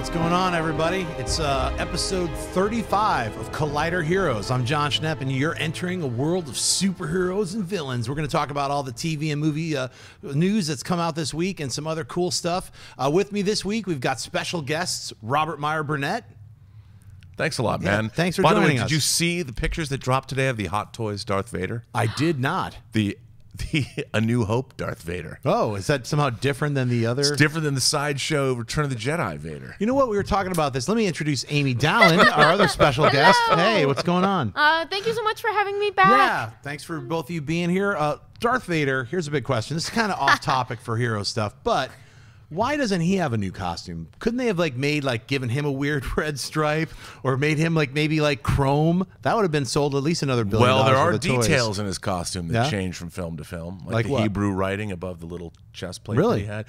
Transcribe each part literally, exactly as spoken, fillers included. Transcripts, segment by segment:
What's going on, everybody? It's uh, episode thirty-five of Collider Heroes. I'm John Schnepp, and you're entering a world of superheroes and villains. We're going to talk about all the T V and movie uh, news that's come out this week and some other cool stuff. Uh, with me this week, we've got special guests, Robert Meyer Burnett. Thanks a lot, man. Yeah, thanks for By joining us. By the way, us. Did you see the pictures that dropped today of the Hot Toys Darth Vader? I did not. The The A New Hope Darth Vader. Oh, is that somehow different than the other? It's different than the sideshow Return of the Jedi Vader. You know what? We were talking about this. Let me introduce Amy Dowland, our other special Hello. guest. Hey, what's going on? Uh, thank you so much for having me back. Yeah, thanks for both of you being here. Uh, Darth Vader, here's a big question. This is kind of off topic for hero stuff, but why doesn't he have a new costume? Couldn't they have like made like given him a weird red stripe or made him like maybe like chrome? That would have been sold at least another billion. Well, there are details toys. in his costume that yeah? change from film to film, like, like the what? Hebrew writing above the little chest plate. Really? That he had.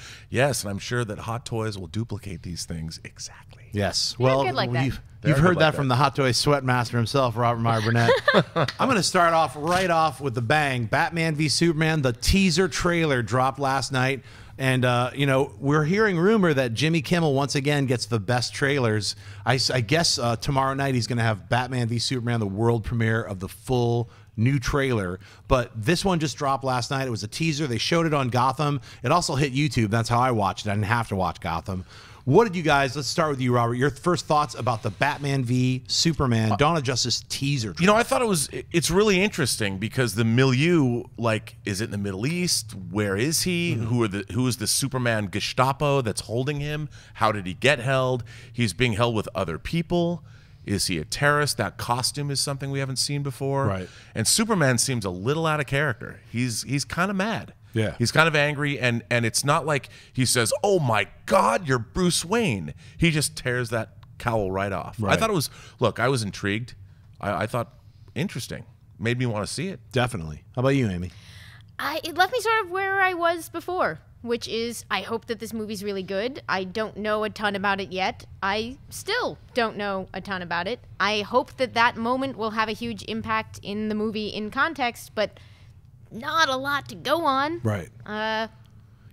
Yes, and I'm sure that Hot Toys will duplicate these things exactly. Yes. They're well, like that. you've, you've heard that like from that. the Hot Toys sweatmaster himself, Robert Meyer Burnett. I'm going to start off right off with the bang. Batman v Superman. The teaser trailer dropped last night. And, uh, you know, we're hearing rumor that Jimmy Kimmel once again gets the best trailers. I, I guess uh, tomorrow night he's going to have Batman v Superman, the world premiere of the full new trailer. But this one just dropped last night. It was a teaser. They showed it on Gotham. It also hit YouTube. That's how I watched it. I didn't have to watch Gotham. What did you guys, let's start with you, Robert, your first thoughts about the Batman v Superman, Dawn of Justice teaser trailer? You know, I thought it was, it's really interesting because the milieu, like, is it in the Middle East? Where is he? Mm-hmm. Who are the, who is the Superman Gestapo that's holding him? How did he get held? He's being held with other people. Is he a terrorist? That costume is something we haven't seen before. Right. And Superman seems a little out of character. He's, he's kind of mad. Yeah, he's kind of angry, and and it's not like he says, "Oh my God, you're Bruce Wayne." He just tears that cowl right off. Right. I thought it was. Look, I was intrigued. I, I thought interesting. Made me want to see it. Definitely. How about you, Amy? I, it left me sort of where I was before, which is I hope that this movie's really good. I don't know a ton about it yet. I still don't know a ton about it. I hope that that moment will have a huge impact in the movie in context, but not a lot to go on. Right. Uh,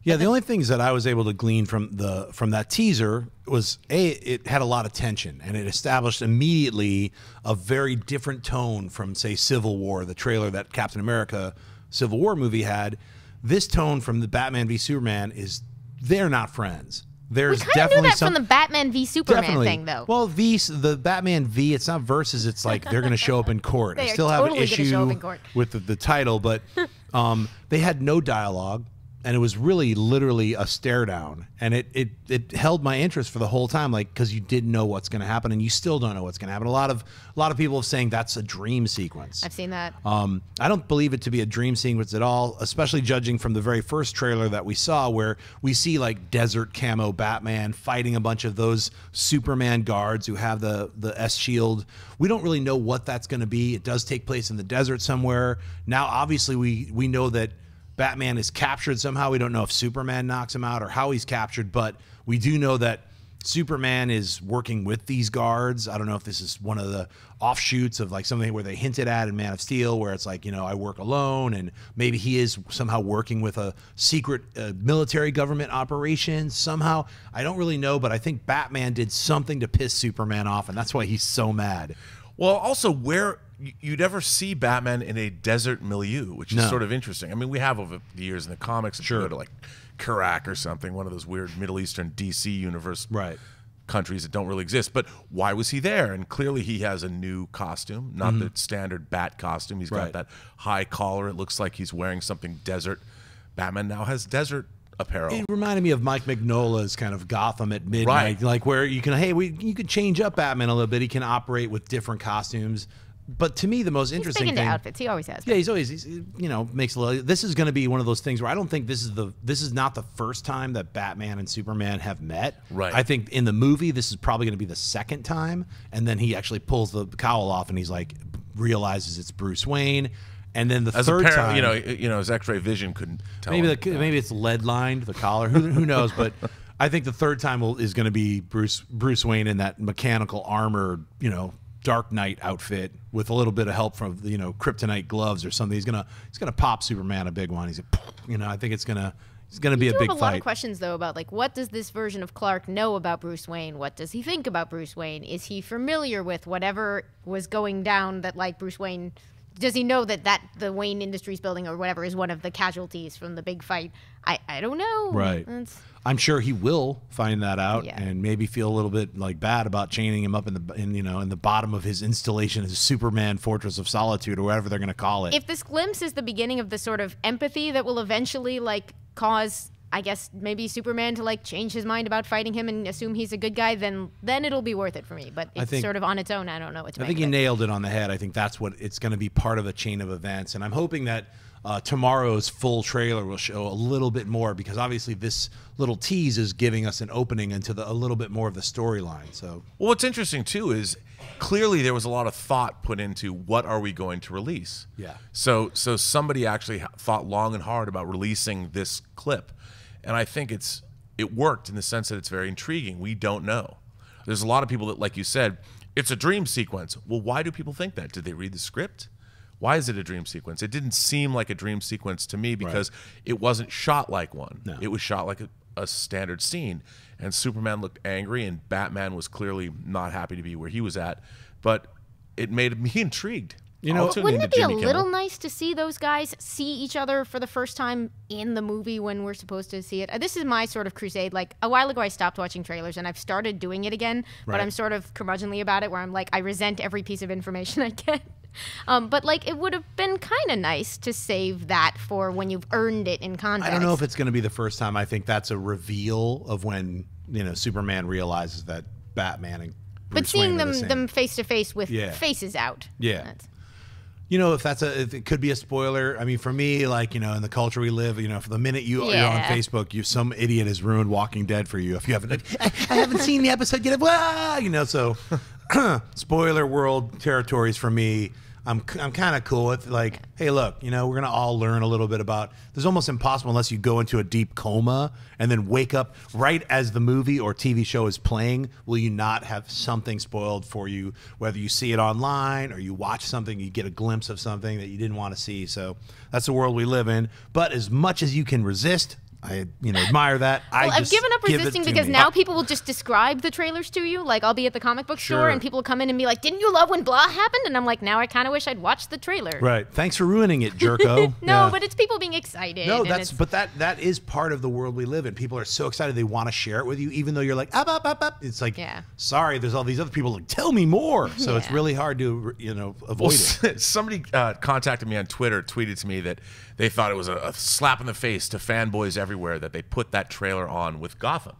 yeah, the only things that I was able to glean from the from that teaser was, A, it had a lot of tension, and it established immediately a very different tone from, say, Civil War, the trailer that Captain America Civil War movie had. This tone from the Batman v Superman is they're not friends. There's we kind definitely of knew that some, from the Batman v Superman definitely. thing, though. Well, v, the Batman v, it's not versus, it's like they're going to show up in court. They I still have totally an issue with the, the title, but um, they had no dialogue, and it was really literally a stare down, and it it, it held my interest for the whole time, like because you didn't know what's going to happen, and you still don't know what's going to happen. A lot of a lot of people are saying that's a dream sequence. I've seen that. Um, I don't believe it to be a dream sequence at all, especially judging from the very first trailer that we saw, where we see like desert camo Batman fighting a bunch of those Superman guards who have the the S shield. We don't really know what that's going to be. It does take place in the desert somewhere. Now, obviously, we we know that Batman is captured somehow. We don't know if Superman knocks him out or how he's captured, but we do know that Superman is working with these guards. I don't know if this is one of the offshoots of like something where they hinted at in Man of Steel, where it's like, you know, I work alone, and maybe he is somehow working with a secret uh, military government operation somehow. I don't really know, but I think Batman did something to piss Superman off, and that's why he's so mad. Well, also, where you never see Batman in a desert milieu, which is no. sort of interesting. I mean, we have over the years in the comics, sure. if you go to like Iraq or something, one of those weird Middle Eastern D C universe right. countries that don't really exist. But why was he there? And clearly he has a new costume, not mm-hmm. the standard bat costume. He's right. got that high collar. It looks like he's wearing something desert. Batman now has desert apparel. It reminded me of Mike Mignola's kind of Gotham at midnight, right. like where you can, hey, we, you can change up Batman a little bit. He can operate with different costumes. But to me, the most interesting thing. He's big into outfits. He always has. Yeah, he's always, he's, you know, makes a little. This is going to be one of those things where I don't think this is the. This is not the first time that Batman and Superman have met. Right. I think in the movie, this is probably going to be the second time, and then he actually pulls the cowl off and he's like realizes it's Bruce Wayne. And then the As third parent, time, you know, you know, his X-ray vision couldn't tell. Maybe him, the, yeah. maybe it's lead lined the collar. Who who knows? But I think the third time will, is going to be Bruce Bruce Wayne in that mechanical armor, you know, Dark Knight outfit with a little bit of help from, you know, kryptonite gloves or something. He's gonna he's gonna pop Superman a big one. He's a, you know, I think it's gonna It's going to be a big fight. I have a lot of questions, though, about, like, what does this version of Clark know about Bruce Wayne? What does he think about Bruce Wayne? Is he familiar with whatever was going down that, like, Bruce Wayne... Does he know that, that the Wayne Industries building or whatever is one of the casualties from the big fight? I, I don't know. Right. That's... I'm sure he will find that out, yeah, and maybe feel a little bit like bad about chaining him up in the in you know in the bottom of his installation, his Superman Fortress of Solitude or whatever they're going to call it. If this glimpse is the beginning of the sort of empathy that will eventually like cause, I guess, maybe Superman to like change his mind about fighting him and assume he's a good guy, then then it'll be worth it for me. But it's think, sort of on its own. I don't know what to I make think you it. nailed it on the head. I think that's what it's going to be, part of a chain of events. And I'm hoping that uh, tomorrow's full trailer will show a little bit more, because obviously this little tease is giving us an opening into the, a little bit more of the storyline. So, well, what's interesting too is clearly there was a lot of thought put into what are we going to release. Yeah. So so somebody actually thought long and hard about releasing this clip. And I think it's it worked in the sense that it's very intriguing. We don't know. There's a lot of people that, like you said, it's a dream sequence. Well, why do people think that? Did they read the script? Why is it a dream sequence? It didn't seem like a dream sequence to me because right. it wasn't shot like one. No. It was shot like a, a standard scene. And Superman looked angry, and Batman was clearly not happy to be where he was at. But it made me intrigued. You know, wouldn't it be a little nice to see those guys see each other for the first time in the movie when we're supposed to see it? This is my sort of crusade. Like, a while ago I stopped watching trailers, and I've started doing it again, right. but I'm sort of curmudgeonly about it, where I'm like, I resent every piece of information I get. Um, but, like, it would have been kind of nice to save that for when you've earned it in context. I don't know if it's going to be the first time. I think that's a reveal of when, you know, Superman realizes that Batman and Bruce But seeing Wayne are the them, same. them face to face with yeah. faces out. Yeah. That's You know, if that's a, if it could be a spoiler. I mean, for me, like, you know, in the culture we live, you know, for the minute you yeah. you're on Facebook, you some idiot has ruined Walking Dead for you. If you haven't, like, I, I haven't seen the episode yet. Blah, you know, so spoiler world territories for me. I'm I'm kind of cool with, like, hey, look, you know, we're gonna all learn a little bit about. It's almost impossible unless you go into a deep coma and then wake up right as the movie or T V show is playing. Will you not have something spoiled for you, whether you see it online or you watch something, you get a glimpse of something that you didn't want to see? So that's the world we live in. But as much as you can resist, I you know admire that. Well, I I've given up resisting because me. now people will just describe the trailers to you. Like, I'll be at the comic book sure. store and people will come in and be like, "Didn't you love when blah happened?" And I'm like, now I kind of wish I'd watched the trailer. Right. Thanks for ruining it, jerko. no, yeah. but it's people being excited. No, that's but that that is part of the world we live in. People are so excited they want to share it with you, even though you're like, up, up, up, up. It's like, yeah. sorry, there's all these other people like, tell me more. So yeah. it's really hard to you know avoid well, it. Somebody uh, contacted me on Twitter, tweeted to me that they thought it was a, a slap in the face to fanboys everywhere. everywhere that they put that trailer on with Gotham.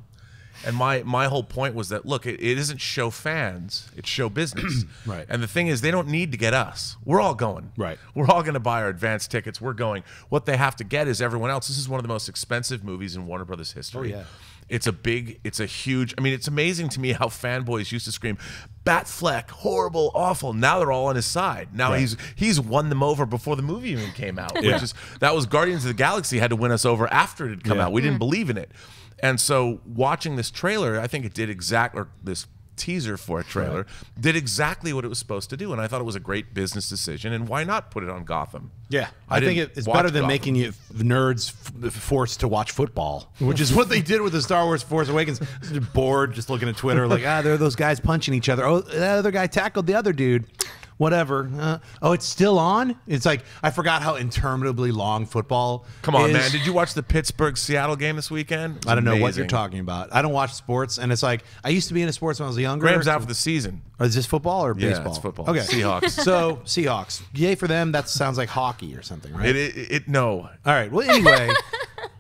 And my my whole point was that, look, it, it isn't show fans, it's show business. Right. And the thing is, they don't need to get us. We're all going. Right. We're all going to buy our advance tickets. We're going. What they have to get is everyone else. This is one of the most expensive movies in Warner Brothers history. Oh, yeah. It's a big, it's a huge, I mean, it's amazing to me how fanboys used to scream, Batfleck, horrible, awful. Now they're all on his side. Now right. he's he's won them over before the movie even came out. yeah. Which is, that was Guardians of the Galaxy had to win us over after it had come yeah. out. We didn't believe in it. And so watching this trailer, I think it did exactly, or this teaser for a trailer, right. did exactly what it was supposed to do. And I thought it was a great business decision. And why not put it on Gotham? Yeah, I, I think it's better than Gotham. making you nerds f forced to watch football, which is what they did with the Star Wars Force Awakens. Bored, just looking at Twitter, like, ah, there are those guys punching each other. Oh, that other guy tackled the other dude. Whatever. Uh, oh, it's still on? It's like, I forgot how interminably long football Come on, is. man. Did you watch the Pittsburgh Seattle game this weekend? I don't amazing. know what you're talking about. I don't watch sports, and it's like, I used to be into sports when I was younger. Graham's out for the season. Or is this football or baseball? Yeah, it's football. Okay. Seahawks. So, Seahawks. Yay for them. That sounds like hockey or something, right? It, it, it no. All right. Well, anyway.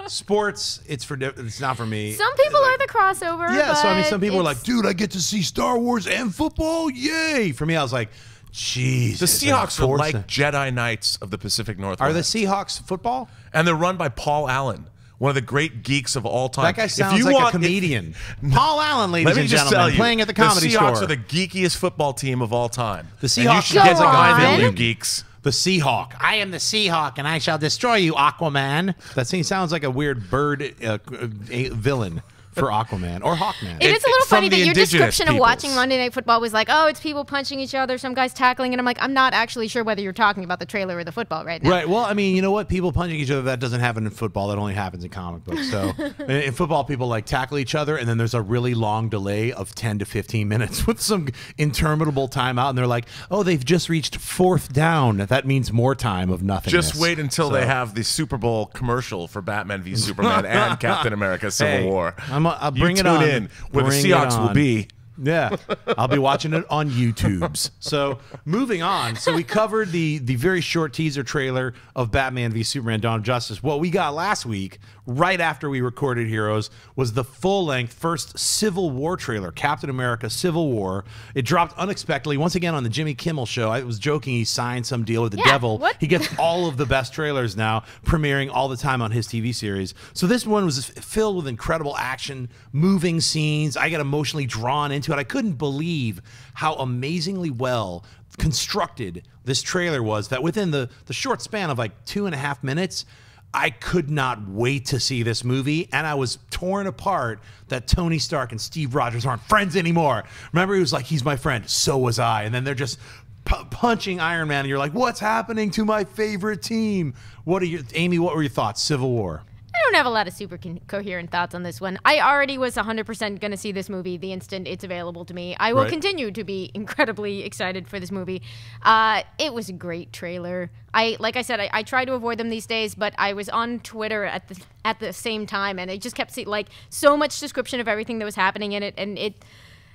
Sports, it's for it's not for me. Some people like, are the crossover. Yeah, so I mean, some people are like, dude, I get to see Star Wars and football. Yay. For me, I was like, jeez. The Seahawks are like Jedi Knights of the Pacific Northwest. Are the Seahawks football? And they're run by Paul Allen, one of the great geeks of all time. That guy sounds like a comedian. Paul Allen, ladies and gentlemen, playing at the Comedy Store. The Seahawks are the geekiest football team of all time. The Seahawks get a guy that you geeks. The Seahawk. I am the Seahawk, and I shall destroy you, Aquaman. That sounds like a weird bird uh, villain. for Aquaman or Hawkman. It, it is a little funny that your description peoples. of watching Monday Night Football was like, oh, it's people punching each other, some guys tackling, and I'm like, I'm not actually sure whether you're talking about the trailer or the football right now. Right. Well, I mean, you know what? People punching each other, that doesn't happen in football. That only happens in comic books. So in football, people like tackle each other, and then there's a really long delay of ten to fifteen minutes with some interminable timeout, and they're like, oh, they've just reached fourth down. That means more time of nothingness. Just wait until so. they have the Super Bowl commercial for Batman v Superman and Captain America Civil hey, War. I'm a, I'll bring you it tune on. in where bring the Seahawks will be. Yeah, I'll be watching it on YouTube's. So moving on. So we covered the the very short teaser trailer of Batman v Superman: Dawn of Justice. What we got last week, right after we recorded Heroes, was the full-length first Civil War trailer, Captain America Civil War. It dropped unexpectedly, once again, on the Jimmy Kimmel show. I was joking he signed some deal with the yeah, devil. What? He gets all of the best trailers now, premiering all the time on his T V series. So this one was filled with incredible action, moving scenes. I got emotionally drawn into But I couldn't believe how amazingly well constructed this trailer was, that within the, the short span of like two and a half minutes, I could not wait to see this movie, and I was torn apart that Tony Stark and Steve Rogers aren't friends anymore. Remember, he was like, he's my friend, so was I, and then they're just pu punching Iron Man, and you're like, what's happening to my favorite team? What are your, Amy, what were your thoughts, Civil War? I don't have a lot of super co coherent thoughts on this one. I already was one hundred percent going to see this movie the instant it's available to me. I will right. continue to be incredibly excited for this movie. Uh, it was a great trailer. I, like I said, I, I try to avoid them these days, but I was on Twitter at the, at the same time, and I just kept seeing like so much description of everything that was happening in it, and it...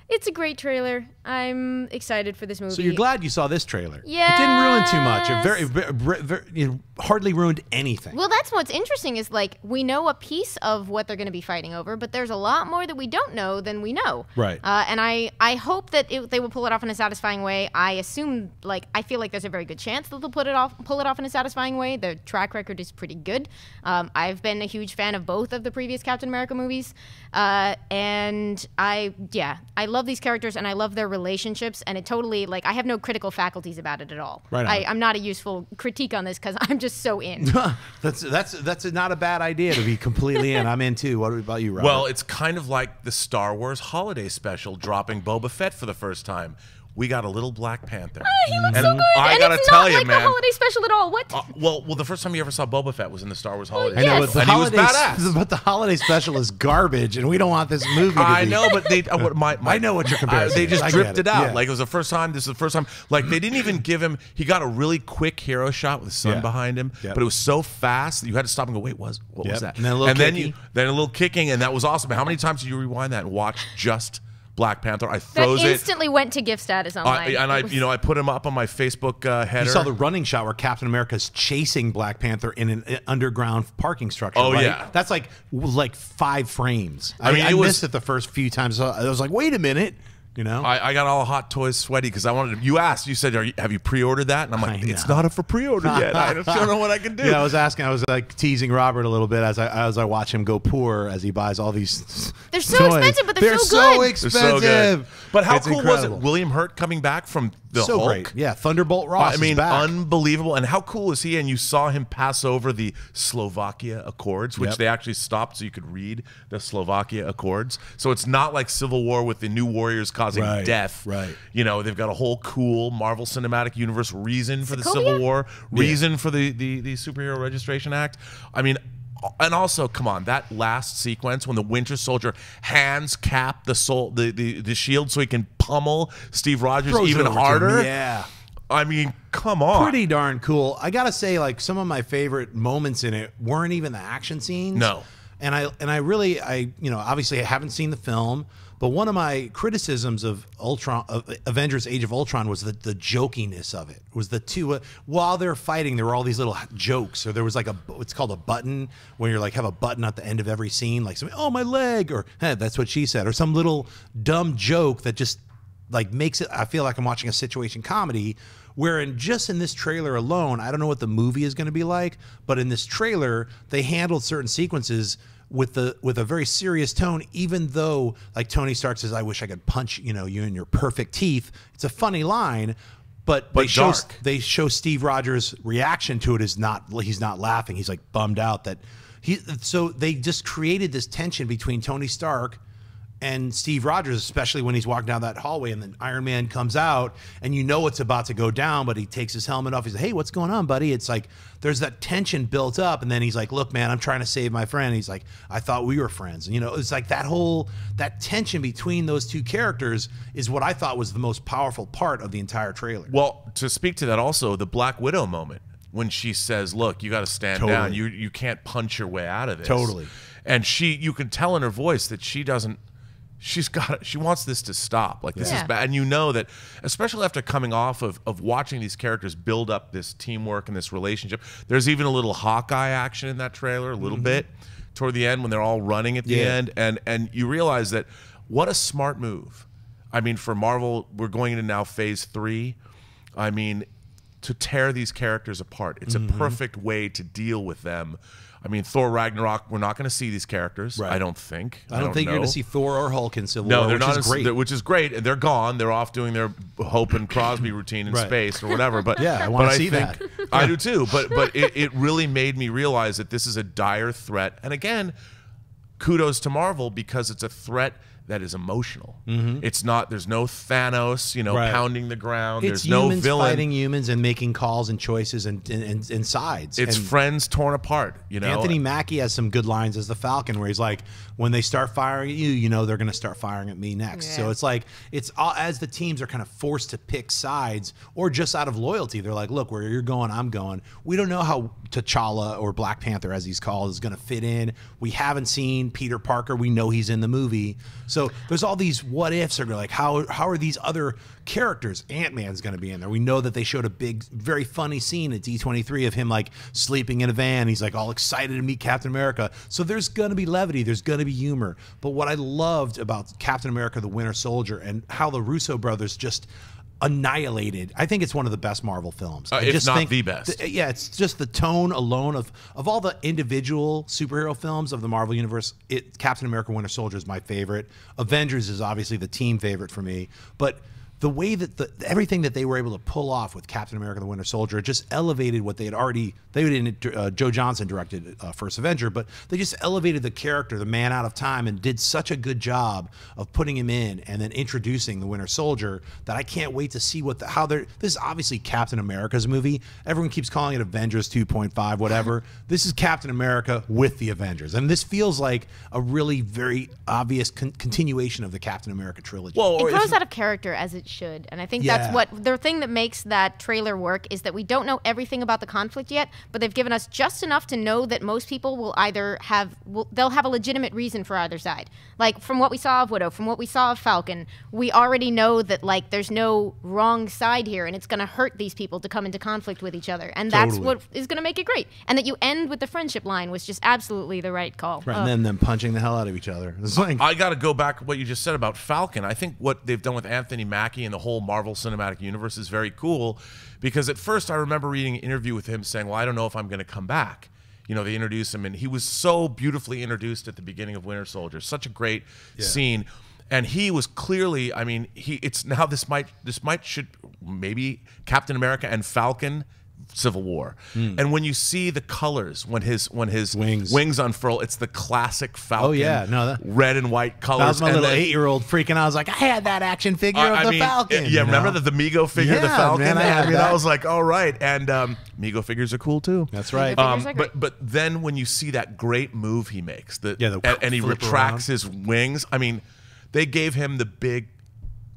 It's a great trailer. I'm excited for this movie. So you're glad you saw this trailer. Yeah. It didn't ruin too much. It, very, very, very, it hardly ruined anything. Well, that's what's interesting is, like, we know a piece of what they're going to be fighting over, but there's a lot more that we don't know than we know. Right. Uh, and I, I hope that it, they will pull it off in a satisfying way. I assume, like, I feel like there's a very good chance that they'll put it off, pull it off in a satisfying way. The track record is pretty good. Um, I've been a huge fan of both of the previous Captain America movies. Uh, and I, yeah, I love these characters and I love their relationships, and it totally, like, I have no critical faculties about it at all. Right. I, I'm not a useful critique on this because I'm just so in. that's that's that's not a bad idea to be completely in. I'm in too. What about you, Robert? Well, it's kind of like the Star Wars holiday special dropping Boba Fett for the first time. We got a little Black Panther. Ah, he looks and so good. I and gotta it's not tell like you, man, the holiday special at all. What? Uh, well, well, the first time you ever saw Boba Fett was in the Star Wars holiday. Well, yes. I know, but the holiday, he was badass. But the holiday special is garbage, and we don't want this movie. to I be. know, but they. Uh, what, my, my, I know what you're comparing. Uh, they just dripped it, it out. Yeah. Like it was the first time. This is the first time. Like they didn't even give him. He got a really quick hero shot with the sun yeah. behind him, yep. but it was so fast that you had to stop and go. Wait, was what yep. was that? And then a little, and then, you, then a little kicking, and that was awesome. How many times did you rewind that and watch just? Black Panther. I froze that instantly it. went to GIF status online. Uh, and I, you know, I put him up on my Facebook uh, header. You saw the running shot where Captain America's chasing Black Panther in an uh, underground parking structure. Oh right? yeah, that's like like five frames. I, I mean, I, I was, missed it the first few times. So I was like, wait a minute. You know, I, I got all hot toys sweaty because I wanted to. You asked, you said, Are you, have you pre-ordered that? And I'm like, it's not up for pre-order yet. I don't know what I can do. Yeah, I was asking, I was like teasing Robert a little bit as I as I watch him go poor as he buys all these. They're so toys. expensive, but they're, they're so, so good. Expensive. They're so good. But how it's cool incredible. was it? William Hurt coming back from the so Hulk. Great. Yeah, Thunderbolt Ross. I mean, is back. unbelievable. And how cool is he? And you saw him pass over the Slovakia Accords, which yep. they actually stopped so you could read the Slovakia Accords. So it's not like Civil War with the New Warriors coming. Causing right, death, right? You know, they've got a whole cool Marvel Cinematic Universe reason for the Sokovia? Civil War, reason yeah. for the, the the Superhero Registration Act. I mean, and also, come on, that last sequence when the Winter Soldier hands cap the soul the the, the shield so he can pummel Steve Rogers Throws even harder. Yeah, I mean, come on, pretty darn cool. I gotta say, like, some of my favorite moments in it weren't even the action scenes. No, and I and I really I you know obviously I haven't seen the film. But one of my criticisms of Ultron, of Avengers: Age of Ultron, was the the jokiness of it. it was the two uh, while they're fighting, there were all these little jokes, or there was like a it's called a button where you're like have a button at the end of every scene, like something, oh my leg, or hey, that's what she said, or some little dumb joke that just like makes it. I feel like I'm watching a situation comedy. Where in just in this trailer alone, I don't know what the movie is going to be like, but in this trailer, they handled certain sequences with the with a very serious tone, even though, like, Tony Stark says, I wish I could punch, you know, you in your perfect teeth. It's a funny line, but, but they show, they show Steve Rogers' reaction to it is not, he's not laughing. He's like bummed out that He, so they just created this tension between Tony Stark and Steve Rogers, especially when he's walking down that hallway and then Iron Man comes out and you know it's about to go down, but he takes his helmet off. He's like, hey, what's going on, buddy? It's like there's that tension built up. And then he's like, look, man, I'm trying to save my friend. And he's like, I thought we were friends. And, you know, it's like that whole that tension between those two characters is what I thought was the most powerful part of the entire trailer. Well, to speak to that also, the Black Widow moment when she says, look, you got to stand totally. down. You, you can't punch your way out of this. Totally. And she, you can tell in her voice that she doesn't. She's got it. She wants this to stop. Like this yeah. is bad, and you know that, especially after coming off of of watching these characters build up this teamwork and this relationship. There's even a little Hawkeye action in that trailer, a little mm-hmm. bit toward the end when they're all running at the yeah. end, and and you realize that what a smart move. I mean, for Marvel, we're going into now phase three. I mean, to tear these characters apart, it's mm-hmm. a perfect way to deal with them. I mean, Thor Ragnarok, we're not going to see these characters, right. I don't think. I don't, I don't think know. You're going to see Thor or Hulk in Civil no, War, they're which not is a, great. Which is great, and they're gone. They're off doing their Hope and Crosby routine in right. space or whatever. But yeah, I want to see think, that. I do too, but, but it, it really made me realize that this is a dire threat. And again, kudos to Marvel because it's a threat that is emotional. Mm-hmm. It's not, there's no Thanos, you know, right. pounding the ground. It's there's no villain. It's humans fighting humans and making calls and choices and, and, and sides. It's and friends torn apart, you know. Anthony Mackie has some good lines as the Falcon where he's like, when they start firing at you, you know they're going to start firing at me next. Yeah. So it's like, it's all, as the teams are kind of forced to pick sides or just out of loyalty, they're like, look, where you're going, I'm going. We don't know how T'Challa or Black Panther, as he's called, is going to fit in. We haven't seen Peter Parker. We know he's in the movie. So there's all these what ifs are like how how are these other characters? Ant-Man's going to be in there. We know that they showed a big, very funny scene at D twenty-three of him like sleeping in a van. He's like all excited to meet Captain America. So there's going to be levity. There's going to be humor. But what I loved about Captain America: The Winter Soldier and how the Russo brothers just annihilated. I think it's one of the best Marvel films. Uh, I just it's not think the best. Th yeah, it's just the tone alone of of all the individual superhero films of the Marvel universe. It, Captain America: Winter Soldier is my favorite. Avengers is obviously the team favorite for me, but the way that the everything that they were able to pull off with Captain America: The Winter Soldier just elevated what they had already. They didn't. Uh, Joe Johnston directed uh, First Avenger, but they just elevated the character, the man out of time, and did such a good job of putting him in and then introducing the Winter Soldier that I can't wait to see what the how they're. This is obviously Captain America's movie. Everyone keeps calling it Avengers two point five, whatever. This is Captain America with the Avengers, and this feels like a really very obvious con continuation of the Captain America trilogy. Well, it grows out of character as it. Should. And I think yeah. that's what the thing that makes that trailer work is that we don't know everything about the conflict yet, but they've given us just enough to know that most people will either have will, they'll have a legitimate reason for either side. Like from what we saw of Widow, from what we saw of Falcon, we already know that like there's no wrong side here, and it's going to hurt these people to come into conflict with each other, and that's totally. What is going to make it great. And that you end with the friendship line was just absolutely the right call. Right. Oh. And then them punching the hell out of each other. It's like I got to go back to what you just said about Falcon. I think what they've done with Anthony Mackie and the whole Marvel Cinematic Universe is very cool, because at first I remember reading an interview with him saying, well, I don't know if I'm going to come back. You know, they introduced him, and he was so beautifully introduced at the beginning of Winter Soldier. Such a great yeah. scene. And he was clearly, I mean, he it's now this might, this might should maybe Captain America and Falcon Civil War. Mm. And when you see the colors, when his when his wings, wings unfurl, it's the classic Falcon. Oh yeah, no, that, red and white colors. That was my and little eight-year-old freaking out. I was like, I had that action figure uh, of I the mean, Falcon. It, yeah, you know? Remember the, the Mego figure, yeah, the Falcon? Man, I, had I, mean, that. I was like, all right. And um, Mego figures are cool too. That's right. Um, but but then when you see that great move he makes, the, yeah, the and, and he retracts around. His wings. I mean, they gave him the big,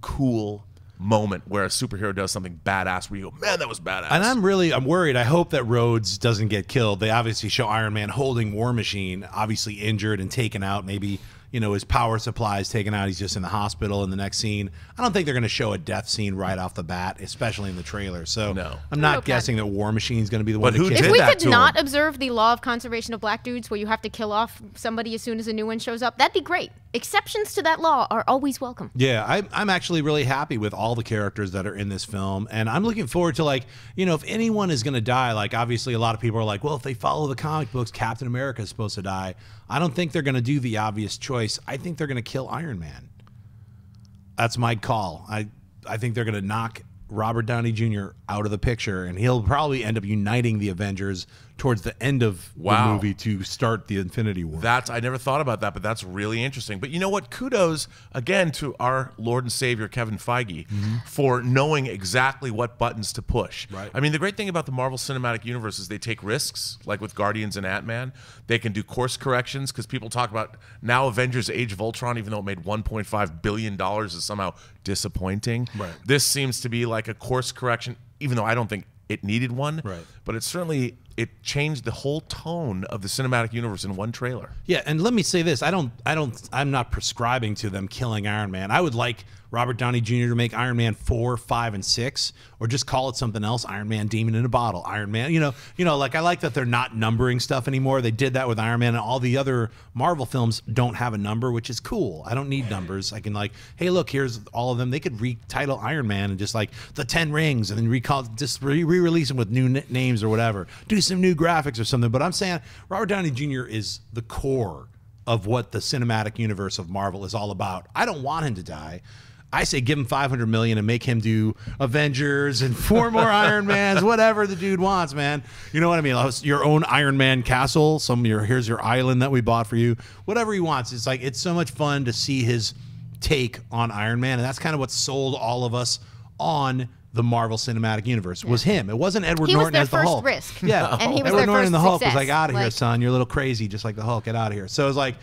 cool. Moment where a superhero does something badass where you go, man, that was badass. And I'm really, I'm worried. I hope that Rhodes doesn't get killed. They obviously show Iron Man holding War Machine, obviously injured and taken out. Maybe, you know, his power supply is taken out. He's just in the hospital in the next scene. I don't think they're going to show a death scene right off the bat, especially in the trailer. So no. I'm not okay. guessing that War Machine is going to be the one. But who did that to him? If we could not observe the law of conservation of black dudes, where you have to kill off somebody as soon as a new one shows up, that'd be great. Exceptions to that law are always welcome. Yeah, I'm, I'm actually really happy with all the characters that are in this film, and I'm looking forward to, like, you know, if anyone is going to die, like, obviously a lot of people are like, well, if they follow the comic books, Captain America is supposed to die. I don't think they're going to do the obvious choice. I think they're going to kill Iron Man. That's my call. I, I think they're going to knock Robert Downey Junior out of the picture, and he'll probably end up uniting the Avengers towards the end of wow. the movie to start the Infinity War. That's, I never thought about that, but that's really interesting. But you know what? Kudos again to our Lord and Savior Kevin Feige mm-hmm. for knowing exactly what buttons to push. Right. I mean, the great thing about the Marvel Cinematic Universe is they take risks, like with Guardians and Ant-Man. They can do course corrections, because people talk about now Avengers Age of Ultron, even though it made one point five billion dollars, is somehow disappointing. Right. This seems to be like a course correction, even though I don't think it needed one, right. but it certainly, it changed the whole tone of the cinematic universe in one trailer. Yeah, and let me say this, I don't, I don't, I'm not prescribing to them killing Iron Man. I would like Robert Downey Junior to make Iron Man four, five, and six, or just call it something else, Iron Man Demon in a Bottle, Iron Man, you know, you know, like I like that they're not numbering stuff anymore. They did that with Iron Man, and all the other Marvel films don't have a number, which is cool. I don't need numbers. I can like, hey, look, here's all of them. They could retitle Iron Man and just like the ten Rings, and then recall, just re-release them with new n names or whatever. Do some new graphics or something. But I'm saying Robert Downey Junior is the core of what the cinematic universe of Marvel is all about. I don't want him to die. I say give him five hundred million dollars and make him do Avengers and four more Iron Mans, whatever the dude wants, man. You know what I mean? Your own Iron Man castle, some your here's your island that we bought for you, whatever he wants. It's like, it's so much fun to see his take on Iron Man, and that's kind of what sold all of us on the Marvel Cinematic Universe was him. It wasn't Edward Norton as the Hulk. He was their first risk. Yeah, no. and he was Edward their Norton first and the Hulk success. was like, out of like, here, son. You're a little crazy, just like the Hulk. Get out of here. So it was like,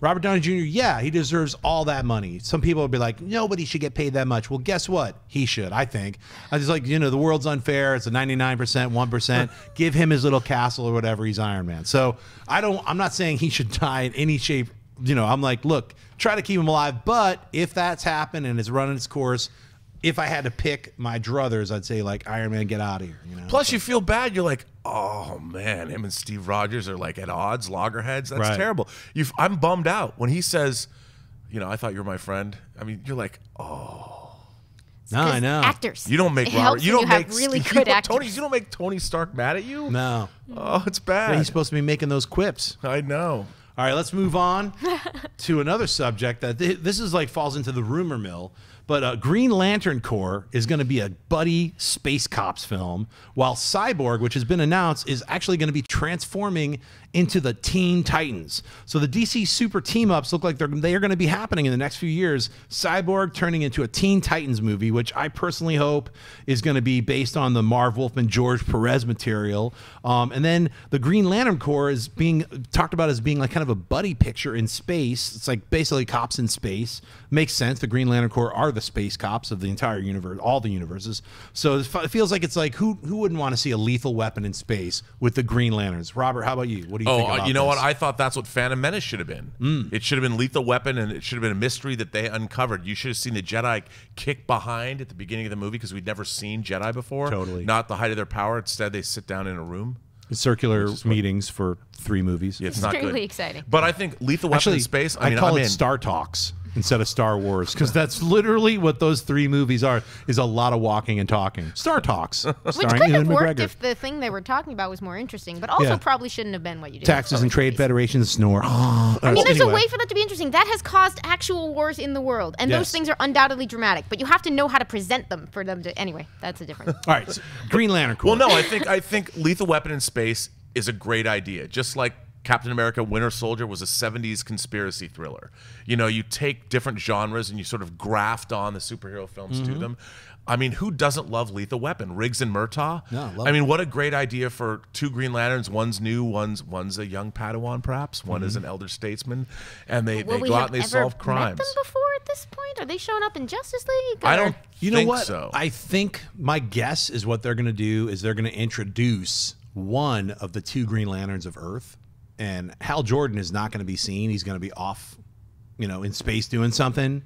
Robert Downey Junior, yeah, he deserves all that money. Some people would be like, nobody should get paid that much. Well, guess what? He should, I think. I was like, you know, the world's unfair. It's a ninety-nine percent, one percent. Give him his little castle or whatever. He's Iron Man. So I don't, I'm not saying he should die in any shape. You know, I'm like, look, try to keep him alive. But if that's happened and it's running its course, if I had to pick my druthers, I'd say, like, Iron Man, get out of here. You know? Plus, so, you feel bad. You're like, oh, man, him and Steve Rogers are, like, at odds, loggerheads. That's right. terrible. You've, I'm bummed out. When he says, you know, I thought you were my friend, I mean, you're like, oh. No, I know. Actors. You don't make Robert. You don't you make really good actors. Tony, you don't make Tony Stark mad at you? No. Oh, it's bad. Yeah, he's supposed to be making those quips. I know. All right, let's move on to another subject that th this is, like, falls into the rumor mill. But uh, Green Lantern Corps is going to be a buddy space cops film, while Cyborg, which has been announced, is actually going to be transforming into the Teen Titans. So the D C super team-ups look like they're, they are going to be happening in the next few years. Cyborg turning into a Teen Titans movie, which I personally hope is going to be based on the Marv Wolfman, George Perez material. Um, and then the Green Lantern Corps is being talked about as being like kind of a buddy picture in space. It's like basically cops in space. Makes sense. The Green Lantern Corps are the space cops of the entire universe, all the universes. So it feels like it's like, who who wouldn't want to see a Lethal Weapon in space with the Green Lanterns? Robert, how about you? What do you oh, think about Oh, you know this? what? I thought that's what Phantom Menace should have been. Mm. It should have been Lethal Weapon, and it should have been a mystery that they uncovered. You should have seen the Jedi kick behind at the beginning of the movie, because we'd never seen Jedi before. Totally. Not the height of their power. Instead, they sit down in a room. Circular meetings what, for three movies. Yeah, it's, it's not really good. exciting. But I think Lethal Weapon Actually, in space, I, I mean, call I'm it in. Star Talks instead of Star Wars, because that's literally what those three movies are, is a lot of walking and talking. Star Talks. Which could have worked McGregor. if the thing they were talking about was more interesting, but also yeah. probably shouldn't have been what you did. Taxes and Trade Federation snore. I mean, well, there's anyway. a way for that to be interesting. That has caused actual wars in the world, and yes. those things are undoubtedly dramatic, but you have to know how to present them for them to, anyway, that's a different. All right, so Green Lantern Corps. Well, no, I think, I think Lethal Weapon in space is a great idea, just like Captain America Winter Soldier was a seventies conspiracy thriller. You know, you take different genres and you sort of graft on the superhero films mm-hmm. to them. I mean, who doesn't love Lethal Weapon? Riggs and Murtaugh? No, I, love I mean, what a great idea for two Green Lanterns. One's new, one's one's a young Padawan, perhaps. One mm-hmm. is an elder statesman. And they, they go out and they solve crimes. Have we ever met them before at this point? Are they showing up in Justice League? Or? I don't you know think what? so. I think my guess is what they're going to do is they're going to introduce one of the two Green Lanterns of Earth. And Hal Jordan is not going to be seen. He's going to be off, you know, in space doing something.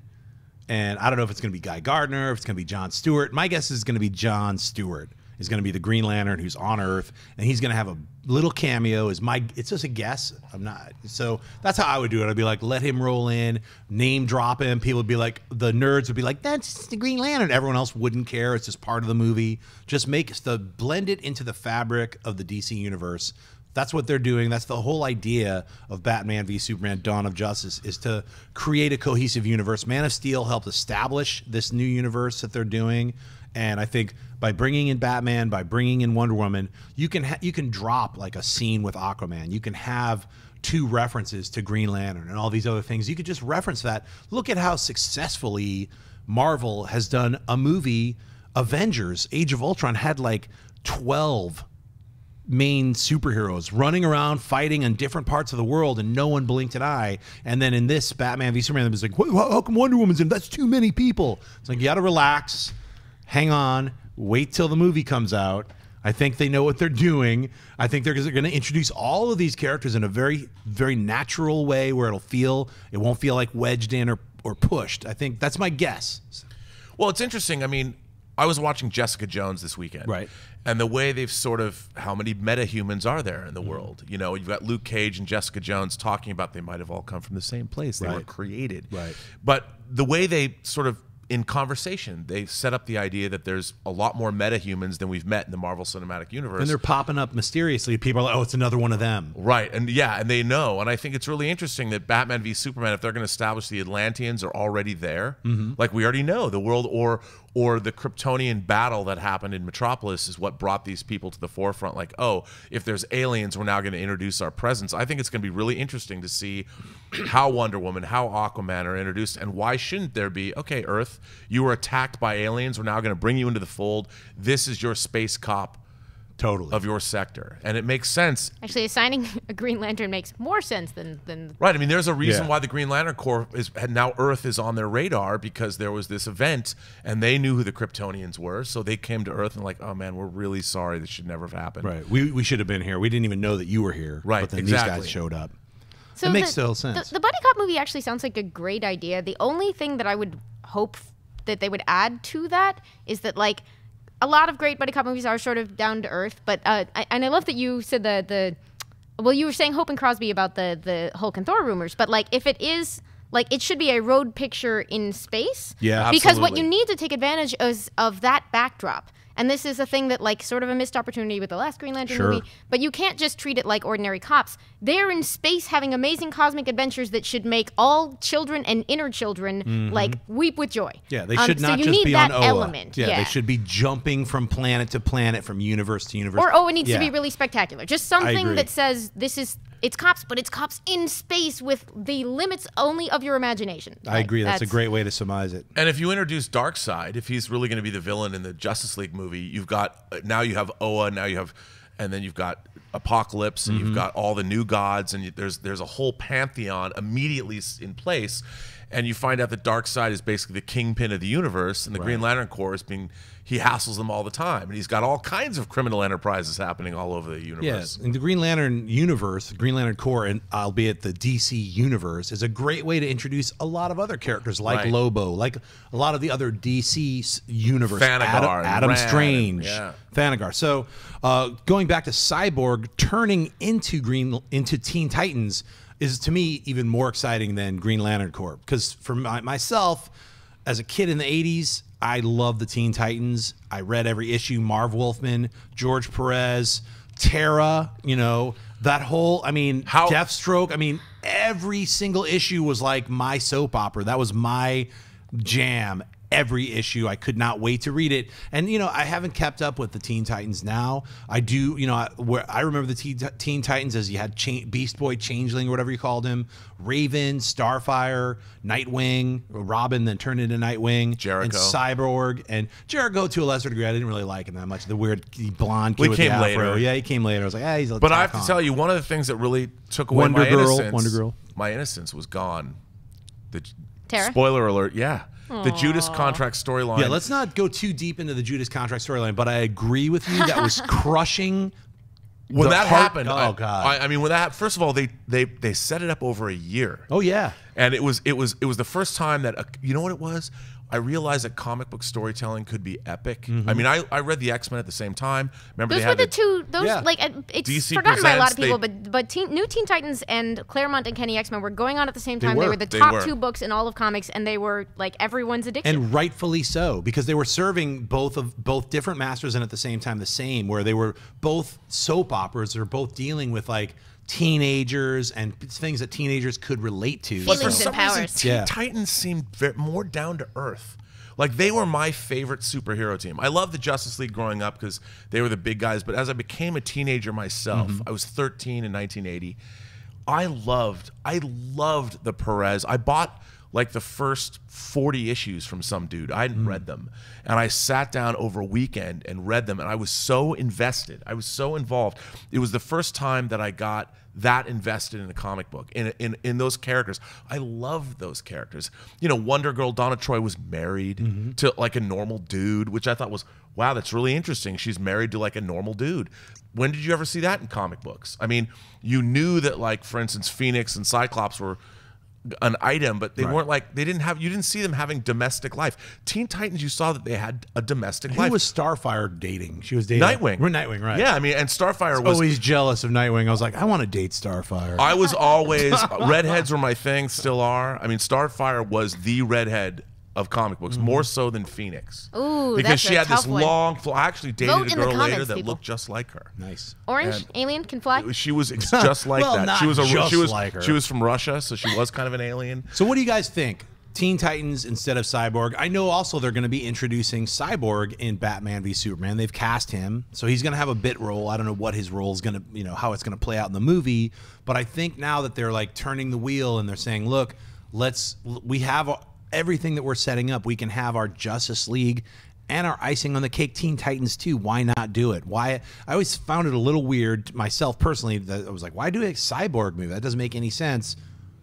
And I don't know if it's going to be Guy Gardner, if it's going to be John Stewart. My guess is it's going to be John Stewart. He's going to be the Green Lantern who's on Earth, and he's going to have a little cameo. Is my it's just a guess. I'm not so that's how I would do it. I'd be like, let him roll in, name drop him. People would be like, the nerds would be like, that's the Green Lantern. Everyone else wouldn't care. It's just part of the movie. Just make the blend it into the fabric of the D C universe. That's what they're doing. That's the whole idea of Batman v Superman: Dawn of Justice, is to create a cohesive universe. Man of Steel helped establish this new universe that they're doing. And I think by bringing in Batman, by bringing in Wonder Woman, you can ha you can drop like a scene with Aquaman. You can have two references to Green Lantern and all these other things. You could just reference that. Look at how successfully Marvel has done a movie. Avengers: Age of Ultron had like twelve main superheroes running around fighting in different parts of the world, and no one blinked an eye. And then in this Batman v Superman, it was like, how come Wonder Woman's in? That's too many people. It's like, you gotta relax, hang on, wait till the movie comes out. I think they know what they're doing. I think they're gonna introduce all of these characters in a very, very natural way where it'll feel, it won't feel like wedged in or, or pushed. I think that's my guess. Well, it's interesting. I mean, I was watching Jessica Jones this weekend. Right. And the way they've sort of, how many metahumans are there in the mm-hmm. world? You know, you've got Luke Cage and Jessica Jones talking about they might have all come from the same place. They right. were created. Right. But the way they sort of, in conversation, they set up the idea that there's a lot more metahumans than we've met in the Marvel Cinematic Universe. And they're popping up mysteriously. People are like, oh, it's another one of them. Right, and yeah, and they know. And I think it's really interesting that Batman v Superman, if they're going to establish the Atlanteans are already there, mm-hmm. like we already know, the world or or the Kryptonian battle that happened in Metropolis is what brought these people to the forefront. Like, oh, if there's aliens, we're now going to introduce our presence. I think it's going to be really interesting to see how Wonder Woman, how Aquaman are introduced, and why shouldn't there be, okay, Earth, you were attacked by aliens. We're now going to bring you into the fold. This is your space cop totally. Of your sector. And it makes sense. Actually, assigning a Green Lantern makes more sense than... than right. I mean, there's a reason yeah. why the Green Lantern Corps is... Now Earth is on their radar because there was this event and they knew who the Kryptonians were. So they came to Earth and like, oh man, we're really sorry. This should never have happened. Right. We, we should have been here. We didn't even know that you were here. Right. But then exactly. these guys showed up. So it makes the, total sense. The, the buddy cop movie actually sounds like a great idea. The only thing that I would... hope that they would add to that is that, like, a lot of great buddy cop movies are sort of down to earth, but uh, I, and I love that you said the the well, you were saying Hope and Crosby about the the Hulk and Thor rumors, but like if it is like it should be a road picture in space, yeah, because absolutely. What you need to take advantage is of that backdrop. And this is a thing that, like, sort of a missed opportunity with the last Green Lantern sure. movie. But you can't just treat it like ordinary cops. They're in space having amazing cosmic adventures that should make all children and inner children, mm-hmm. like, weep with joy. Yeah, they should um, not so just be on O A. Element. Yeah, yeah, they should be jumping from planet to planet, from universe to universe. Or O A needs yeah. to be really spectacular. Just something that says this is... It's cops, but it's cops in space with the limits only of your imagination. I like, agree. That's, that's a great way to surmise it. And if you introduce Darkseid, if he's really going to be the villain in the Justice League movie, you've got, now you have O A, now you have, and then you've got Apocalypse, and mm-hmm. you've got all the new gods, and you, there's, there's a whole pantheon immediately in place. And you find out that Darkseid is basically the kingpin of the universe, and the right. Green Lantern Corps is being, he hassles them all the time. And he's got all kinds of criminal enterprises happening all over the universe. Yes, and the Green Lantern universe, Green Lantern Corps, and albeit the D C universe, is a great way to introduce a lot of other characters like right. Lobo, like a lot of the other D C universe. Thanagar. Adam, Adam Strange. And, yeah. Thanagar. So uh, going back to Cyborg, turning into, Green, into Teen Titans, is to me even more exciting than Green Lantern Corps, because for my, myself, as a kid in the eighties, I loved the Teen Titans. I read every issue. Marv Wolfman, George Perez, Terra, you know, that whole, I mean, How Deathstroke. I mean, every single issue was like my soap opera. That was my jam. Every issue, I could not wait to read it. And you know, I haven't kept up with the Teen Titans now. I do, you know, I, where I remember the Teen, teen Titans as you had Ch Beast Boy, Changeling, or whatever you called him, Raven, Starfire, Nightwing, Robin, then turned into Nightwing, Jericho, and Cyborg, and Jericho to a lesser degree. I didn't really like him that much. The weird blonde kid we with came the afro. Later. Yeah, he came later. I was like, ah, he's a. But I have to on. tell you, one of the things that really took away Wonder my Girl, innocence, Wonder Girl, my innocence was gone. The Terra? Spoiler alert. Yeah. The Aww. Judas Contract storyline. Yeah, let's not go too deep into the Judas Contract storyline, but I agree with you. That was crushing. When that heart, happened, oh I, god! I, I mean, when that first of all, they they they set it up over a year. Oh yeah, and it was it was it was the first time that a, you know what it was? I realized that comic book storytelling could be epic. Mm-hmm. I mean, I, I read the X-Men at the same time. Remember those they had were the, the two. Those yeah. like it's D C forgotten Presents, by a lot of people, they, but but teen, new Teen Titans and Claremont and Kenny X-Men were going on at the same time. They were, they were the they top were. two books in all of comics, and they were like everyone's addiction. And rightfully so, because they were serving both of both different masters and at the same time the same, where they were both soap operas that are both dealing with like teenagers and things that teenagers could relate to. But for some reason, Teen Titans seemed more down to earth. Like, they were my favorite superhero team. I loved the Justice League growing up because they were the big guys, but as I became a teenager myself, mm-hmm. I was thirteen in nineteen eighty, I loved, I loved the Perez. I bought like the first forty issues from some dude. I hadn't mm-hmm. read them. And I sat down over a weekend and read them, and I was so invested. I was so involved. It was the first time that I got that invested in a comic book, in, in, in those characters. I loved those characters. You know, Wonder Girl, Donna Troy was married mm-hmm. to like a normal dude, which I thought was, wow, that's really interesting. She's married to like a normal dude. When did you ever see that in comic books? I mean, you knew that, like, for instance, Phoenix and Cyclops were an item, but they right. weren't like, they didn't have, you didn't see them having domestic life. Teen Titans, you saw that they had a domestic Who life. Who was Starfire dating? She was dating Nightwing. We're Nightwing, right? Yeah, I mean, and Starfire was always jealous of Nightwing. I was like, I want to date Starfire. I was always, redheads were my thing, still are. I mean, Starfire was the redhead of comic books, mm-hmm. more so than Phoenix. Ooh, because that's she a had tough this one. long, I actually dated Vote a girl comments, later that people. looked just like her. Nice. Orange and alien can fly. She was just like well, that. Not she was a just she was like her. She was from Russia, so she was kind of an alien. So what do you guys think? Teen Titans instead of Cyborg. I know also they're going to be introducing Cyborg in Batman v Superman. They've cast him, so he's going to have a bit role. I don't know what his role is going to, you know, how it's going to play out in the movie, but I think now that they're like turning the wheel and they're saying, "Look, let's we have a everything that we're setting up, we can have our Justice League and our icing on the cake Teen Titans too. Why not do it?" Why? I always found it a little weird myself personally that I was like, why do a Cyborg movie? That doesn't make any sense.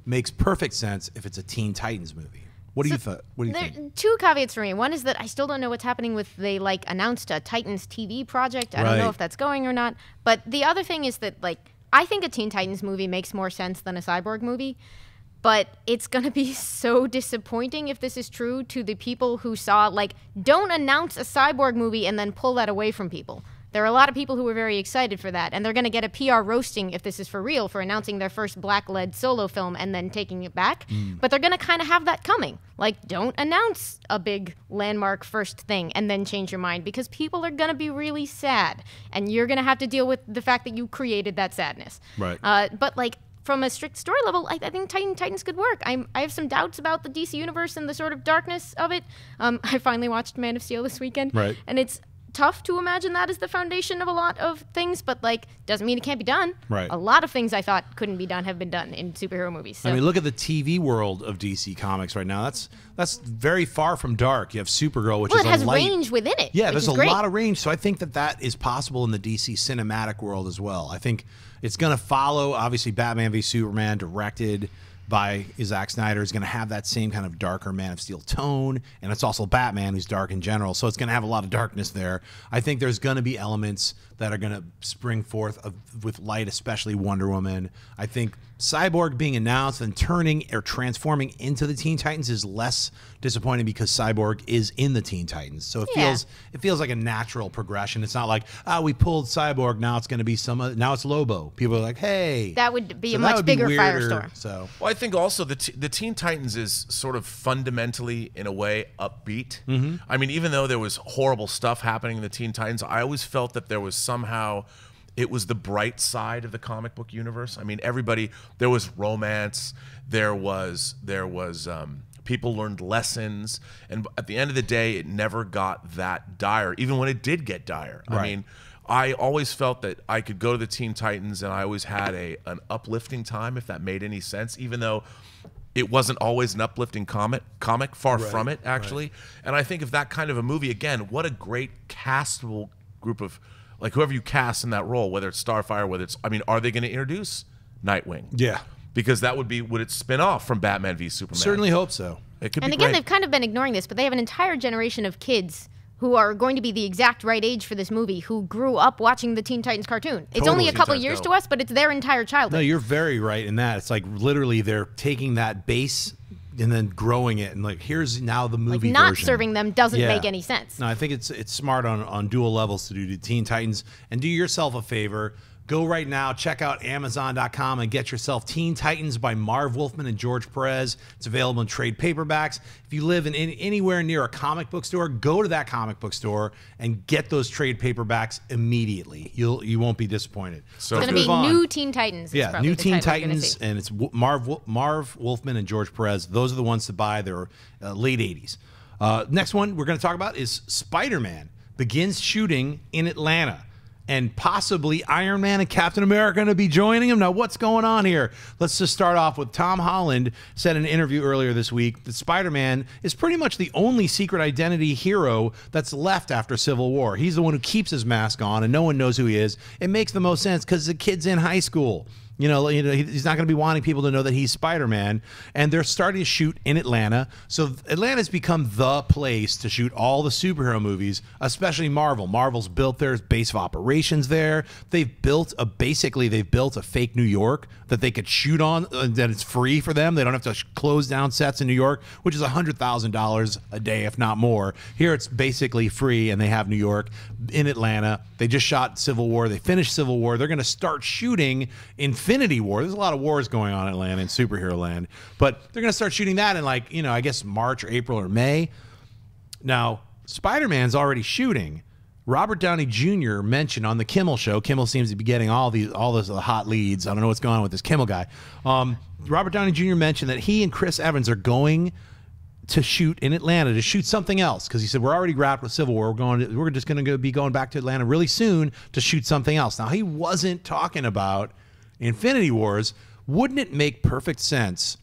Makes perfect sense if it's a Teen Titans movie. What do so you, th what do you there, think? Two caveats for me. One is that I still don't know what's happening with, they like announced a Titans T V project. I right. don't know if that's going or not. But the other thing is that, like, I think a Teen Titans movie makes more sense than a Cyborg movie. But it's going to be so disappointing if this is true to the people who saw, like, don't announce a Cyborg movie and then pull that away from people. There are a lot of people who were very excited for that, and they're going to get a P R roasting, if this is for real, for announcing their first black-led solo film and then taking it back. Mm. But they're going to kind of have that coming. Like, don't announce a big landmark first thing and then change your mind, because people are going to be really sad, and you're going to have to deal with the fact that you created that sadness. Right. Uh, but, like, from a strict story level, I, I think Teen Titans could work. I'm, I have some doubts about the D C universe and the sort of darkness of it. Um, I finally watched Man of Steel this weekend, right. and it's tough to imagine that as the foundation of a lot of things, but, like, doesn't mean it can't be done. Right. A lot of things I thought couldn't be done have been done in superhero movies. So. I mean, look at the T V world of D C Comics right now. That's that's very far from dark. You have Supergirl, which well, is it has a light, range within it. Yeah, there's a great. lot of range. So I think that that is possible in the D C cinematic world as well. I think. It's going to follow, obviously, Batman v Superman, directed by Zack Snyder, is going to have that same kind of darker Man of Steel tone, and it's also Batman, who's dark in general, so it's going to have a lot of darkness there. I think there's going to be elements that are going to spring forth of, with light, especially Wonder Woman. I think Cyborg being announced and turning or transforming into the Teen Titans is less disappointing because Cyborg is in the Teen Titans, so it yeah. feels it feels like a natural progression. It's not like, ah, oh, we pulled Cyborg, now it's going to be some uh, now it's Lobo. People are like, hey, that would be so a much bigger be firestorm. So, well, I think also the t the Teen Titans is sort of fundamentally, in a way, upbeat. Mm-hmm. I mean, even though there was horrible stuff happening in the Teen Titans, I always felt that there was somehow. It was the bright side of the comic book universe. I mean, everybody, there was romance, there was, there was um, people learned lessons, and at the end of the day, it never got that dire, even when it did get dire. Right. I mean, I always felt that I could go to the Teen Titans, and I always had a an uplifting time, if that made any sense, even though it wasn't always an uplifting comic, comic far right. from it, actually. Right. And I think of that kind of a movie, again, what a great castable group of, like, whoever you cast in that role, whether it's Starfire, whether it's, I mean, are they going to introduce Nightwing? Yeah. Because that would be, would it spin off from Batman v Superman? Certainly hope so. It could and be again, great. They've kind of been ignoring this, but they have an entire generation of kids who are going to be the exact right age for this movie, who grew up watching the Teen Titans cartoon. It's totally only a couple years to us, but it's their entire childhood. No, you're very right in that. It's like literally they're taking that base and then growing it and like here's now the movie like not version. Serving them doesn't yeah. make any sense. No, I think it's it's smart on on dual levels to do the Teen Titans, and do yourself a favor. Go right now, check out Amazon dot com and get yourself Teen Titans by Marv Wolfman and George Perez. It's available in trade paperbacks. If you live in, in anywhere near a comic book store, go to that comic book store and get those trade paperbacks immediately. You'll you won't be disappointed. So it's going to be on. New Teen Titans. Yeah, New Teen Titans, and it's Marv Marv Wolfman and George Perez. Those are the ones to buy. They're uh, late eighties. Uh, next one we're going to talk about is Spider-Man begins shooting in Atlanta. And possibly Iron Man and Captain America going to be joining him. Now, what's going on here? Let's just start off with Tom Holland said in an interview earlier this week that Spider-Man is pretty much the only secret identity hero that's left after Civil War. He's the one who keeps his mask on and no one knows who he is. It makes the most sense because the kid's in high school. You know, you know, he's not going to be wanting people to know that he's Spider-Man. And they're starting to shoot in Atlanta. So Atlanta's become the place to shoot all the superhero movies, especially Marvel. Marvel's built their base of operations there. They've built a, basically, they've built a fake New York that they could shoot on, uh, that it's free for them. They don't have to close down sets in New York, which is one hundred thousand dollars a day, if not more. Here it's basically free, and they have New York in Atlanta. They just shot Civil War. They finished Civil War. They're going to start shooting in Infinity War. There's a lot of wars going on in Atlanta and superhero land, but they're going to start shooting that in like, you know, I guess March or April or May. Now, Spider-Man's already shooting. Robert Downey Junior mentioned on the Kimmel show, Kimmel seems to be getting all these, all those hot leads. I don't know what's going on with this Kimmel guy. Um, Robert Downey Junior mentioned that he and Chris Evans are going to shoot in Atlanta, to shoot something else, because he said we're already wrapped with Civil War. We're going to, we're just going to be going back to Atlanta really soon to shoot something else. Now, he wasn't talking about Infinity Wars. Wouldn't it make perfect sense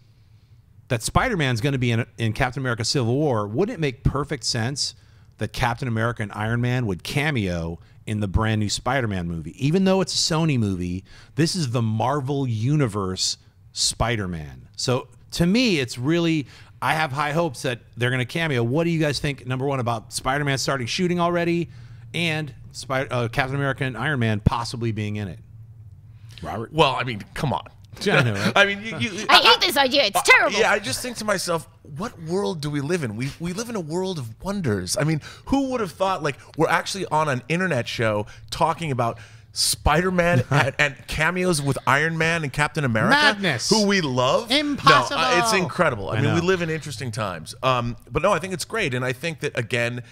that Spider-Man's going to be in, in Captain America Civil War? Wouldn't it make perfect sense that Captain America and Iron Man would cameo in the brand new Spider-Man movie? Even though it's a Sony movie, this is the Marvel Universe Spider-Man. So to me, it's really, I have high hopes that they're going to cameo. What do you guys think, number one, about Spider-Man starting shooting already and Spy- uh, Captain America and Iron Man possibly being in it? Robert? Well, I mean, come on. I, know, right? I mean, you, you, I, I hate this idea. It's uh, terrible. Yeah, I just think to myself, what world do we live in? We we live in a world of wonders. I mean, who would have thought like we're actually on an internet show talking about Spider-Man and, and cameos with Iron Man and Captain America, madness, who we love. Impossible. No, uh, it's incredible. I, I mean, know. we live in interesting times. Um, but no, I think it's great, and I think that again,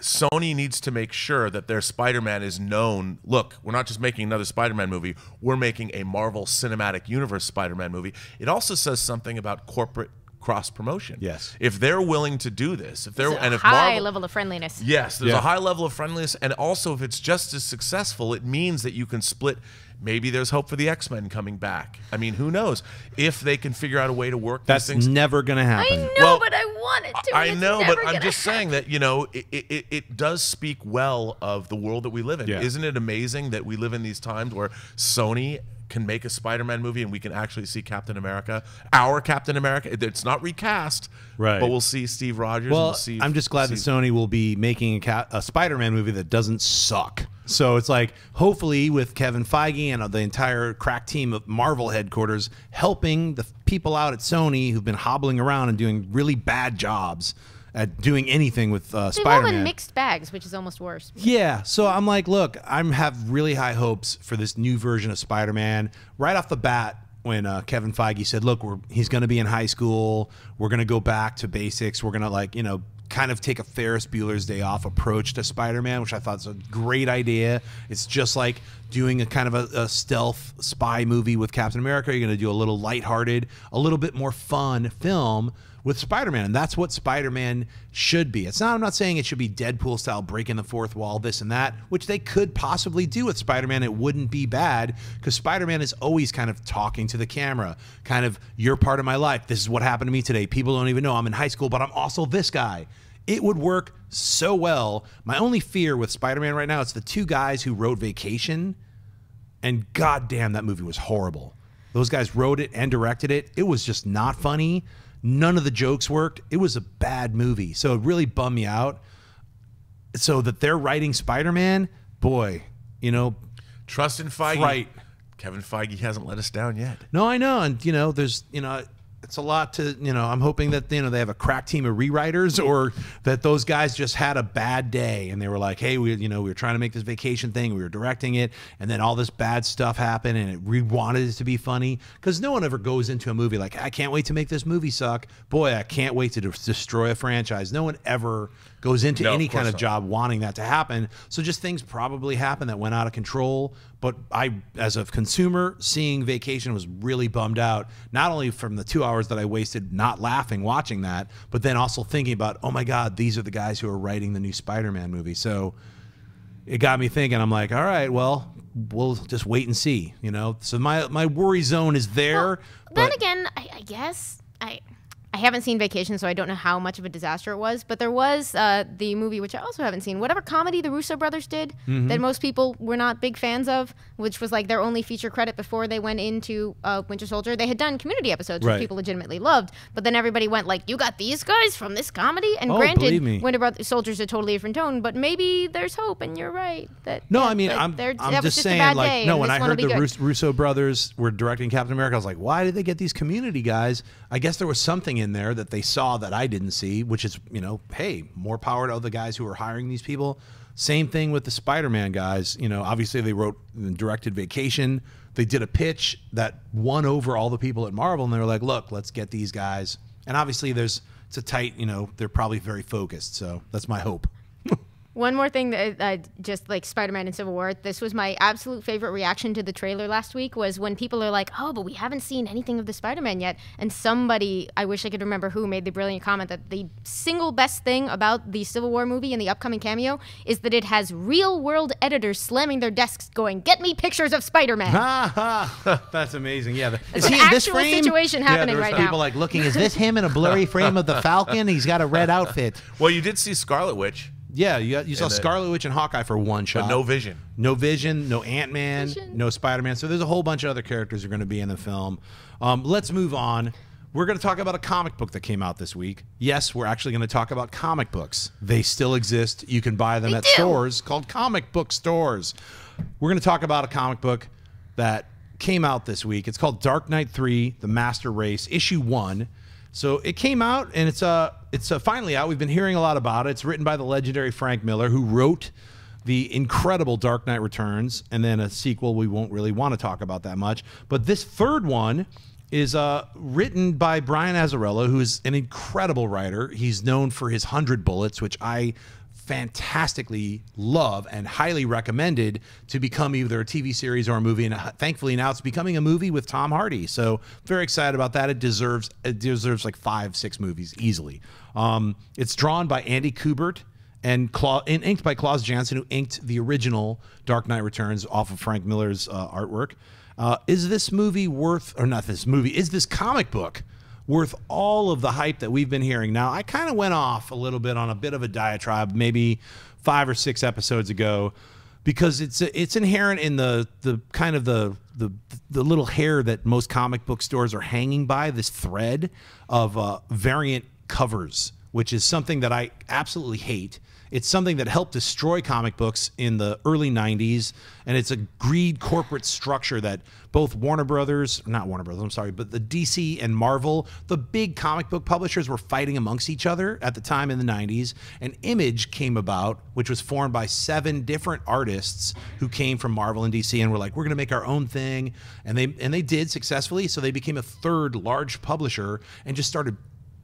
Sony needs to make sure that their Spider-Man is known. Look, we're not just making another Spider-Man movie. We're making a Marvel Cinematic Universe Spider-Man movie. It also says something about corporate cross-promotion. Yes. If they're willing to do this, if they're and if Marvel, high level of friendliness. Yes, there's yeah. a high level of friendliness, and also if it's just as successful, it means that you can split. Maybe there's hope for the X-Men coming back. I mean, who knows? If they can figure out a way to work these things. That's never going to happen. I know, well, but I want it to. I know, but I'm just happen. saying that, you know, it, it, it does speak well of the world that we live in. Yeah. Isn't it amazing that we live in these times where Sony can make a Spider-Man movie and we can actually see Captain America, our Captain America. It's not recast, right? But we'll see Steve Rogers. Well, and we'll see I'm just glad Steve that Sony will be making a, a Spider-Man movie that doesn't suck. So it's like, hopefully with Kevin Feige and the entire crack team of Marvel headquarters helping the people out at Sony who've been hobbling around and doing really bad jobs at doing anything with uh, Spider-Man. They've all been mixed bags, which is almost worse. Yeah, so I'm like, look, I have really high hopes for this new version of Spider-Man. Right off the bat, when uh, Kevin Feige said, look, we're, he's going to be in high school. We're going to go back to basics. We're going to, like, you know, kind of take a Ferris Bueller's Day Off approach to Spider-Man, which I thought was a great idea. It's just like doing a kind of a, a stealth spy movie with Captain America. You're going to do a little lighthearted, a little bit more fun film with Spider-Man, and that's what Spider-Man should be. It's not, I'm not saying it should be Deadpool style, breaking the fourth wall, this and that, which they could possibly do with Spider-Man. It wouldn't be bad, because Spider-Man is always kind of talking to the camera, kind of, you're part of my life. This is what happened to me today. People don't even know I'm in high school, but I'm also this guy. It would work so well. My only fear with Spider-Man right now, it's the two guys who wrote Vacation, and goddamn, that movie was horrible. Those guys wrote it and directed it. It was just not funny. None of the jokes worked. It was a bad movie. So it really bummed me out. So that they're writing Spider-Man, boy, you know. Trust in Feige. Right. Kevin Feige hasn't let us down yet. No, I know. And, you know, there's, you know, it's a lot to, you know, I'm hoping that, you know, they have a crack team of rewriters, or that those guys just had a bad day and they were like, hey, we, you know, we were trying to make this vacation thing, we were directing it, and then all this bad stuff happened and it, we wanted it to be funny. Because no one ever goes into a movie like, I can't wait to make this movie suck. Boy, I can't wait to de destroy a franchise. No one ever goes into no, any kind of not. job wanting that to happen. So just things probably happened that went out of control. But I, as a consumer, seeing Vacation was really bummed out, not only from the two hours that I wasted not laughing watching that, but then also thinking about, oh my God, these are the guys who are writing the new Spider-Man movie. So it got me thinking. I'm like, all right, well, we'll just wait and see, you know? So my, my worry zone is there. Well, but then again, I, I guess I... I haven't seen Vacation, so I don't know how much of a disaster it was. But there was uh, the movie, which I also haven't seen, whatever comedy the Russo brothers did, mm-hmm. that most people were not big fans of, which was like their only feature credit before they went into uh, Winter Soldier. They had done community episodes, right. which people legitimately loved. But then everybody went like, you got these guys from this comedy? And oh, granted, Winter Soldier's a totally different tone, but maybe there's hope, and you're right. That, no, yeah, I mean, like, I'm, I'm just, just saying, like, no, when I heard the Rus Russo brothers were directing Captain America, I was like, why did they get these community guys? I guess there was something in in there that they saw that I didn't see, which is, you know, hey, more power to other guys who are hiring these people. Same thing with the Spider-Man guys. You know, obviously they wrote and directed Vacation. They did a pitch that won over all the people at Marvel, and they were like, look, let's get these guys. And obviously there's, it's a tight, you know, they're probably very focused. So that's my hope. One more thing that uh, just like Spider-Man and Civil War, this was my absolute favorite reaction to the trailer last week, was when people are like, oh, but we haven't seen anything of the Spider-Man yet. And somebody, I wish I could remember who, made the brilliant comment that the single best thing about the Civil War movie and the upcoming cameo is that it has real world editors slamming their desks going, get me pictures of Spider-Man. That's amazing. Yeah. The, is he in this frame? Situation happening yeah, right people now. People like looking, is this him in a blurry frame of the Falcon? He's got a red outfit. Well, you did see Scarlet Witch. Yeah, you, you saw then, Scarlet Witch and Hawkeye for one shot. But no Vision. No Vision, no Ant-Man, no Spider-Man. So there's a whole bunch of other characters who are going to be in the film. Um, let's move on. We're going to talk about a comic book that came out this week. Yes, we're actually going to talk about comic books. They still exist. You can buy them they at do. stores called comic book stores. We're going to talk about a comic book that came out this week. It's called Dark Knight three, The Master Race, Issue one. So it came out, and it's uh, it's uh, finally out. We've been hearing a lot about it. It's written by the legendary Frank Miller, who wrote the incredible Dark Knight Returns, and then a sequel we won't really want to talk about that much. But this third one is uh, written by Brian Azzarello, who is an incredible writer. He's known for his one hundred Bullets, which I fantastically love and highly recommended to become either a T V series or a movie, and thankfully now it's becoming a movie with Tom Hardy, so very excited about that. It deserves it deserves like five six movies easily. Um, it's drawn by Andy Kubert and, Cla and inked by Klaus Janson, who inked the original Dark Knight Returns off of Frank Miller's uh, artwork. Uh, is this movie worth or not this movie is this comic book worth all of the hype that we've been hearing? Now, I kind of went off a little bit on a bit of a diatribe maybe five or six episodes ago, because it's it's inherent in the the kind of the the, the little hair that most comic book stores are hanging by, this thread of uh, variant covers, which is something that I absolutely hate. It's something that helped destroy comic books in the early nineties, and it's a greed corporate structure that both Warner Brothers, not Warner Brothers, I'm sorry, but the D C and Marvel, the big comic book publishers, were fighting amongst each other at the time in the nineties, and Image came about, which was formed by seven different artists who came from Marvel and D C and were like, we're gonna make our own thing, and they, and they did successfully, so they became a third large publisher and just started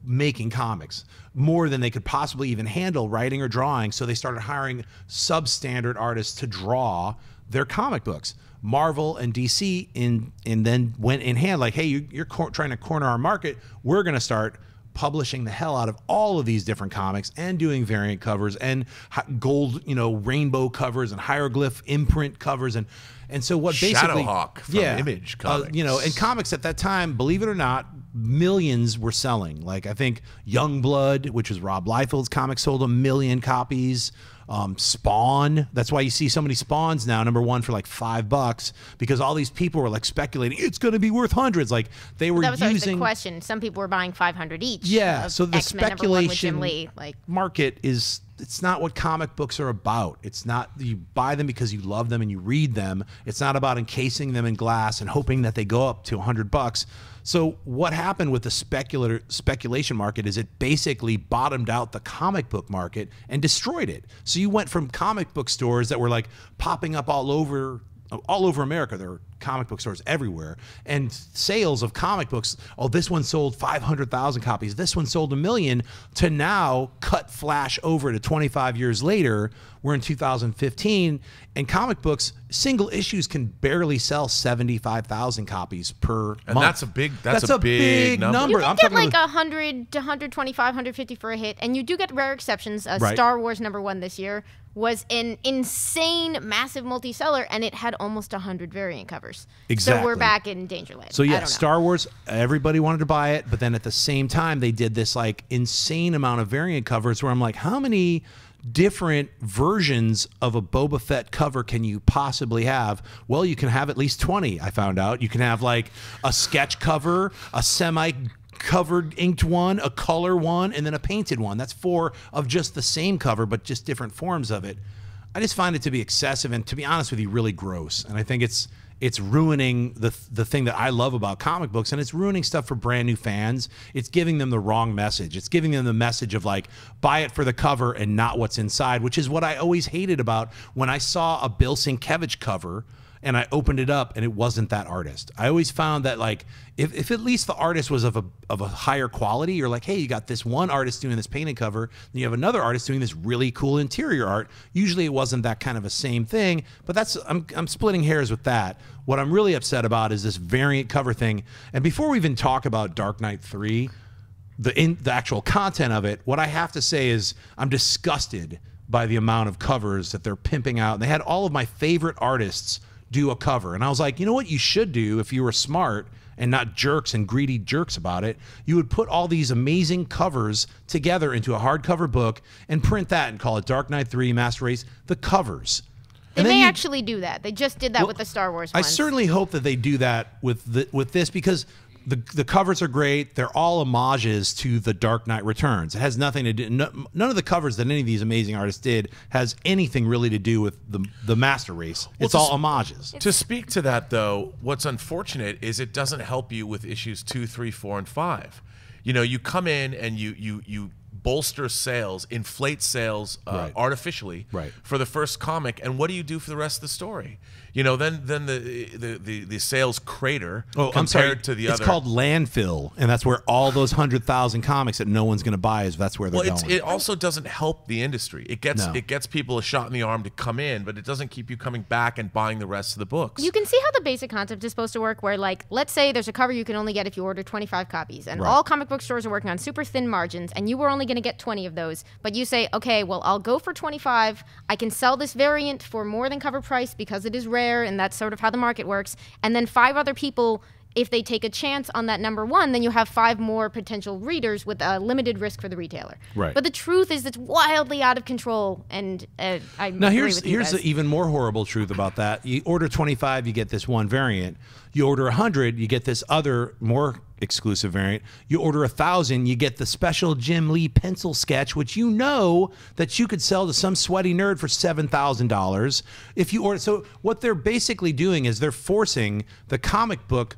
making comics more than they could possibly even handle writing or drawing. So they started hiring substandard artists to draw their comic books. Marvel and D C in and then went in hand like, hey, you, you're trying to corner our market. We're going to start publishing the hell out of all of these different comics and doing variant covers and gold, you know, rainbow covers and hieroglyph imprint covers. And and so what basically Shadowhawk from yeah, Image Comics. Uh, you know, and comics at that time, believe it or not, millions were selling. Like, I think Youngblood, which was Rob Liefeld's comic, sold a million copies. Um, Spawn, that's why you see so many Spawns now, number one, for like five bucks, because all these people were like speculating it's going to be worth hundreds. Like, they were that was using the question. Some people were buying five hundred each. Yeah, so the X-Men, speculation Jim Lee, like, market is it's not what comic books are about. It's not, you buy them because you love them and you read them. It's not about encasing them in glass and hoping that they go up to a hundred bucks. So what happened with the speculator speculation market is it basically bottomed out the comic book market and destroyed it. So you went from comic book stores that were like popping up all over all over America. There are comic book stores everywhere, and sales of comic books, oh, this one sold five hundred thousand copies, this one sold a million, to now cut flash over to twenty-five years later, we're in two thousand fifteen, and comic books, single issues can barely sell seventy-five thousand copies per and month. And that's a big, that's, that's a, a big, big number. number. You can I'm get like one hundred to one twenty-five, one fifty for a hit, and you do get rare exceptions. Uh, right. Star Wars number one this year was an insane, massive multi-seller, and it had almost one hundred variant covers. Exactly. So we're back in danger land. So yeah, Star Wars, everybody wanted to buy it, but then at the same time, they did this like insane amount of variant covers where I'm like, how many different versions of a Boba Fett cover can you possibly have? Well, you can have at least twenty, I found out. You can have like a sketch cover, a semi covered inked one, a color one, and then a painted one. That's four of just the same cover, but just different forms of it. I just find it to be excessive and, to be honest with you, really gross. And I think it's it's ruining the the thing that I love about comic books, and it's ruining stuff for brand new fans. It's giving them the wrong message. It's giving them the message of like, buy it for the cover and not what's inside, which is what I always hated about when I saw a Bill Sienkiewicz cover and I opened it up and it wasn't that artist. I always found that like, if, if at least the artist was of a, of a higher quality, you're like, hey, you got this one artist doing this painted cover, then you have another artist doing this really cool interior art. Usually it wasn't that kind of a same thing, but that's, I'm, I'm splitting hairs with that. What I'm really upset about is this variant cover thing. And before we even talk about Dark Knight three, the, in, the actual content of it, what I have to say is I'm disgusted by the amount of covers that they're pimping out. And they had all of my favorite artists do a cover, and I was like, you know what you should do if you were smart and not jerks and greedy jerks about it, you would put all these amazing covers together into a hardcover book and print that and call it Dark Knight three Master Race The Covers. They may you, actually do that. They just did that well, with the Star Wars ones. I certainly hope that they do that with the, with this, because the, the covers are great. They're all homages to The Dark Knight Returns. It has nothing to do, no, none of the covers that any of these amazing artists did has anything really to do with the, the Master Race. Well, it's all homages. To speak to that, though, what's unfortunate is it doesn't help you with issues two, three, four, and five. You know, you come in and you, you, you bolster sales, inflate sales uh, right. artificially right. for the first comic, and what do you do for the rest of the story? You know, then then the the the, the sales crater oh, compared I'm sorry. to the it's other. It's called landfill, and that's where all those hundred thousand comics that no one's going to buy is. That's where they're well, it's, going. It also doesn't help the industry. It gets no. it gets people a shot in the arm to come in, but it doesn't keep you coming back and buying the rest of the books. You can see how the basic concept is supposed to work, where like, let's say there's a cover you can only get if you order twenty-five copies, and right. all comic book stores are working on super thin margins, and you were only going to get twenty of those, but you say, okay, well, I'll go for twenty-five. I can sell this variant for more than cover price because it is rare, and that's sort of how the market works. And then five other people, if they take a chance on that number one, then you have five more potential readers with a limited risk for the retailer. Right. But the truth is it's wildly out of control, and uh, I now agree here's, with you here's guys. the even more horrible truth about that. You order twenty-five, you get this one variant. You order one hundred, you get this other more exclusive variant. You order one thousand, you get the special Jim Lee pencil sketch, which you know that you could sell to some sweaty nerd for seven thousand dollars. If you order, so what they're basically doing is they're forcing the comic book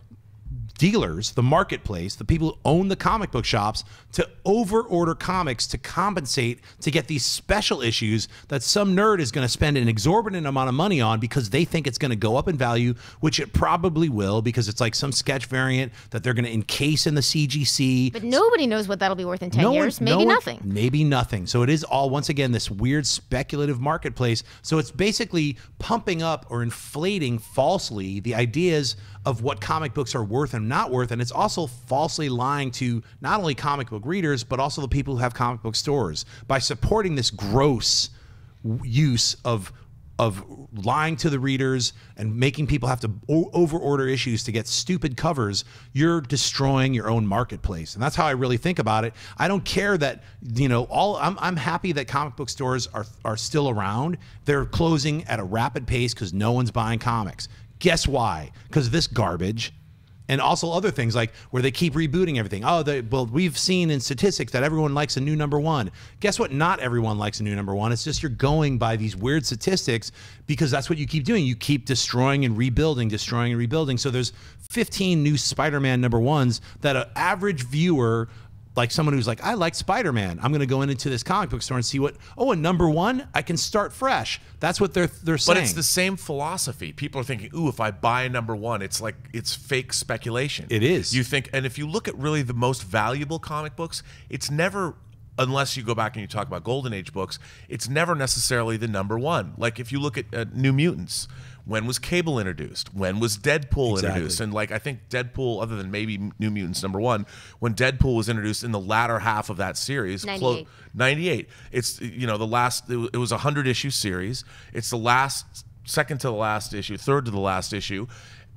dealers, the marketplace, the people who own the comic book shops, to over-order comics to compensate to get these special issues that some nerd is going to spend an exorbitant amount of money on because they think it's going to go up in value, which it probably will, because it's like some sketch variant that they're going to encase in the C G C. But nobody knows what that'll be worth in ten no years. One, maybe no one, nothing. Maybe nothing. So it is all, once again, this weird speculative marketplace. So it's basically pumping up or inflating falsely the ideas of what comic books are worth and not worth, and it's also falsely lying to not only comic book readers but also the people who have comic book stores by supporting this gross use of of lying to the readers and making people have to over-order issues to get stupid covers. You're destroying your own marketplace, and that's how I really think about it. I don't care that, you know, all I'm, I'm happy that comic book stores are are still around. They're closing at a rapid pace because no one's buying comics. Guess why? Because this garbage And also other things like where they keep rebooting everything. Oh, they, well, we've seen in statistics that everyone likes a new number one. Guess what? Not everyone likes a new number one. It's just you're going by these weird statistics because that's what you keep doing. You keep destroying and rebuilding, destroying and rebuilding. So there's fifteen new Spider-Man number ones that an average viewer, like someone who's like, I like Spider-Man. I'm going to go into this comic book store and see what, oh, a number one, I can start fresh. That's what they're they're saying. But it's the same philosophy. People are thinking, ooh, if I buy a number one, it's like, it's fake speculation. It is. You think, and if you look at really the most valuable comic books, it's never, unless you go back and you talk about Golden Age books, it's never necessarily the number one. Like if you look at uh, New Mutants, when was Cable introduced? When was Deadpool exactly. introduced? And like I think Deadpool, other than maybe New Mutants number one, when Deadpool was introduced in the latter half of that series, ninety-eight. ninety-eight. It's, you know, the last, it was a hundred issue series. It's the last, second to the last issue, third to the last issue.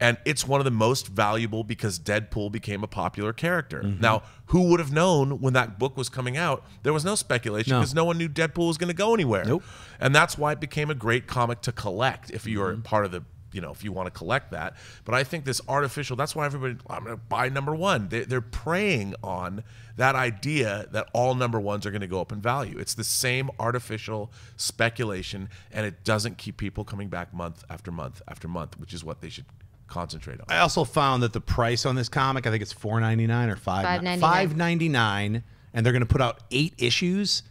And it's one of the most valuable because Deadpool became a popular character. Mm-hmm. Now, who would have known when that book was coming out? There was no speculation because no. no one knew Deadpool was going to go anywhere. Nope. And that's why it became a great comic to collect if you're mm-hmm. part of the, you know, if you want to collect that. But I think this artificial, that's why everybody, I'm going to buy number one. They, they're preying on that idea that all number ones are going to go up in value. It's the same artificial speculation, and it doesn't keep people coming back month after month after month, which is what they should concentrate on. I also found that the price on this comic, I think it's four ninety-nine or five ninety-nine. five ninety-nine, and they're going to put out eight issues.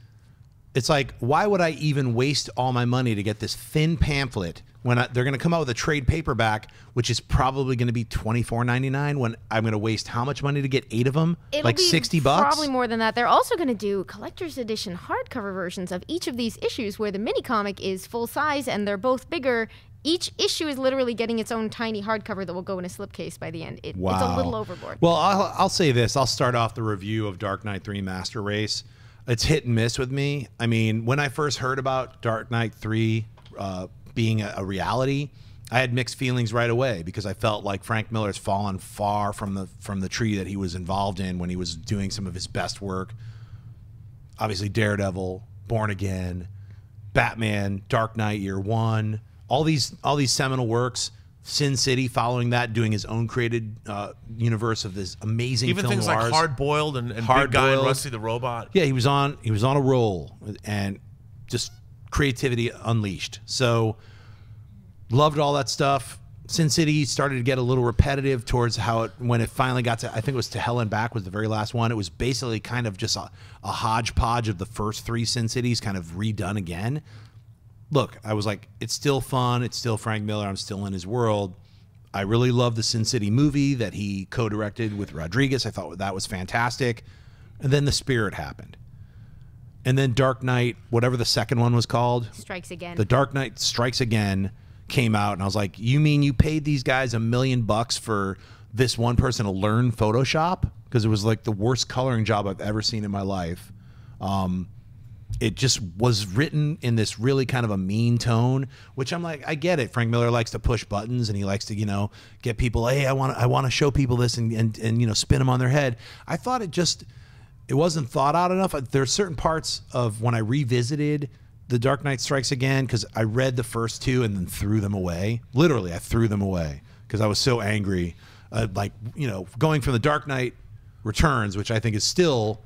It's like, why would I even waste all my money to get this thin pamphlet when I, they're going to come out with a trade paperback, which is probably going to be twenty-four ninety-nine, when I'm going to waste how much money to get eight of them? It'll like be sixty bucks? Probably more than that. They're also going to do collector's edition hardcover versions of each of these issues where the mini comic is full size and they're both bigger. Each issue is literally getting its own tiny hardcover that will go in a slipcase by the end. It, wow. It's a little overboard. Well, I'll, I'll say this. I'll start off the review of Dark Knight three Master Race. It's hit and miss with me. I mean, when I first heard about Dark Knight three uh, being a, a reality, I had mixed feelings right away because I felt like Frank Miller's fallen far from the, from the tree that he was involved in when he was doing some of his best work. Obviously, Daredevil, Born Again, Batman, Dark Knight Year One. All these, all these seminal works, Sin City, following that, doing his own created uh, universe of this amazing film noirs. Even things like Hard Boiled and, and Hard Big Guy and Rusty the Robot. Yeah, he was on, he was on a roll, and just creativity unleashed. So loved all that stuff. Sin City started to get a little repetitive towards how it, when it finally got to, I think it was To Hell and Back was the very last one. It was basically kind of just a, a hodgepodge of the first three Sin Cities kind of redone again. Look, I was like, it's still fun. It's still Frank Miller. I'm still in his world. I really love the Sin City movie that he co-directed with Rodriguez. I thought that was fantastic. And then The Spirit happened. And then Dark Knight, whatever the second one was called. Strikes Again. The Dark Knight Strikes Again came out. And I was like, you mean you paid these guys a million bucks for this one person to learn Photoshop? Because it was like the worst coloring job I've ever seen in my life. Um... It just was written in this really kind of a mean tone, which I'm like, I get it. Frank Miller likes to push buttons, and he likes to, you know, get people, hey, I want to I want to show people this and, and, and, you know, spin them on their head. I thought it just, it wasn't thought out enough. There are certain parts of when I revisited The Dark Knight Strikes Again, because I read the first two and then threw them away. Literally, I threw them away because I was so angry. Uh, like, you know, going from The Dark Knight Returns, which I think is still...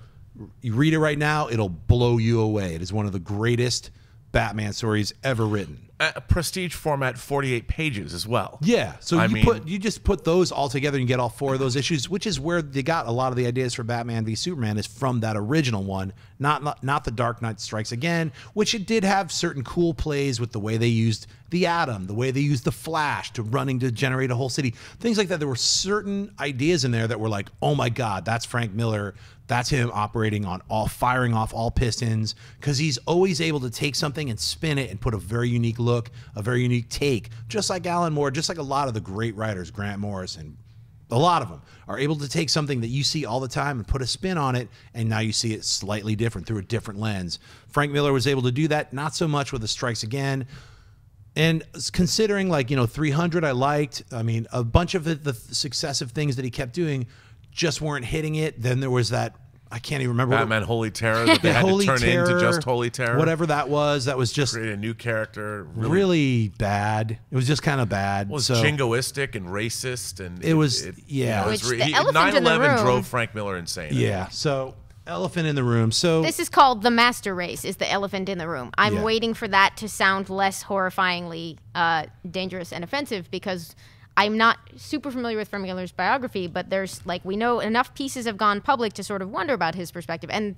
You read it right now, it'll blow you away. It is one of the greatest Batman stories ever written. A prestige format, forty-eight pages as well. Yeah, so I you mean, put you just put those all together and you get all four of those issues, which is where they got a lot of the ideas for Batman v Superman is from that original one, not not, not The Dark Knight Strikes Again, which it did have certain cool plays with the way they used the Atom, the way they used the Flash to running to generate a whole city, things like that. There were certain ideas in there that were like, oh my God, that's Frank Miller. That's him operating on all, firing off all pistons, because he's always able to take something and spin it and put a very unique look, a very unique take, just like Alan Moore, just like a lot of the great writers, Grant Morrison, a lot of them are able to take something that you see all the time and put a spin on it, and now you see it slightly different through a different lens. Frank Miller was able to do that, not so much with The Strikes Again. And considering, like, you know, three hundred I liked, I mean, a bunch of the, the successive things that he kept doing just weren't hitting it. Then there was that I can't even remember. Batman Holy Terror that they had Holy to turn Terror, into just Holy Terror. Whatever that was, that was just... Create a new character. Really, really bad. It was just kind of bad. It was so jingoistic and racist. And It, it was, it, yeah. nine eleven drove Frank Miller insane. Yeah, so... Elephant in the room. So this is called the master race. Is the elephant in the room? I'm yeah. waiting for that to sound less horrifyingly uh, dangerous and offensive, because I'm not super familiar with Frank Miller's biography, but there's like we know enough pieces have gone public to sort of wonder about his perspective, and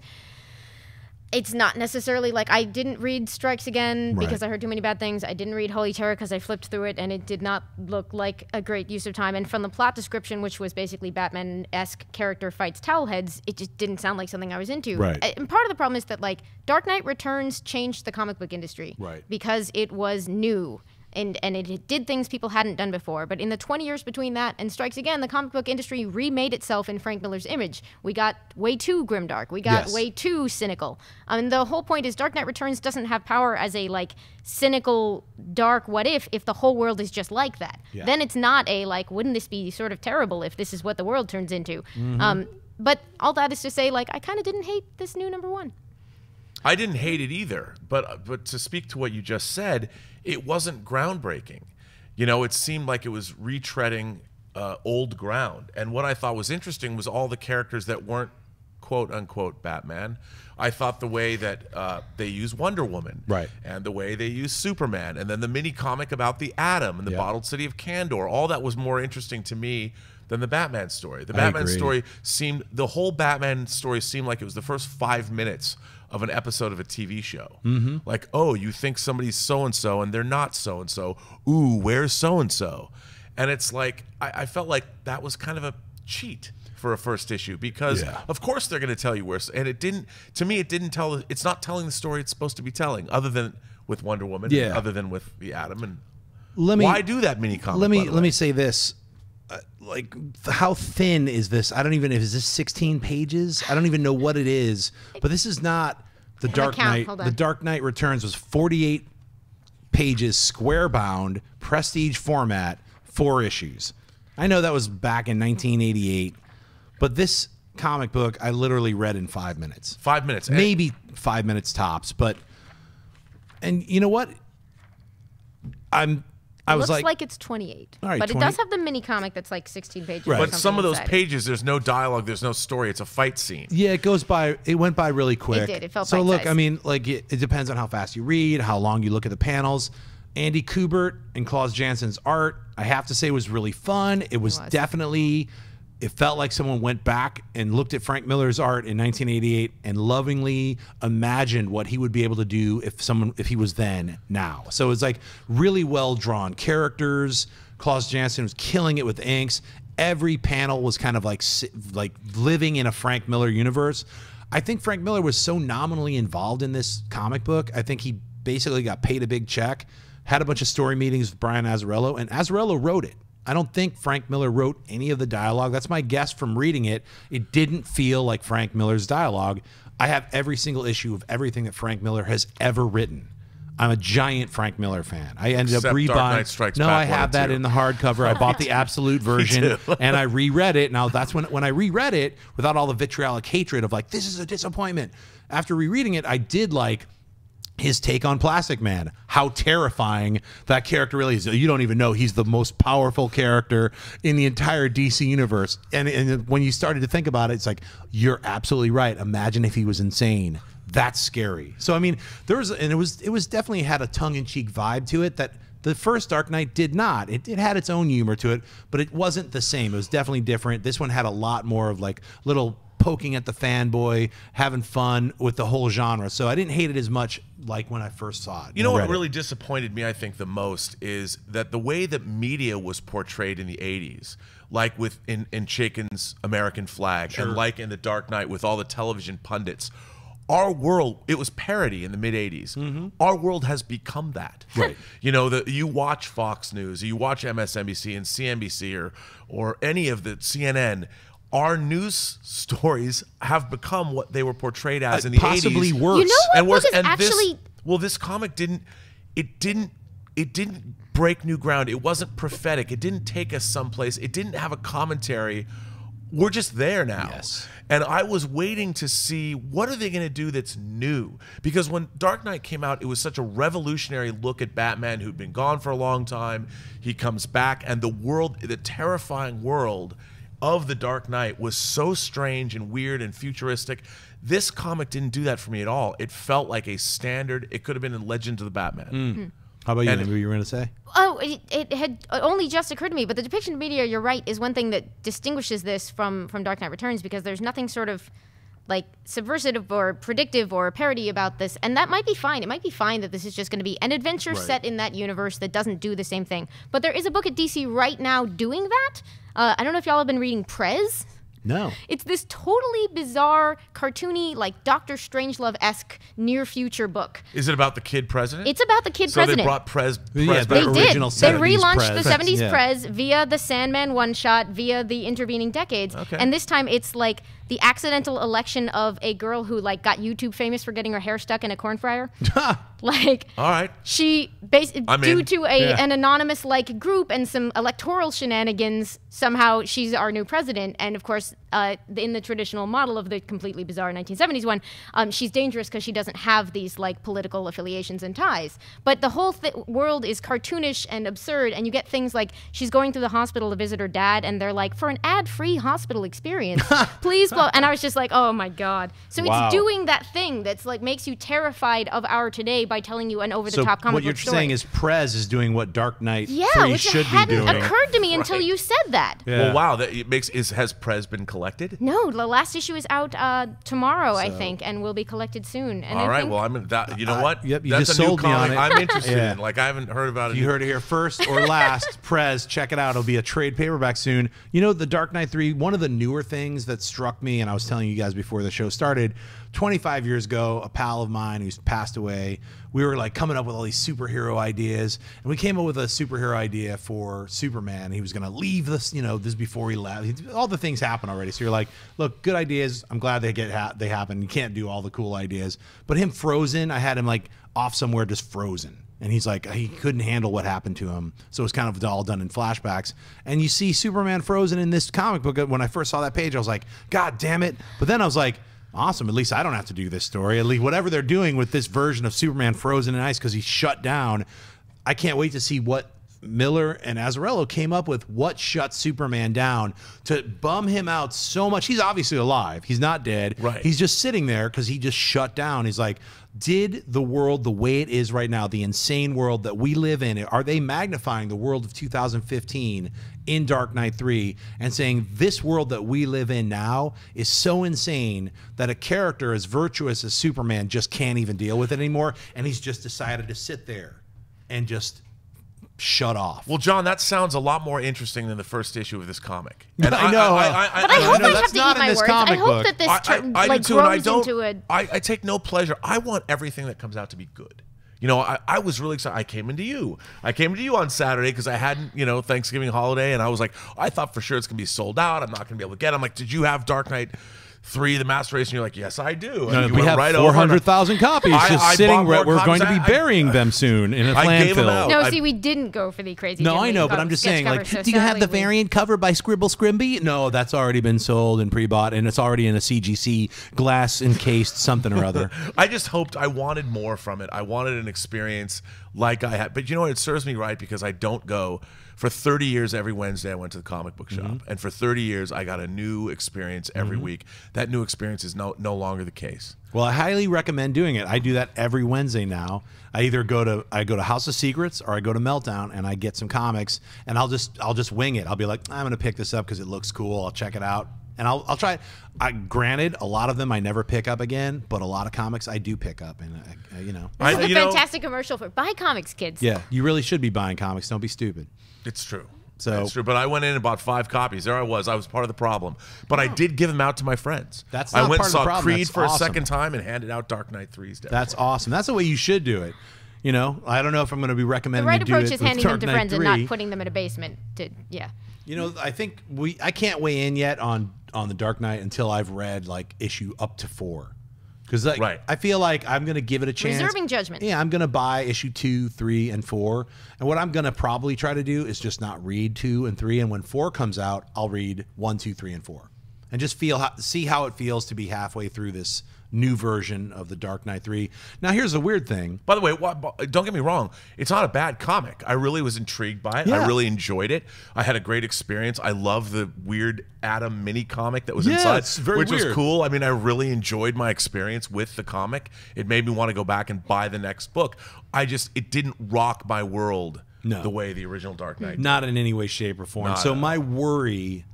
it's not necessarily like I didn't read Strikes Again right. because I heard too many bad things. I didn't read Holy Terror because I flipped through it and it did not look like a great use of time. And from the plot description, which was basically Batman-esque character fights towel heads, it just didn't sound like something I was into. Right. And part of the problem is that like Dark Knight Returns changed the comic book industry right. because it was new. And, and it did things people hadn't done before. But in the twenty years between that and Strikes Again, the comic book industry remade itself in Frank Miller's image. We got way too grimdark. We got yes. way too cynical. I mean, the whole point is Dark Knight Returns doesn't have power as a, like, cynical, dark what if, if the whole world is just like that. Yeah. Then it's not a, like, wouldn't this be sort of terrible if this is what the world turns into? Mm-hmm. um, but all that is to say, like, I kind of didn't hate this new number one. I didn't hate it either, but but to speak to what you just said, it wasn't groundbreaking. You know, it seemed like it was retreading uh, old ground. And what I thought was interesting was all the characters that weren't quote unquote Batman. I thought the way that uh, they use Wonder Woman, right, and the way they use Superman, and then the mini comic about the Atom and the yeah. bottled city of Kandor, all that was more interesting to me than the Batman story. The Batman story seemed, the whole Batman story seemed like it was the first five minutes of an episode of a T V show. Mm-hmm. Like, oh, you think somebody's so-and-so and they're not so-and-so. Ooh, where's so-and-so? And it's like, I, I felt like that was kind of a cheat for a first issue, because yeah. of course they're gonna tell you where, and it didn't, to me it didn't tell, it's not telling the story it's supposed to be telling, other than with Wonder Woman, yeah. other than with the Atom. And let me, why do that mini comic? Let me, let me say this. Uh, like, how thin is this? I don't even, is this sixteen pages? I don't even know what it is, but this is not the Dark Knight. The Dark Knight Returns was forty-eight pages square bound, prestige format, four issues. I know that was back in nineteen eighty-eight, but this comic book I literally read in five minutes. Five minutes. Maybe five minutes tops, but, and you know what? I'm... It I was looks like, like it's twenty-eight, right, but twenty. It does have the mini comic that's like sixteen pages. Right. But some of those inside. pages, there's no dialogue, there's no story. It's a fight scene. Yeah, it goes by. It went by really quick. It did. It felt so. Look, I mean, like it, it depends on how fast you read, how long you look at the panels. Andy Kubert and Klaus Janssen's art, I have to say, was really fun. It was, it was. definitely. It felt like someone went back and looked at Frank Miller's art in nineteen eighty-eight and lovingly imagined what he would be able to do if someone, if he was then now. So it's like really well drawn characters. Klaus Janssen was killing it with inks. Every panel was kind of like like living in a Frank Miller universe. I think Frank Miller was so nominally involved in this comic book. I think he basically got paid a big check, had a bunch of story meetings with Brian Azzarello, and Azzarello wrote it. I don't think Frank Miller wrote any of the dialogue. That's my guess from reading it. It didn't feel like Frank Miller's dialogue. I have every single issue of everything that Frank Miller has ever written. I'm a giant Frank Miller fan. I ended Except up rebuying. No, I have that too. in the hardcover. I bought the absolute version and I reread it. Now that's when when I reread it without all the vitriolic hatred of like, this is a disappointment. After rereading it, I did like his take on Plastic Man, how terrifying that character really is. You don't even know he's the most powerful character in the entire D C universe. And, and when you started to think about it, it's like, you're absolutely right. Imagine if he was insane. That's scary. So, I mean, there was, and it was, it was definitely had a tongue-in-cheek vibe to it that the first Dark Knight did not. It, it had its own humor to it, but it wasn't the same. It was definitely different. This one had a lot more of like little poking at the fanboy, having fun with the whole genre. So I didn't hate it as much like when I first saw it. You know what really disappointed me, I think, the most is that the way that media was portrayed in the eighties, like with in, in Chaykin's American Flag, sure. and like in The Dark Knight with all the television pundits, our world, it was parody in the mid eighties. Mm-hmm. Our world has become that. Right. You know, the, you watch Fox News, you watch M S N B C and C N B C or, or any of the C N N, our news stories have become what they were portrayed as uh, in the possibly eighties. Possibly worse. You know what and worse. And actually this, well, this comic didn't, it didn't, it didn't break new ground. It wasn't prophetic. It didn't take us someplace. It didn't have a commentary we're just there now. Yes. And I was waiting to see, what are they going to do that's new? Because when Dark Knight came out, it was such a revolutionary look at Batman, who'd been gone for a long time. He comes back, and the world, the terrifying world of the Dark Knight was so strange and weird and futuristic. This comic didn't do that for me at all. It felt like a standard. It could have been in Legend of the Batman. Mm. Mm. How about you? And, what were you going to say? Oh, it, it had only just occurred to me, but the depiction of media, you're right, is one thing that distinguishes this from, from Dark Knight Returns, because there's nothing sort of like subversive or predictive or parody about this, and that might be fine. It might be fine that this is just going to be an adventure right. set in that universe that doesn't do the same thing. But there is a book at D C right now doing that. Uh, I don't know if y'all have been reading Prez. No. It's this totally bizarre, cartoony, like Doctor Strangelove-esque near-future book. Is it about the kid president? It's about the kid so president. So they brought Prez, Prez yeah, the original did. They relaunched Prez. the seventies yeah. Prez via the Sandman one-shot, via the intervening decades. Okay. And this time it's like the accidental election of a girl who like got YouTube famous for getting her hair stuck in a corn fryer. Like, all right. She basically, due in. to a, yeah. an anonymous like group and some electoral shenanigans, somehow she's our new president. And of course, uh, in the traditional model of the completely bizarre nineteen seventies one, um, she's dangerous because she doesn't have these like political affiliations and ties. But the whole th world is cartoonish and absurd, and you get things like she's going through the hospital to visit her dad, and they're like, for an ad-free hospital experience, please blow. And I was just like, oh my god. So wow. it's doing that thing that's like makes you terrified of our today. By By telling you an over-the-top so comic book story. What you're story. saying is Prez is doing what Dark Knight yeah, three which should be doing. Yeah, hadn't occurred to me right. until you said that. Yeah. Well, wow, that it makes is has Prez been collected? No, the last issue is out uh, tomorrow, so. I think, and will be collected soon. And all I right, think, well, I'm that, you know what? Uh, yep, you That's just a sold new me on it. I'm interested yeah. in. Like I haven't heard about it. You new. heard it here first or last. Prez, check it out. It'll be a trade paperback soon. You know, the Dark Knight three. One of the newer things that struck me, and I was telling you guys before the show started, twenty-five years ago, a pal of mine who's passed away. We were like coming up with all these superhero ideas, and we came up with a superhero idea for Superman. He was going to leave this, you know, this before he left. All the things happen already. So you're like, look, good ideas. I'm glad they get ha they happen. You can't do all the cool ideas. But him frozen, I had him like off somewhere just frozen. And he's like, he couldn't handle what happened to him. So it was kind of all done in flashbacks. And you see Superman frozen in this comic book. When I first saw that page, I was like, god damn it. But then I was like, awesome. At least I don't have to do this story. At least whatever they're doing with this version of Superman frozen in ice because he's shut down, I can't wait to see what Miller and Azzarello came up with, what shut Superman down to bum him out so much. He's obviously alive. He's not dead. Right. He's just sitting there because he just shut down. He's like, did the world the way it is right now, the insane world that we live in, are they magnifying the world of two thousand fifteen in Dark Knight three and saying this world that we live in now is so insane that a character as virtuous as Superman just can't even deal with it anymore, and he's just decided to sit there and just shut off. Well, John, that sounds a lot more interesting than the first issue of this comic. And I know. I, I, I, but I, I hope I, I have to eat my words. I hope book. that this turn, I, I, I like, grows I don't, into a... I, I take no pleasure. I want everything that comes out to be good. You know, I, I was really excited. I came into you. I came into you on Saturday because I hadn't, you know, Thanksgiving holiday, and I was like, I thought for sure it's going to be sold out. I'm not going to be able to get it. I'm like, did you have Dark Knight three, the Master Race? And you're like, yes, I do. And no, we have right four hundred thousand copies I, just I sitting where we're copies. going to be burying I, them soon in a landfill. No, I, see, we didn't go for the crazy. No, I know, but I'm just saying, cover, like, so do you have the we... variant cover by Scribble Scrimby? No, that's already been sold and pre-bought, and it's already in a C G C glass encased something or other. I just hoped, I wanted more from it. I wanted an experience like I had. But you know what? It serves me right because I don't go. For thirty years, every Wednesday, I went to the comic book shop. Mm-hmm. And for thirty years, I got a new experience every mm-hmm. week. That new experience is no, no longer the case. Well, I highly recommend doing it. I do that every Wednesday now. I either go to I go to House of Secrets or I go to Meltdown and I get some comics, and I'll just I'll just wing it. I'll be like, I'm gonna pick this up because it looks cool. I'll check it out. And I'll, I'll try it. I, granted, a lot of them I never pick up again, but a lot of comics I do pick up. And, I, I, you know. This is a fantastic know, commercial for buy comics, kids. Yeah, you really should be buying comics. Don't be stupid. It's true. So it's true. But I went in and bought five copies. There I was. I was part of the problem. But wow. I did give them out to my friends. That's not I went part and saw of the problem. Creed That's for awesome. a second time and handed out Dark Knight threes. That's awesome. That's the way you should do it. You know, I don't know if I'm going to be recommending the right you approach do is handing them to friends three. and not putting them in a basement. To yeah. You know, I think we I can't weigh in yet on on the Dark Knight until I've read like issue up to four, because like, right. I feel like I'm gonna give it a chance. Reserving judgment. Yeah, I'm gonna buy issue two, three, and four, and what I'm gonna probably try to do is just not read two and three, and when four comes out, I'll read one, two, three, and four. and just feel how, see how it feels to be halfway through this new version of The Dark Knight three. Now, here's the weird thing. By the way, don't get me wrong. It's not a bad comic. I really was intrigued by it. Yeah. I really enjoyed it. I had a great experience. I love the weird Adam mini comic that was yeah, inside, it's very which weird. was cool. I mean, I really enjoyed my experience with the comic. It made me want to go back and buy the next book. I just, it didn't rock my world no. the way the original Dark Knight did. Not in any way, shape, or form. Not so my worry...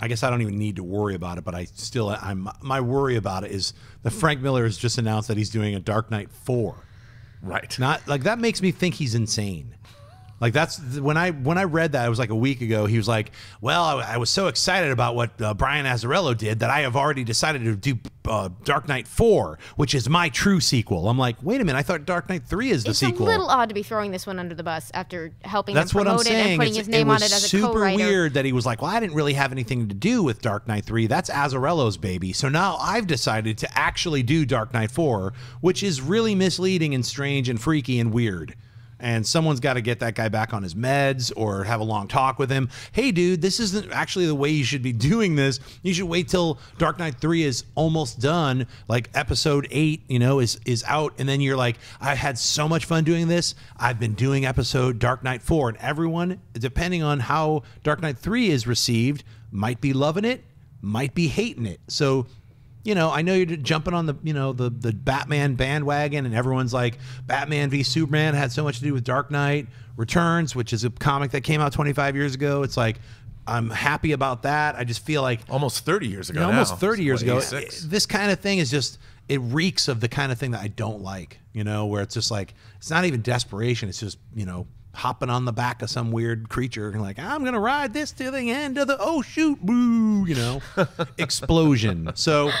I guess I don't even need to worry about it, but I still, I'm my worry about it is that Frank Miller has just announced that he's doing a Dark Knight four. Right. Not like that makes me think he's insane. Like that's when I when I read that, it was like a week ago. He was like, "Well, I, I was so excited about what uh, Brian Azzarello did that I have already decided to do uh, Dark Knight four, which is my true sequel." I'm like, "Wait a minute! I thought Dark Knight three is the it's sequel." It's a little odd to be throwing this one under the bus after helping That's him promote what I'm it saying. and putting it's, his name it on it as a co-writer. It was super weird that he was like, "Well, I didn't really have anything to do with Dark Knight three. That's Azzarello's baby. So now I've decided to actually do Dark Knight four, which is really misleading and strange and freaky and weird." And someone's got to get that guy back on his meds or have a long talk with him. Hey, dude, this isn't actually the way you should be doing this. You should wait till Dark Knight three is almost done, like episode eight, you know, is is out. And then you're like, I had so much fun doing this. I've been doing episode Dark Knight four. And everyone, depending on how Dark Knight three is received, might be loving it, might be hating it. So... You know, I know you're jumping on the, you know, the the Batman bandwagon, and everyone's like, Batman v Superman had so much to do with Dark Knight Returns, which is a comic that came out twenty-five years ago. It's like, I'm happy about that. I just feel like... Almost thirty years ago you know, now. Almost thirty years ago. It, this kind of thing is just, it reeks of the kind of thing that I don't like, you know, where it's just like, it's not even desperation. It's just, you know, hopping on the back of some weird creature and like, I'm going to ride this to the end of the, oh, shoot, boo, you know, explosion. So,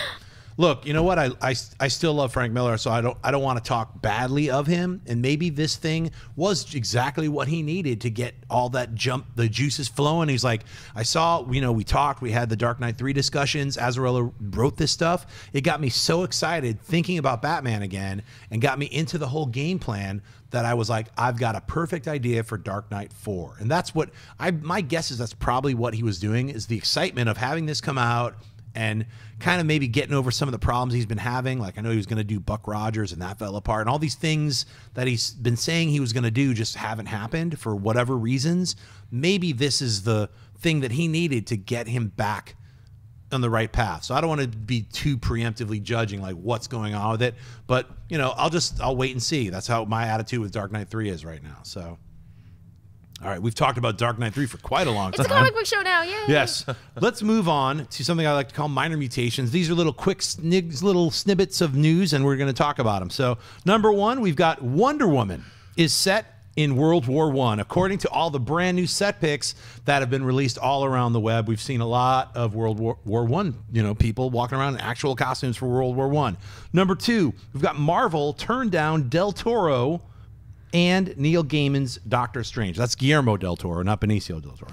look, you know what? I, I, I still love Frank Miller, so I don't, I don't want to talk badly of him. And maybe this thing was exactly what he needed to get all that jump, the juices flowing. He's like, I saw, you know, we talked, we had the Dark Knight three discussions. Azzarello wrote this stuff. It got me so excited thinking about Batman again and got me into the whole game plan that I was like, I've got a perfect idea for Dark Knight four. And that's what, I my guess is that's probably what he was doing, is the excitement of having this come out and kind of maybe getting over some of the problems he's been having. Like, I know he was going to do Buck Rogers and that fell apart, and all these things that he's been saying he was going to do just haven't happened for whatever reasons. Maybe this is the thing that he needed to get him back on the right path. So I don't want to be too preemptively judging like what's going on with it, but you know, I'll just, I'll wait and see. That's how my attitude with Dark Knight three is right now. So, all right, we've talked about Dark Knight three for quite a long time. It's a comic book show now, yay! Yes. Let's move on to something I like to call minor mutations. These are little quick snigs, little snippets of news, and we're going to talk about them. So, number one, we've got Wonder Woman is set in World War One. According to all the brand new set pics that have been released all around the web, we've seen a lot of World War One, you know, people walking around in actual costumes for World War One. Number two, we've got Marvel turned down Del Toro and Neil Gaiman's Doctor Strange. That's Guillermo del Toro, not Benicio del Toro.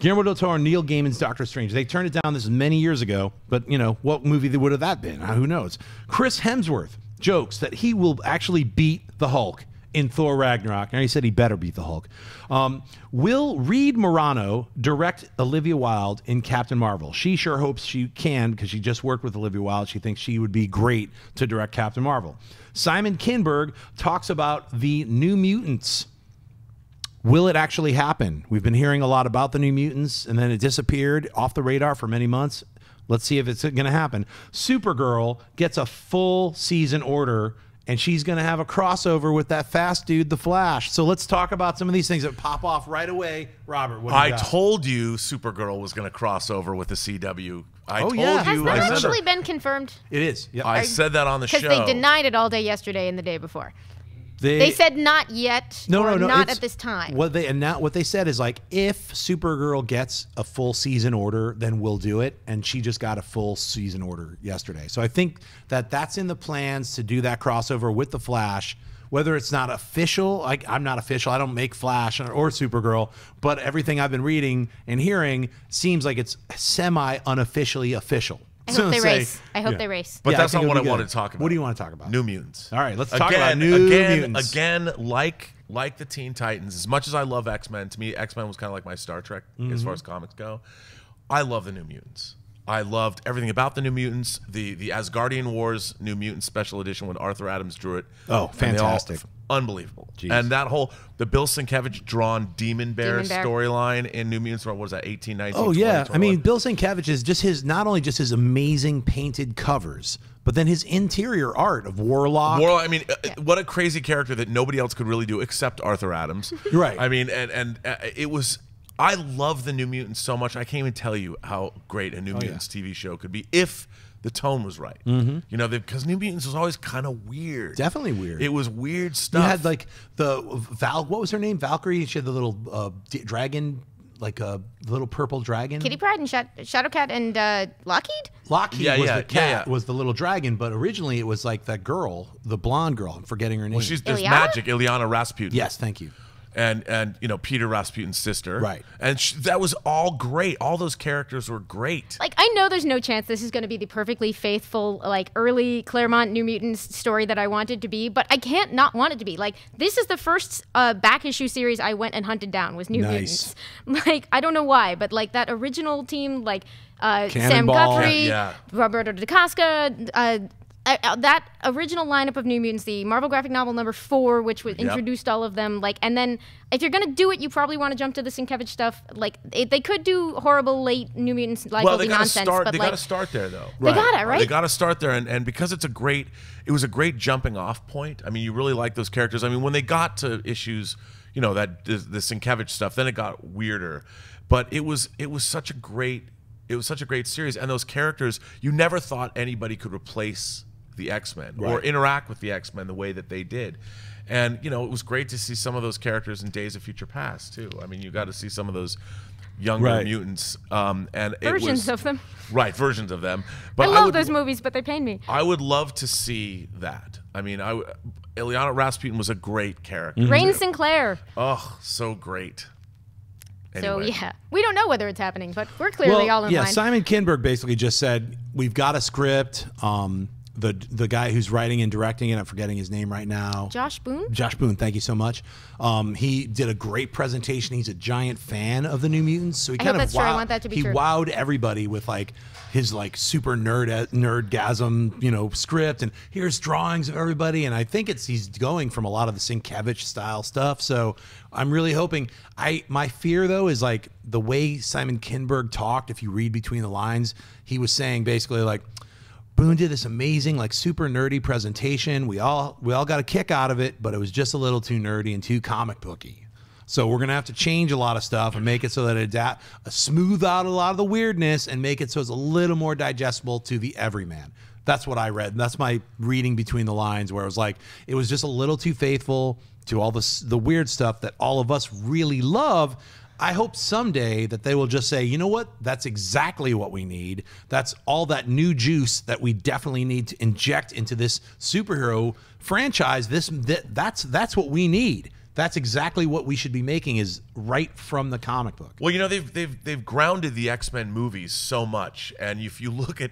Guillermo del Toro and Neil Gaiman's Doctor Strange. They turned it down this many years ago, but, you know, what movie would have that been? Who knows? Chris Hemsworth jokes that he will actually beat the Hulk in Thor Ragnarok. Now, he said he better beat the Hulk. Um, will Reed Morano direct Olivia Wilde in Captain Marvel? She sure hopes she can, because she just worked with Olivia Wilde. She thinks she would be great to direct Captain Marvel. Simon Kinberg talks about the New Mutants. Will it actually happen? We've been hearing a lot about the New Mutants, and then it disappeared off the radar for many months. Let's see if it's going to happen. Supergirl gets a full season order, and she's going to have a crossover with that fast dude, The Flash. So let's talk about some of these things that pop off right away. Robert, what do you I got? told you Supergirl was going to cross over with the C W. I oh, told yeah. you. Has that actually been confirmed? It is. Yep. I said that on the show. Because they denied it all day yesterday and the day before. They, they said not yet, no, or no, no, not at this time. What they, and now, what they said is like, if Supergirl gets a full season order, then we'll do it. And she just got a full season order yesterday. So I think that that's in the plans to do that crossover with The Flash. Whether it's not official, like I'm not official, I don't make Flash or, or Supergirl, but everything I've been reading and hearing seems like it's semi-unofficially official. I hope they say, race. I hope yeah. they race. But yeah, that's not what I want to talk about. What do you want to talk about? New Mutants. All right, let's talk again, about New again, Mutants. Again, like like the Teen Titans, as much as I love X-Men, to me, X-Men was kind of like my Star Trek mm-hmm. as far as comics go. I love the New Mutants. I loved everything about the New Mutants. The the Asgardian Wars New Mutants Special Edition when Arthur Adams drew it. Oh, fantastic. All, unbelievable. Jeez. And that whole, the Bill Sienkiewicz drawn Demon Bear, Bear. storyline in New Mutants, what was that, eighteen, nineteen, oh, yeah. twenty, I mean, Bill Sienkiewicz is just his, not only just his amazing painted covers, but then his interior art of Warlock. Warlock, I mean, yeah. uh, what a crazy character that nobody else could really do except Arthur Adams. Right. I mean, and, and uh, it was... I love the New Mutants so much. I can't even tell you how great a New oh, Mutants yeah. T V show could be if the tone was right. Mm-hmm. You know, because New Mutants was always kind of weird. Definitely weird. It was weird stuff. You had like the Val. What was her name? Valkyrie. She had the little uh, dragon. Like a little purple dragon. Kitty Pryde and Sh Shadowcat and uh, Lockheed? Lockheed yeah, was yeah, the cat, yeah, yeah. was the little dragon, but originally it was like that girl, the blonde girl. I'm forgetting her name. Well, she's there's Ileana? magic, Ileana Rasputin. Yes, thank you. And, and you know, Peter Rasputin's sister. Right. And sh that was all great. All those characters were great. Like, I know there's no chance this is going to be the perfectly faithful, like, early Claremont New Mutants story that I wanted to be, but I can't not want it to be. Like, this is the first uh, back issue series I went and hunted down was New nice. Mutants. Like, I don't know why, but, like, that original team, like, uh, Sam Guthrie, yeah. Roberto DeCasca, uh, I, that original lineup of New Mutants, the Marvel graphic novel number four, which was introduced yep. all of them, like, and then if you're gonna do it, you probably want to jump to the Sienkiewicz stuff. Like, it, they could do horrible late New Mutants like well, they gotta nonsense, start, but they like, gotta start there though. Right. They gotta right. They gotta start there, and and because it's a great, it was a great jumping off point. I mean, you really like those characters. I mean, when they got to issues, you know that the, the Sienkiewicz stuff, then it got weirder, but it was it was such a great it was such a great series, and those characters you never thought anybody could replace the X-Men right. or interact with the X-Men the way that they did. And you know, it was great to see some of those characters in Days of Future Past too. I mean, you got to see some of those younger right. mutants um, and versions it was, of them right versions of them but I love I would, those movies, but they pain me. I would love to see that. I mean, I Ileana Rasputin was a great character. Mm-hmm. Rain Sinclair, oh so great. Anyway. So yeah, we don't know whether it's happening, but we're clearly well, all in yeah, line. Yeah, Simon Kinberg basically just said we've got a script. um The, the guy who's writing and directing it, I'm forgetting his name right now. Josh Boone? Josh Boone, thank you so much. Um, he did a great presentation. He's a giant fan of the New Mutants. So he I kind hope of that's wow true. I want that to be he true. wowed everybody with like his like super nerd nerdgasm, you know, script, and here's drawings of everybody. And I think it's he's going from a lot of the Sienkiewicz style stuff. So I'm really hoping. I my fear though is like the way Simon Kinberg talked, if you read between the lines, he was saying basically like, Boone did this amazing, like super nerdy presentation. We all we all got a kick out of it, but it was just a little too nerdy and too comic booky. So we're gonna have to change a lot of stuff and make it so that it adapt, uh, smooth out a lot of the weirdness and make it so it's a little more digestible to the everyman. That's what I read. And that's my reading between the lines, where it was like it was just a little too faithful to all this the weird stuff that all of us really love. I hope someday that they will just say, you know what? That's exactly what we need. That's all that new juice that we definitely need to inject into this superhero franchise. This th that's that's what we need. That's exactly what we should be making, is right from the comic book. Well, you know, they've they've they've grounded the X-Men movies so much, and if you look at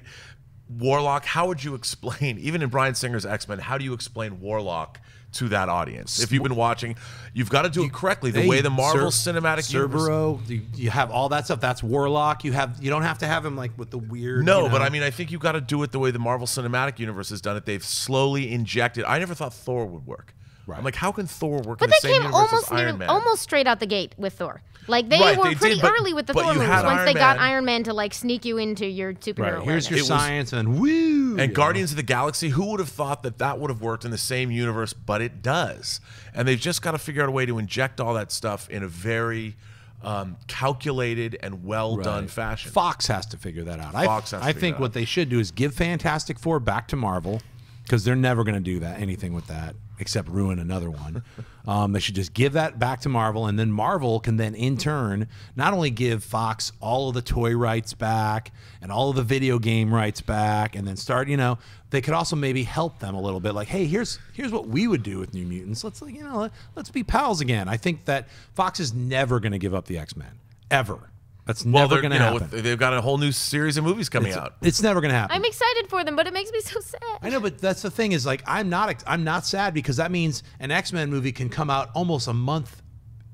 Warlock, how would you explain, even in Bryan Singer's X-Men, how do you explain Warlock to that audience? If you've been watching, you've got to do it correctly. The way the Marvel Cinematic Universe, you have all that stuff. That's Warlock. You have you don't have to have him like with the weird. No, you know. But I mean, I think you've got to do it the way the Marvel Cinematic Universe has done it. They've slowly injected. I never thought Thor would work. Right. I'm like, how can Thor work but in the same universe almost as Iron Man? Almost straight out the gate with Thor. Like, they right, were they pretty did, but, early with the Thor movies once Iron they Man. got Iron Man to, like, sneak you into your superhero. Right. Here's your it science was, and woo! And Guardians know. of the Galaxy, who would have thought that that would have worked in the same universe, but it does. And they've just got to figure out a way to inject all that stuff in a very um, calculated and well-done right. fashion. Fox has to figure that out. Fox I, has to I think out. what they should do is give Fantastic Four back to Marvel, because they're never going to do that anything with that, except ruin another one. Um, they should just give that back to Marvel, and then Marvel can then in turn not only give Fox all of the toy rights back and all of the video game rights back, and then start, you know, they could also maybe help them a little bit, like, hey, here's here's what we would do with New Mutants. Let's, you know, let, let's be pals again. I think that Fox is never going to give up the X-Men, ever. That's well, never going to you know, happen. They've got a whole new series of movies coming it's, out. It's never going to happen. I'm excited for them, but it makes me so sad. I know, but that's the thing is, like, I'm not I'm not sad, because that means an X-Men movie can come out almost a month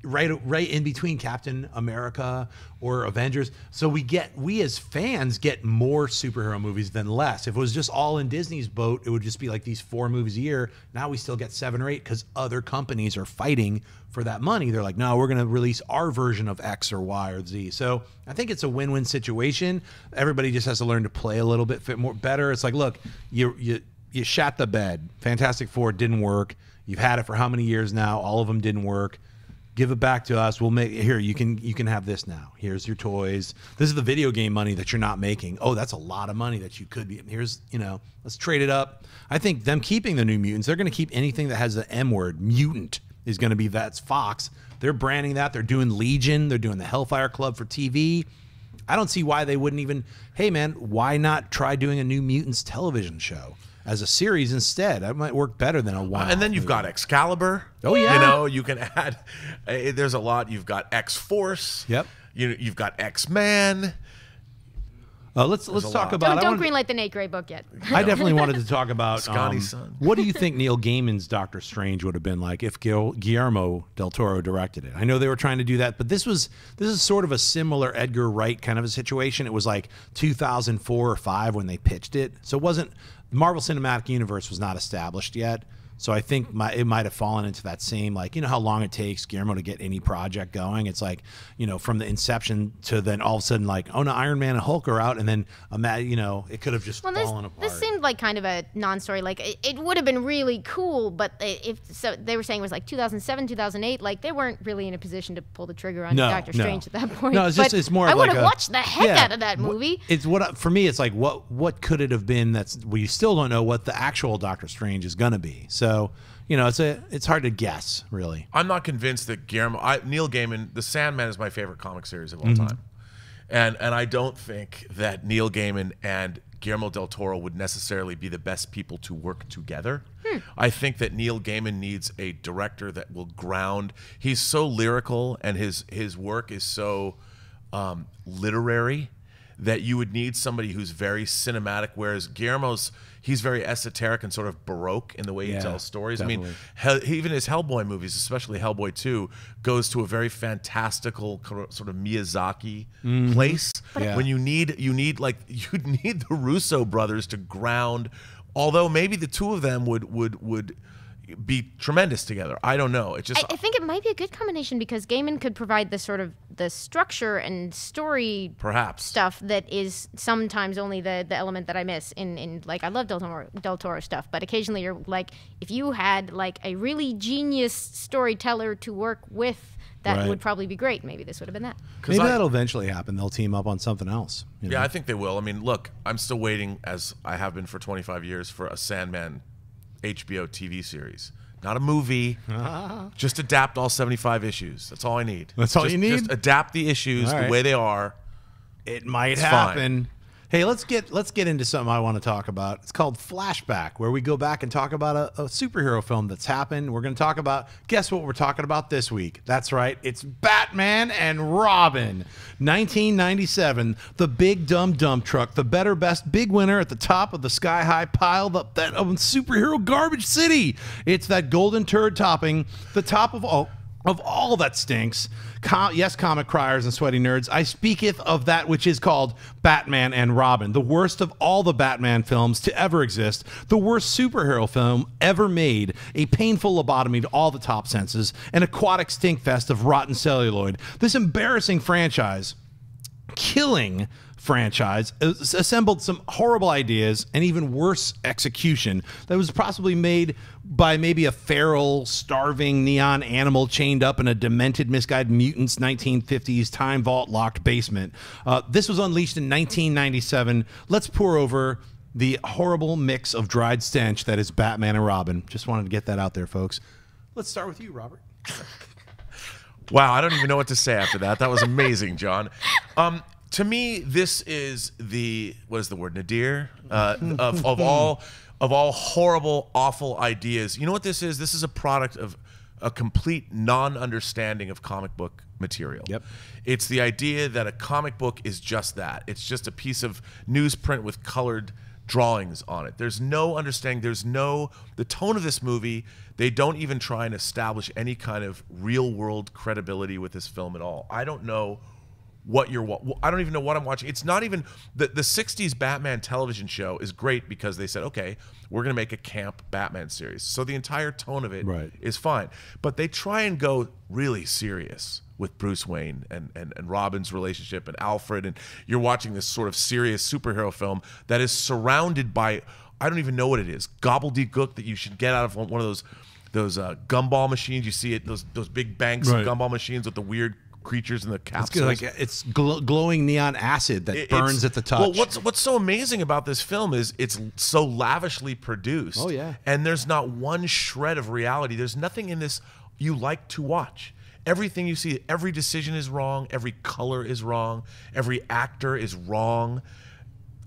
right right in between Captain America or Avengers. So we get, we as fans get more superhero movies than less. If it was just all in Disney's boat, it would just be like these four movies a year. Now we still get seven or eight because other companies are fighting for that money. They're like, no, we're going to release our version of X or Y or Z. So I think it's a win-win situation. Everybody just has to learn to play a little bit more better. It's like, look, you you you shat the bed. Fantastic Four didn't work. You've had it for how many years now? All of them didn't work. Give it back to us. We'll make here. You can you can have this now. Here's your toys. This is the video game money that you're not making. Oh, that's a lot of money that you could be. Here's, you know, let's trade it up. I think them keeping the New Mutants, they're going to keep anything that has the M word. Mutant is going to be, that's Fox. They're branding that. They're doing Legion. They're doing the Hellfire Club for T V. I don't see why they wouldn't even. Hey man, why not try doing a New Mutants television show as a series instead? That might work better than a one. And then you've got Excalibur. Oh yeah. You know, you can add, uh, there's a lot. You've got X-Force. Yep. You, you've got X-Man. Uh, let's there's let's talk lot. about. Don't, don't greenlight the Nate Gray book yet. I definitely wanted to talk about Scotty's um, son. What do you think Neil Gaiman's Doctor Strange would have been like if Guillermo del Toro directed it? I know they were trying to do that, but this was this is sort of a similar Edgar Wright kind of a situation. It was like two thousand four or five when they pitched it, so it wasn't. Marvel Cinematic Universe was not established yet, so I think my, it might have fallen into that same, like, you know how long it takes Guillermo to get any project going. It's like, you know, from the inception to then all of a sudden, like, oh no, Iron Man and Hulk are out, and then, you know, it could have just well, fallen this, apart. This seemed like kind of a non-story. Like, it, it would have been really cool, but if so, they were saying it was like two thousand seven, two thousand eight. Like, they weren't really in a position to pull the trigger on no, Doctor no. Strange at that point. No, it's just but it's more. I would have like watched the heck yeah, out of that movie. It's what for me. It's like what what could it have been? That's we still don't know what the actual Doctor Strange is gonna be. So. So, you know, it's a it's hard to guess, really. I'm not convinced that Guillermo, I, Neil Gaiman, The Sandman is my favorite comic series of all mm-hmm. time. And, and I don't think that Neil Gaiman and Guillermo del Toro would necessarily be the best people to work together. Hmm. I think that Neil Gaiman needs a director that will ground. He's so lyrical and his, his work is so um, literary that you would need somebody who's very cinematic, whereas Guillermo's, he's very esoteric and sort of baroque in the way yeah, he tells stories. Definitely. I mean, he, even his Hellboy movies, especially Hellboy two, goes to a very fantastical sort of Miyazaki mm-hmm. place. Yeah. When you need, you need like, you need the Russo brothers to ground. Although maybe the two of them would would would be tremendous together. I don't know. It just I, I think it might be a good combination because Gaiman could provide the sort of the structure and story perhaps stuff that is sometimes only the the element that I miss in in like I love Del Toro, Del Toro stuff, but occasionally you're like if you had like a really genius storyteller to work with that right. would probably be great. Maybe this would have been that. Maybe I, that'll eventually happen. They'll team up on something else. You know? Yeah, I think they will. I mean, look, I'm still waiting as I have been for twenty-five years for a Sandman H B O T V series, not a movie. Ah. Just adapt all seventy-five issues. That's all I need. That's all just, you need. Just adapt the issues right. the way they are. It might it's happen. Fine. Hey, let's get let's get into something I want to talk about. It's called Flashback, where we go back and talk about a, a superhero film that's happened. We're going to talk about, guess what we're talking about this week? That's right, it's Batman and Robin, nineteen ninety-seven. The big dumb dump truck, the better best big winner at the top of the sky high pile up that of superhero garbage city. It's that golden turd topping the top of all. Of all that stinks, com yes, comic criers and sweaty nerds, I speaketh of that which is called Batman and Robin, the worst of all the Batman films to ever exist, the worst superhero film ever made, a painful lobotomy to all the top senses, an aquatic stink fest of rotten celluloid. This embarrassing franchise, killing franchise, assembled some horrible ideas and even worse execution that was possibly made by maybe a feral, starving neon animal chained up in a demented, misguided mutant's nineteen fifties time vault locked basement. Uh, this was unleashed in nineteen ninety-seven. Let's pour over the horrible mix of dried stench that is Batman and Robin. Just wanted to get that out there, folks. Let's start with you, Robert. Wow, I don't even know what to say after that. That was amazing, John. Um, To me, this is the, what is the word, nadir? Uh, of, of, all, of all horrible, awful ideas. You know what this is? This is a product of a complete non-understanding of comic book material. Yep. It's the idea that a comic book is just that. It's just a piece of newsprint with colored drawings on it. There's no understanding. There's no, the tone of this movie, they don't even try and establish any kind of real world credibility with this film at all. I don't know what you're, I don't even know what I'm watching. It's not even, the, the sixties Batman television show is great because they said, okay, we're gonna make a camp Batman series. So the entire tone of it right. is fine. But they try and go really serious with Bruce Wayne and, and, and Robin's relationship and Alfred, and you're watching this sort of serious superhero film that is surrounded by, I don't even know what it is, gobbledygook that you should get out of one of those those uh, gumball machines. You see it, those those big banks right. of gumball machines with the weird creatures in the capsules. It's, like, it's gl glowing neon acid that it, burns at the touch. Well, what's, what's so amazing about this film is it's so lavishly produced. Oh, yeah. And there's not one shred of reality. There's nothing in this you like to watch. Everything you see, every decision is wrong, every color is wrong, every actor is wrong.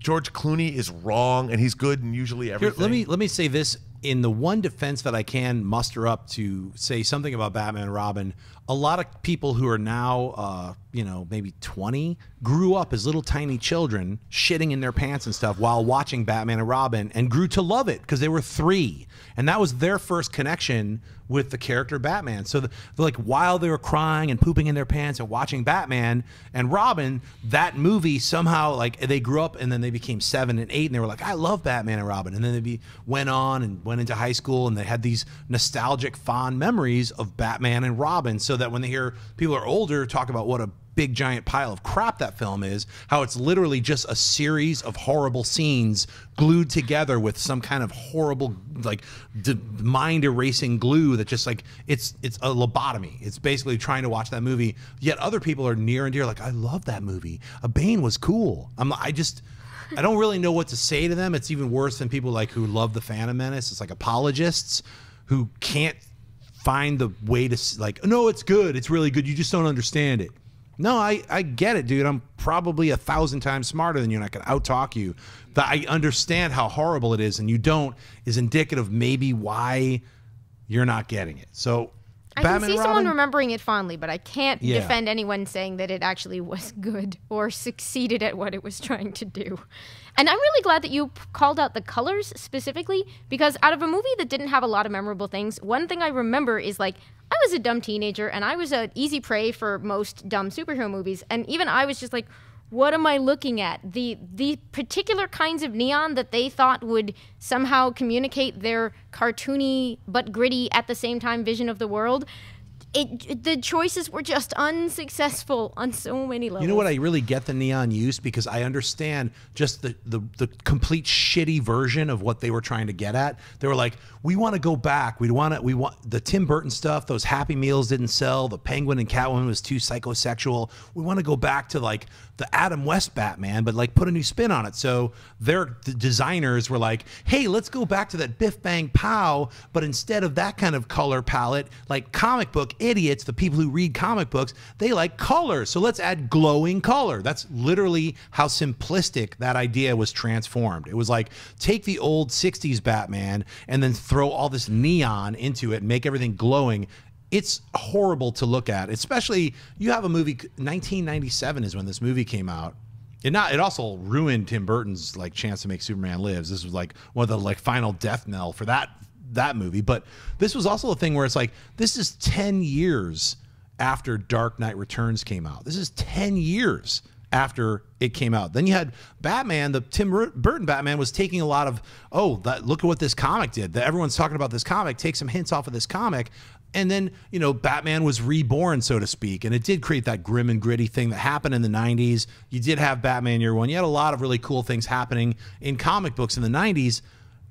George Clooney is wrong, and he's good in usually everything. Here, let me let me say this in the one defense that I can muster up to say something about Batman and Robin. A lot of people who are now, uh, you know, maybe twenty, grew up as little tiny children shitting in their pants and stuff while watching Batman and Robin, and grew to love it because they were three, and that was their first connection with the character Batman. So, the, like, while they were crying and pooping in their pants and watching Batman and Robin, that movie somehow, like, they grew up and then they became seven and eight and they were like, I love Batman and Robin. And then they be, went on and went into high school and they had these nostalgic, fond memories of Batman and Robin. So that when they hear people who are older talk about what a big giant pile of crap that film is, how it's literally just a series of horrible scenes glued together with some kind of horrible, like, mind erasing glue that just, like, it's it's a lobotomy. It's basically trying to watch that movie. Yet other people are near and dear, like, I love that movie. A Bane was cool. I'm I just I don't really know what to say to them. It's even worse than people like who love the Phantom Menace. It's like apologists who can't find the way to, like, no, it's good. It's really good. You just don't understand it. No, I, I get it, dude. I'm probably a thousand times smarter than you, and I can out-talk you. But I understand how horrible it is, and you don't, is indicative maybe why you're not getting it. So I Batman can see Robin, someone remembering it fondly, but I can't yeah. defend anyone saying that it actually was good or succeeded at what it was trying to do. And I'm really glad that you called out the colors specifically, because out of a movie that didn't have a lot of memorable things, one thing I remember is, like, I was a dumb teenager, and I was an easy prey for most dumb superhero movies. And even I was just like, what am I looking at? The, the particular kinds of neon that they thought would somehow communicate their cartoony but gritty at the same time vision of the world, it, the choices were just unsuccessful on so many levels. You know what? I really get the neon use because I understand just the, the, the complete shitty version of what they were trying to get at. They were like, we want to go back. We want to, we want the Tim Burton stuff. Those Happy Meals didn't sell. The Penguin and Catwoman was too psychosexual. We want to go back to, like, the Adam West Batman, but, like, put a new spin on it. So their the designers were like, hey, let's go back to that Biff Bang Pow, but instead of that kind of color palette, like comic book idiots, the people who read comic books, they like color. So let's add glowing color. That's literally how simplistic that idea was transformed. It was like, take the old sixties Batman and then throw all this neon into it and make everything glowing. It's horrible to look at, especially you have a movie, nineteen ninety-seven is when this movie came out. It, not, it also ruined Tim Burton's, like, chance to make Superman Lives. This was, like, one of the, like, final death knell for that, that movie. But this was also a thing where it's like, this is ten years after Dark Knight Returns came out. This is ten years after it came out. Then you had Batman, the Tim Burton Batman was taking a lot of, oh, that, look at what this comic did. That everyone's talking about this comic. Take some hints off of this comic. And then, you know, Batman was reborn, so to speak, and it did create that grim and gritty thing that happened in the nineties. You did have Batman Year One. You had a lot of really cool things happening in comic books in the nineties.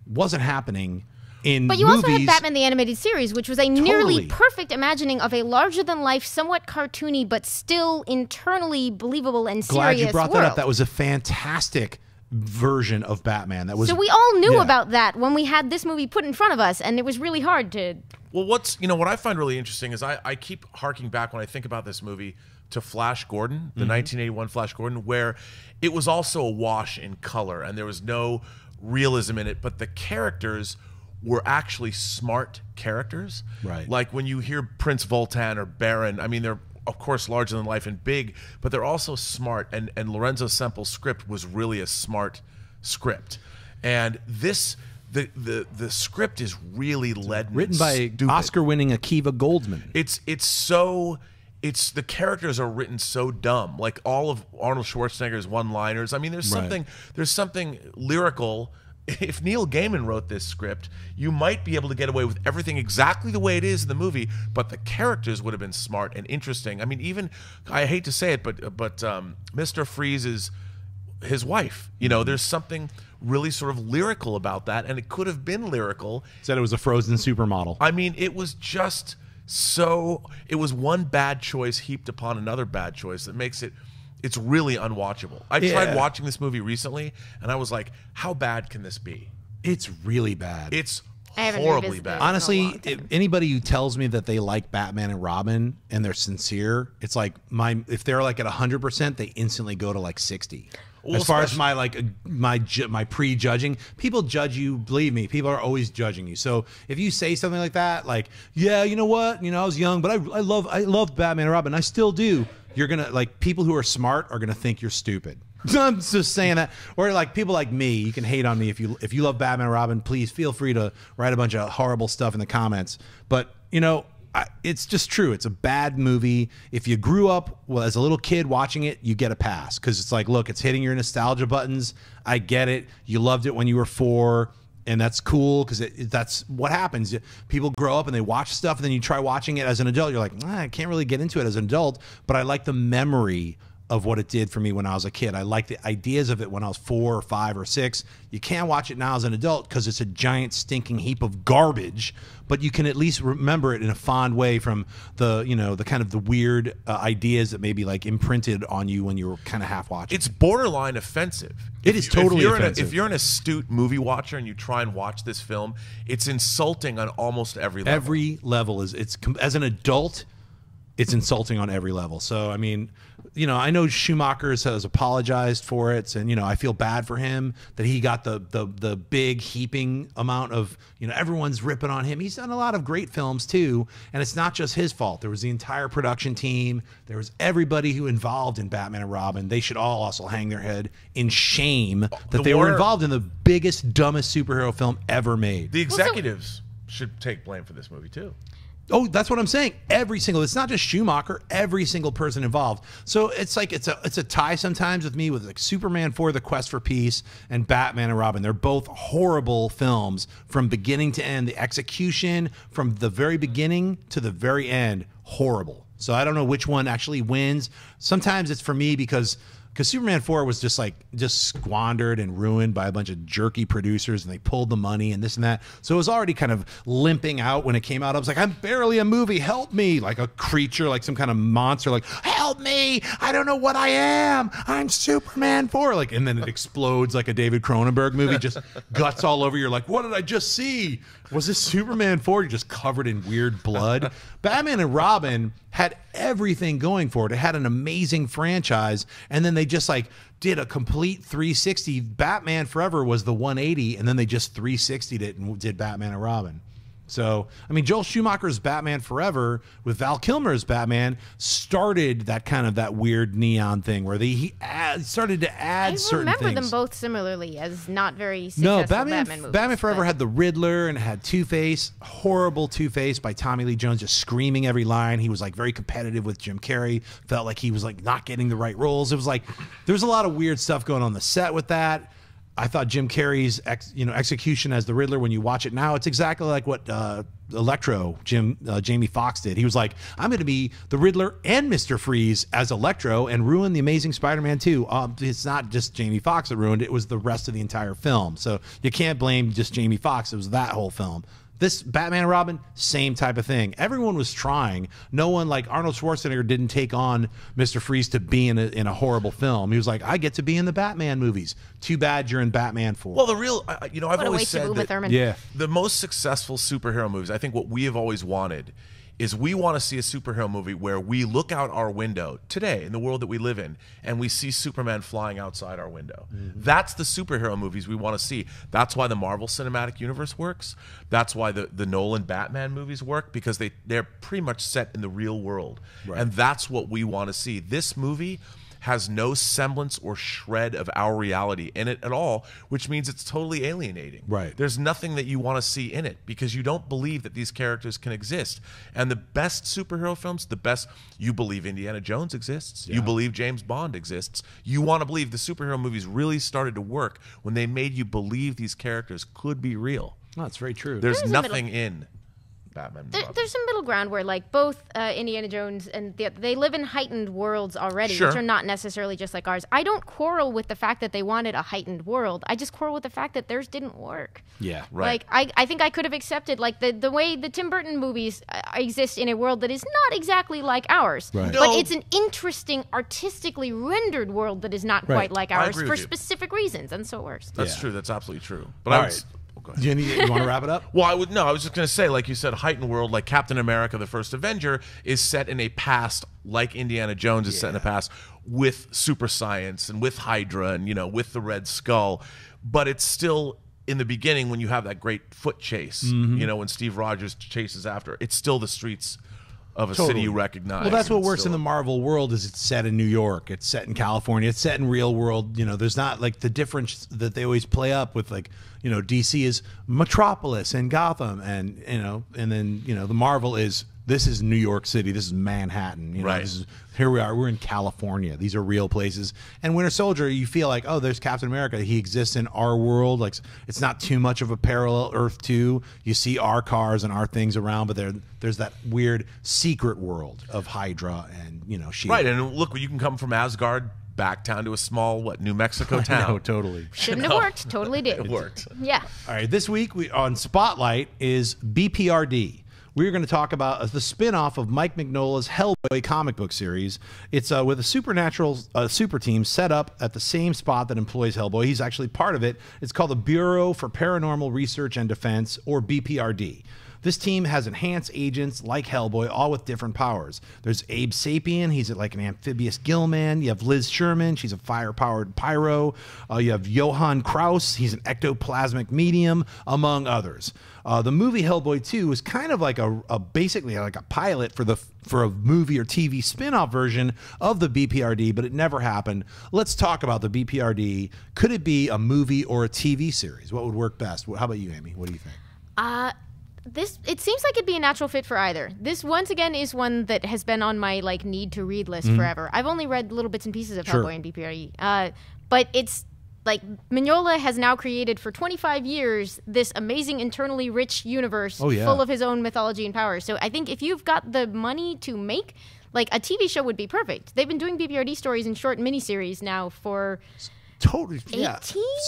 Wasn't happening in But you movies. Also had Batman the Animated Series, which was a totally. nearly perfect imagining of a larger-than-life, somewhat cartoony, but still internally believable and Glad serious Glad you brought world. that up. That was a fantastic version of Batman. That was, so we all knew yeah. about that when we had this movie put in front of us, and it was really hard to... Well, what's, you know, what I find really interesting is I, I keep harking back when I think about this movie to Flash Gordon, the mm-hmm. nineteen eighty-one Flash Gordon, where it was also a wash in color and there was no realism in it, but the characters were actually smart characters. Right. Like when you hear Prince Voltan or Baron, I mean, they're of course larger than life and big, but they're also smart, and, and Lorenzo Semple's script was really a smart script. And this, the the the script is really leaden. Written by Oscar-winning Akiva Goldsman. It's it's so. It's the characters are written so dumb. Like all of Arnold Schwarzenegger's one-liners. I mean, there's something right. there's something lyrical. If Neil Gaiman wrote this script, you might be able to get away with everything exactly the way it is in the movie, but the characters would have been smart and interesting. I mean, even I hate to say it, but but um, Mister Freeze is his wife. You know, there's something really sort of lyrical about that, and it could have been lyrical. Said it was a frozen supermodel. I mean, it was just so. It was one bad choice heaped upon another bad choice that makes it. It's really unwatchable. I yeah. tried watching this movie recently, and I was like, how bad can this be? It's really bad. It's horribly bad. Honestly, if anybody who tells me that they like Batman and Robin and they're sincere, it's like my if they're like at one hundred percent, they instantly go to like sixty. Well, as far as my like my my prejudging, people judge you. Believe me, people are always judging you. So if you say something like that, like, yeah, you know what, you know, I was young, but I I love I love Batman and Robin. I still do. You're gonna like people who are smart are gonna think you're stupid. I'm just saying that. Or like people like me, you can hate on me if you if you love Batman and Robin. Please feel free to write a bunch of horrible stuff in the comments. But you know. I, it's just true. It's a bad movie. If you grew up well as a little kid watching it, you get a pass because it's like, look, it's hitting your nostalgia buttons. I get it. You loved it when you were four, and that's cool because that's what happens. People grow up and they watch stuff, and then you try watching it as an adult. You're like, ah, I can't really get into it as an adult, but I like the memory of what it did for me when I was a kid. I liked the ideas of it when I was four or five or six. You can't watch it now as an adult because it's a giant stinking heap of garbage, but you can at least remember it in a fond way from the, you know, the kind of the weird uh, ideas that maybe like imprinted on you when you were kind of half watching. It's borderline offensive. It is totally if you're offensive. An, if you're an astute movie watcher and you try and watch this film, it's insulting on almost every level. Every level is, it's as an adult, it's insulting on every level. So, I mean, you know, I know Schumacher has apologized for it, and, you know, I feel bad for him that he got the the, the big heaping amount of, you know, everyone's ripping on him. He's done a lot of great films, too, and it's not just his fault. There was the entire production team. There was everybody who involved in Batman and Robin. They should all also hang their head in shame that the they were involved in the biggest, dumbest superhero film ever made. The executives well, so should take blame for this movie, too. Oh, that's what I'm saying. Every single, it's not just Schumacher, every single person involved. So it's like, it's a, it's a tie sometimes with me with like Superman four, The Quest for Peace, and Batman and Robin. They're both horrible films from beginning to end. The execution from the very beginning to the very end, horrible. So I don't know which one actually wins. Sometimes it's for me because Because Superman four was just like just squandered and ruined by a bunch of jerky producers, and they pulled the money and this and that. So it was already kind of limping out when it came out. I was like, I'm barely a movie. Help me. Like a creature, like some kind of monster, like, help me. I don't know what I am. I'm Superman four. Like, and then it explodes like a David Cronenberg movie, just guts all over. You're like, what did I just see? Was this Superman four? You're just covered in weird blood. Batman and Robin had everything going for it. It had an amazing franchise, and then they just like did a complete three sixty. Batman Forever was the one eighty, and then they just three sixty'd it and did Batman and Robin. So, I mean, Joel Schumacher's Batman Forever with Val Kilmer's Batman started that kind of that weird neon thing where they he add, started to add I certain things. I remember them both similarly as not very successful no, Batman, Batman movies. Batman Forever but. had the Riddler and had Two-Face, horrible Two-Face by Tommy Lee Jones, just screaming every line. He was like very competitive with Jim Carrey, felt like he was like not getting the right roles. It was like there was a lot of weird stuff going on the set with that. I thought Jim Carrey's ex, you know, execution as the Riddler, when you watch it now, it's exactly like what uh, Electro, Jim, uh, Jamie Foxx did. He was like, I'm going to be the Riddler and Mister Freeze as Electro and ruin The Amazing Spider-Man two. Um, it's not just Jamie Foxx that ruined it. It was the rest of the entire film. So you can't blame just Jamie Foxx. It was that whole film. This Batman and Robin, same type of thing. Everyone was trying. No one, like Arnold Schwarzenegger, didn't take on Mister Freeze to be in a, in a horrible film. He was like, I get to be in the Batman movies. Too bad you're in Batman four. Well, the real, uh, you know, I've what always said that yeah. the most successful superhero movies, I think what we have always wanted is we want to see a superhero movie where we look out our window today in the world that we live in and we see Superman flying outside our window. Mm-hmm. That's the superhero movies we want to see. That's why the Marvel Cinematic Universe works. That's why the, the Nolan Batman movies work, because they, they're pretty much set in the real world. Right. And that's what we want to see. This movie has no semblance or shred of our reality in it at all, which means it's totally alienating. Right. There's nothing that you want to see in it because you don't believe that these characters can exist. And the best superhero films, the best, you believe Indiana Jones exists. Yeah. You believe James Bond exists. You want to believe the superhero movies really started to work when they made you believe these characters could be real. No, that's very true. There's, There's nothing in Batman. There, there's some middle ground where, like, both uh, Indiana Jones and the, they live in heightened worlds already, sure. which are not necessarily just like ours. I don't quarrel with the fact that they wanted a heightened world. I just quarrel with the fact that theirs didn't work. Yeah, right. Like, I, I think I could have accepted, like, the, the way the Tim Burton movies uh, exist in a world that is not exactly like ours. Right. No. But it's an interesting, artistically rendered world that is not right. quite like ours for specific you. reasons, and so it works. That's yeah. true. That's absolutely true. But All I was, right. Do you, you want to wrap it up? Well, I would no. I was just going to say, like you said, heightened world, like Captain America: The First Avenger is set in a past, like Indiana Jones is yeah. set in a past, with super science and with Hydra and, you know, with the Red Skull, but it's still in the beginning when you have that great foot chase, mm-hmm. you know, when Steve Rogers chases after, it's still the streets of a totally. city you recognize. Well, that's what works in the Marvel world is it's set in New York, it's set in California, it's set in real world. You know, there's not like the difference that they always play up with, like, you know, D C is Metropolis and Gotham, and, you know, and then, you know, the Marvel is, this is New York City, this is Manhattan, you know, right. this is, here we are, we're in California, these are real places. And Winter Soldier, you feel like, oh, there's Captain America, he exists in our world, like it's not too much of a parallel Earth two. You see our cars and our things around, but there there's that weird secret world of Hydra and, you know, she right and look, you can come from Asgard back town to a small, what, New Mexico town. No, totally. Shouldn't have worked, totally did. It worked. Yeah. All right, this week we on Spotlight is B P R D. We're going to talk about the spin-off of Mike Mignola's Hellboy comic book series. It's uh, with a supernatural uh, super team set up at the same spot that employs Hellboy. He's actually part of it. It's called the Bureau for Paranormal Research and Defense, or B P R D. This team has enhanced agents like Hellboy, all with different powers. There's Abe Sapien. He's like an amphibious gill man. You have Liz Sherman. She's a fire-powered pyro. Uh, you have Johann Kraus. He's an ectoplasmic medium, among others. Uh, the movie Hellboy two was kind of like a, a basically like a pilot for the for a movie or T V spin-off version of the B P R D, but it never happened. Let's talk about the B P R D. Could it be a movie or a T V series? What would work best? How about you, Amy? What do you think? Uh... This, it seems like it'd be a natural fit for either. This, once again, is one that has been on my, like, need-to-read list mm-hmm. forever. I've only read little bits and pieces of sure. Hellboy and B P R D. Uh, but it's, like, Mignola has now created for twenty-five years this amazing, internally rich universe oh, yeah. full of his own mythology and powers. So I think if you've got the money to make, like, a T V show would be perfect. They've been doing B P R D stories in short miniseries now for... Totally, yeah.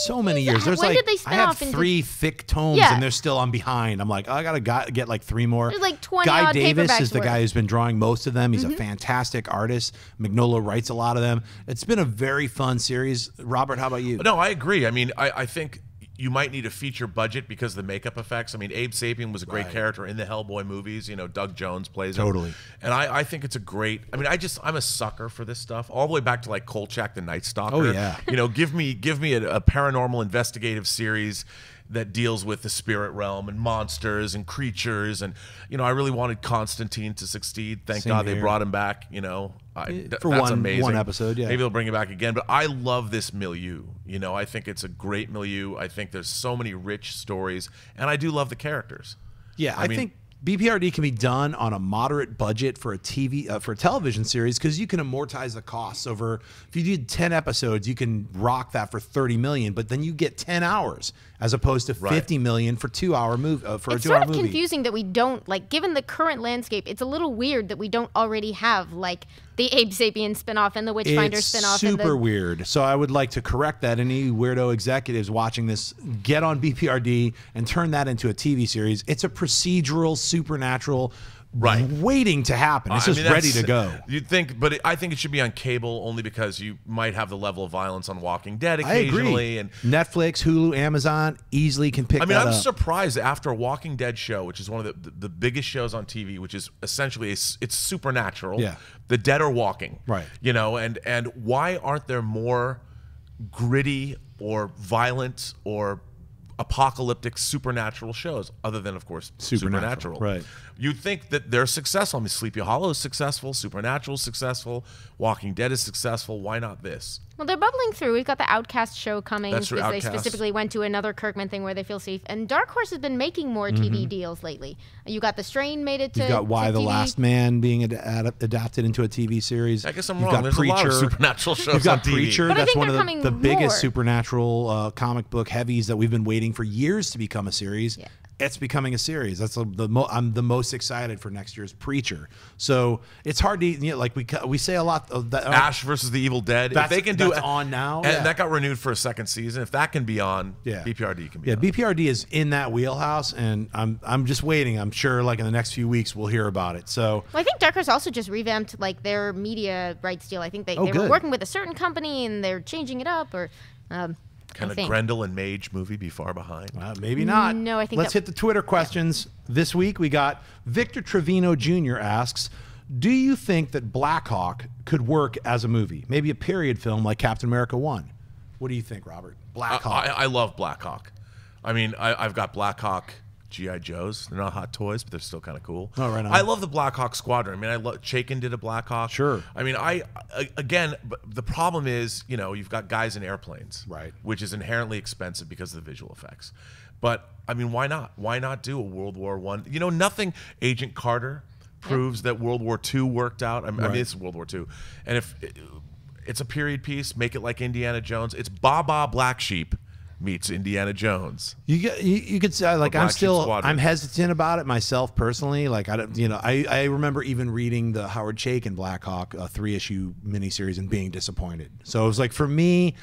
So many years. There's when like, did they spin I have off three thick tomes, yeah. and they're still on behind. I'm like, oh, I gotta got, get like three more. There's like twenty. Guy Davis is the guy who's been drawing most of them. He's mm-hmm. a fantastic artist. Mignola writes a lot of them. It's been a very fun series. Robert, how about you? No, I agree. I mean, I, I think you might need a feature budget because of the makeup effects. I mean, Abe Sapien was a great right. character in the Hellboy movies. You know, Doug Jones plays totally. him. And I, I think it's a great, I mean, I just, I'm a sucker for this stuff. All the way back to like Kolchak the Night Stalker. Oh, yeah. You know, give me, give me a, a paranormal investigative series that deals with the spirit realm and monsters and creatures. And, you know, I really wanted Constantine to succeed. Thank Same God here. They brought him back, you know. I, th For that's one, amazing. one episode, yeah. Maybe they'll bring it back again. But I love this milieu. You know, I think it's a great milieu. I think there's so many rich stories. And I do love the characters. Yeah, I, I mean, think... B P R D can be done on a moderate budget for a T V uh, for a television series because you can amortize the costs over. If you did ten episodes, you can rock that for thirty million, but then you get ten hours as opposed to right. fifty million for two hour move uh, for it's a two hour movie. It's sort of confusing that we don't like, given the current landscape, it's a little weird that we don't already have like the Abe Sapien spinoff and the Witchfinder it's spinoff. Super and the weird. So I would like to correct that. Any weirdo executives watching this, get on B P R D and turn that into a T V series. It's a procedural series. Supernatural, right? Waiting to happen. It's I just mean, ready to go. You'd think, but it, I think it should be on cable only because you might have the level of violence on Walking Dead occasionally. I agree. And Netflix, Hulu, Amazon easily can pick. I mean, that I'm up. surprised after a Walking Dead show, which is one of the, the, the biggest shows on T V, which is essentially a, it's supernatural. Yeah, the dead are walking. Right. You know, and and why aren't there more gritty or violent or apocalyptic supernatural shows other than, of course, supernatural, supernatural. Right. You'd think that they're successful. I mean, Sleepy Hollow is successful. Supernatural is successful. Walking Dead is successful. Why not this? Well, they're bubbling through. We've got the Outcast show coming. That's because Outcast. They specifically went to another Kirkman thing where they feel safe. And Dark Horse has been making more T V mm-hmm. deals lately. You got The Strain made it to You've got Why the T V. Last Man being ad ad adapted into a T V series. I guess I'm You've wrong. Got There's Preacher. A lot of supernatural shows You've got on Preacher. T V. But That's one of the, the biggest supernatural uh, comic book heavies that we've been waiting for years to become a series. Yeah. It's becoming a series. That's a, the mo I'm the most excited for next year's Preacher. So it's hard to, you know, like we we say a lot of that. Ash versus the Evil Dead. If they can do it on now, and yeah. that got renewed for a second season. If that can be on, yeah. B P R D can be. Yeah, on. B P R D is in that wheelhouse, and I'm I'm just waiting. I'm sure like in the next few weeks we'll hear about it. So well, I think Dark Horse also just revamped like their media rights deal. I think they oh, they good. were working with a certain company and they're changing it up or. Um, Can I a think. Grendel and Mage movie be far behind? Uh, maybe not. No, I think Let's hit the Twitter questions. Yeah. This week we got Victor Trevino Junior asks, do you think that Black Hawk could work as a movie? Maybe a period film like Captain America one. What do you think, Robert? Black Hawk. I, I, I love Black Hawk. I mean, I, I've got Black Hawk G I Joes. They're not hot toys, but they're still kind of cool. Oh, right on. I love the Black Hawk Squadron. I mean, I love Chaykin did a Black Hawk. Sure. I mean, I, I again, the problem is, you know, you've got guys in airplanes, right? Which is inherently expensive because of the visual effects. But I mean, why not? Why not do a World War One? You know, nothing. Agent Carter proves that World War Two worked out. I mean, right. I mean it's World War Two, and if it, it's a period piece, make it like Indiana Jones. It's Baba Black Sheep meets Indiana Jones. You you, you could say like I'm still I'm hesitant about it myself personally. Like I don't, you know, I I remember even reading the Howard Chaykin Black Hawk uh, three issue miniseries and being disappointed. So it was like for me,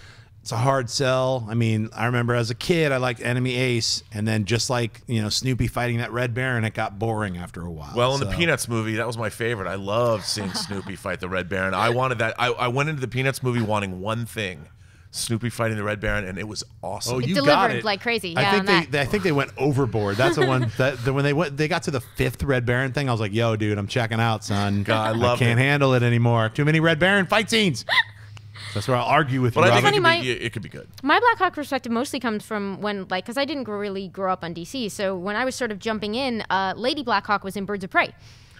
it's a hard sell. I mean, I remember as a kid I liked Enemy Ace, and then just like you know Snoopy fighting that Red Baron, it got boring after a while. Well, in so. the Peanuts movie, that was my favorite. I loved seeing Snoopy fight the Red Baron. I wanted that. I I went into the Peanuts movie wanting one thing. Snoopy fighting the Red Baron, and it was awesome. Oh, you delivered got it. like crazy. Yeah, I think they, they I think they went overboard. That's the one that the, when they went they got to the fifth Red Baron thing, I was like, yo, dude, I'm checking out, son. God, I love I can't it. handle it anymore. Too many Red Baron fight scenes. That's where I'll argue with but you. But I think it could, my, be, it could be good. My Black Hawk perspective mostly comes from when, like, because I didn't really grow up on D C, so when I was sort of jumping in, uh, Lady Black Hawk was in Birds of Prey.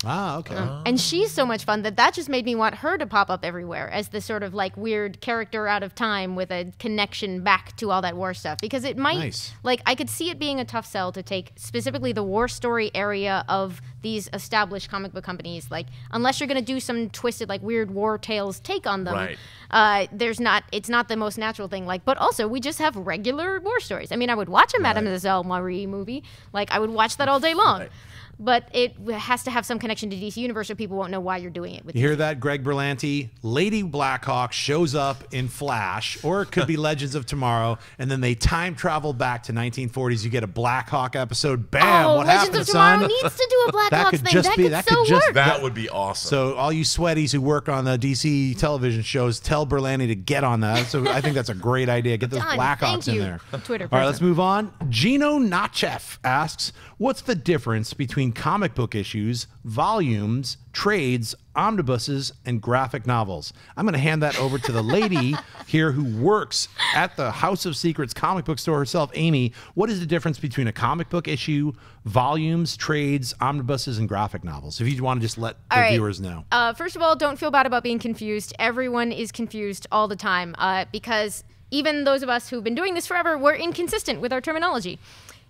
Ah, okay. Um, and she's so much fun that that just made me want her to pop up everywhere as the sort of like weird character out of time with a connection back to all that war stuff, because it might nice. like I could see it being a tough sell to take specifically the war story area of these established comic book companies, like unless you're going to do some twisted like weird war tales take on them, right. uh, there's not it's not the most natural thing. Like, but also we just have regular war stories. I mean, I would watch a Madame right. Zell Marie movie, like I would watch that all day long. Right. But it has to have some connection to D C Universe, or people won't know why you're doing it. With you hear that, Greg Berlanti? Lady Blackhawk shows up in Flash, or it could be Legends of Tomorrow, and then they time travel back to nineteen forties. You get a Blackhawk episode. Bam! Oh, what Legends happened, of Tomorrow son? Needs to do a Blackhawk thing. Just that be, could that so could just, work. That would be awesome. So all you sweaties who work on the D C television shows, tell Berlanti to get on that. So I think that's a great idea. Get those Blackhawks in there. Twitter. All person. right, let's move on. Gino Nachev asks, "What's the difference between comic book issues, volumes, trades, omnibuses, and graphic novels?" I'm going to hand that over to the lady here who works at the House of Secrets comic book store herself, Amy. What is the difference between a comic book issue, volumes, trades, omnibuses, and graphic novels? If you want to just let all the right. viewers know. Uh, first of all, don't feel bad about being confused. Everyone is confused all the time uh, because even those of us who've been doing this forever, we're inconsistent with our terminology.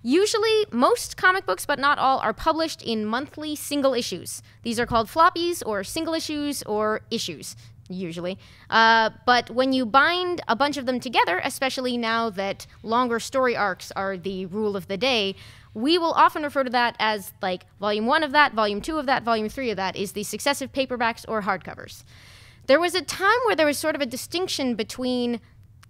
Usually, most comic books, but not all, are published in monthly single issues. These are called floppies or single issues or issues, usually. Uh, but when you bind a bunch of them together, especially now that longer story arcs are the rule of the day, we will often refer to that as like volume one of that, volume two of that, volume three of that is the successive paperbacks or hardcovers. There was a time where there was sort of a distinction between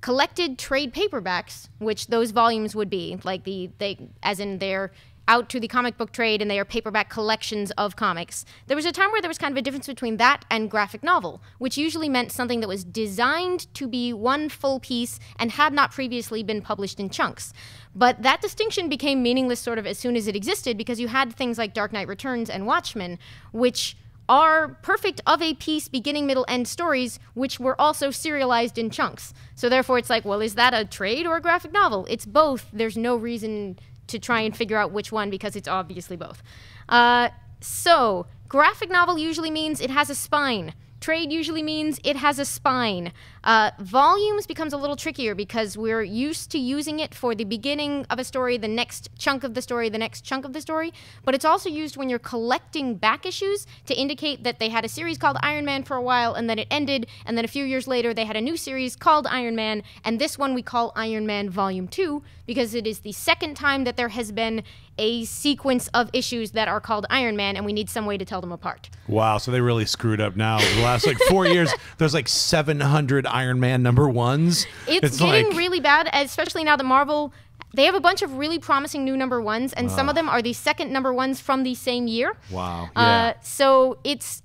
collected trade paperbacks, which those volumes would be, like the they as in they're out to the comic book trade and they are paperback collections of comics. There was a time where there was kind of a difference between that and graphic novel, which usually meant something that was designed to be one full piece and had not previously been published in chunks. But that distinction became meaningless sort of as soon as it existed, because you had things like Dark Knight Returns and Watchmen, which are perfect of a piece beginning, middle, end stories, which were also serialized in chunks. So therefore it's like, well, is that a trade or a graphic novel? It's both. There's no reason to try and figure out which one, because it's obviously both. Uh, So, graphic novel usually means it has a spine. Trade usually means it has a spine. Uh, volumes becomes a little trickier because we're used to using it for the beginning of a story, the next chunk of the story, the next chunk of the story. But it's also used when you're collecting back issues to indicate that they had a series called Iron Man for a while and then it ended, and then a few years later they had a new series called Iron Man, and this one we call Iron Man Volume two because it is the second time that there has been a sequence of issues that are called Iron Man, and we need some way to tell them apart. Wow, so they really screwed up now. The last like four years, there's like seven hundred Iron Man number ones. It's, it's getting like really bad, especially now that Marvel, they have a bunch of really promising new number ones, and uh, some of them are the second number ones from the same year. Wow. Yeah. Uh, so it's,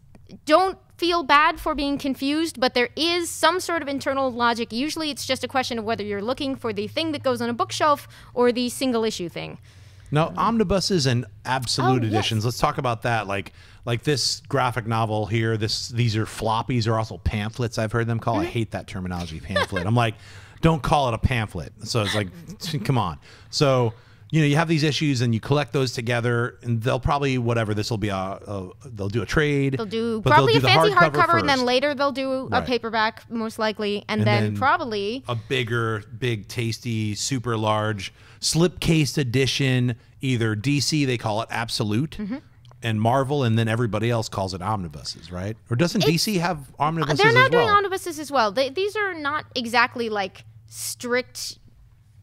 don't feel bad for being confused, but there is some sort of internal logic. Usually it's just a question of whether you're looking for the thing that goes on a bookshelf or the single issue thing. Now, omnibuses and absolute oh, editions. Yes. Let's talk about that. Like, like this graphic novel here. This, these are floppies, or also pamphlets. I've heard them call. Mm-hmm. I hate that terminology, pamphlet. I'm like, don't call it a pamphlet. So it's like, come on. So you know, you have these issues, and you collect those together, and they'll probably whatever. This will be a, a they'll do a trade. They'll do probably they'll do a fancy hardcover, hardcover and then later they'll do right. a paperback, most likely, and, and then, then probably a bigger, big, tasty, super large slipcase edition, either D C, they call it absolute, mm-hmm. and Marvel, and then everybody else calls it omnibuses, right? Or doesn't it's, D C have omnibuses as well? They're not doing omnibuses as well. They, these are not exactly like strict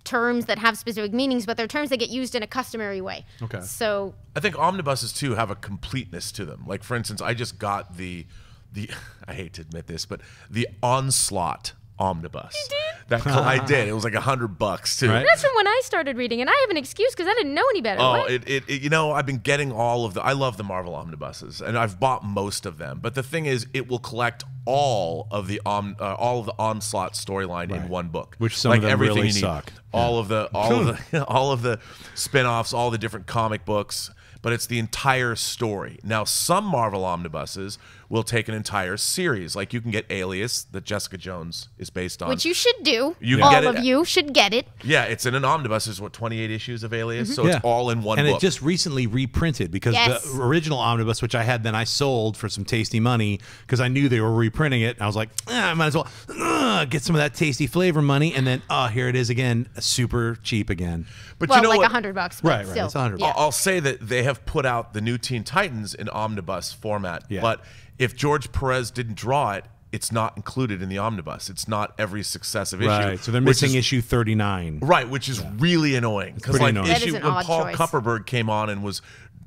terms that have specific meanings, but they're terms that get used in a customary way. Okay. So I think omnibuses, too, have a completeness to them. Like, for instance, I just got the, the I hate to admit this, but the Onslaught omnibus. You did? That uh, I did. It was like a hundred bucks too. Right? That's from when I started reading, and I have an excuse because I didn't know any better. Oh, it, it, it, you know, I've been getting all of the. I love the Marvel omnibuses, and I've bought most of them. But the thing is, it will collect all of the um, uh, all of the Onslaught storyline right. in one book, which some like of them really suck. All yeah. of the all of the all of the spinoffs, all the different comic books. But it's the entire story. Now, some Marvel omnibuses will take an entire series. Like, you can get Alias, that Jessica Jones is based on. Which you should do. You all of it. you should get it. Yeah, it's in an omnibus. There's, what, twenty-eight issues of Alias? Mm-hmm. So yeah. it's all in one and book. And it just recently reprinted because yes. the original omnibus, which I had then, I sold for some tasty money because I knew they were reprinting it. And I was like, ah, I might as well uh, get some of that tasty flavor money. And then, oh, uh, here it is again, super cheap again. But well, you know like what? a hundred bucks. Right, right. Still, it's a hundred bucks. Yeah. I'll say that they have put out the new Teen Titans in omnibus format, yeah. but if George Perez didn't draw it, it's not included in the omnibus. It's not every successive issue. Right, so they're missing is, issue thirty-nine. Right, which is yeah. really annoying. Because like annoying. Issue, when Paul choice. Kupperberg came on and was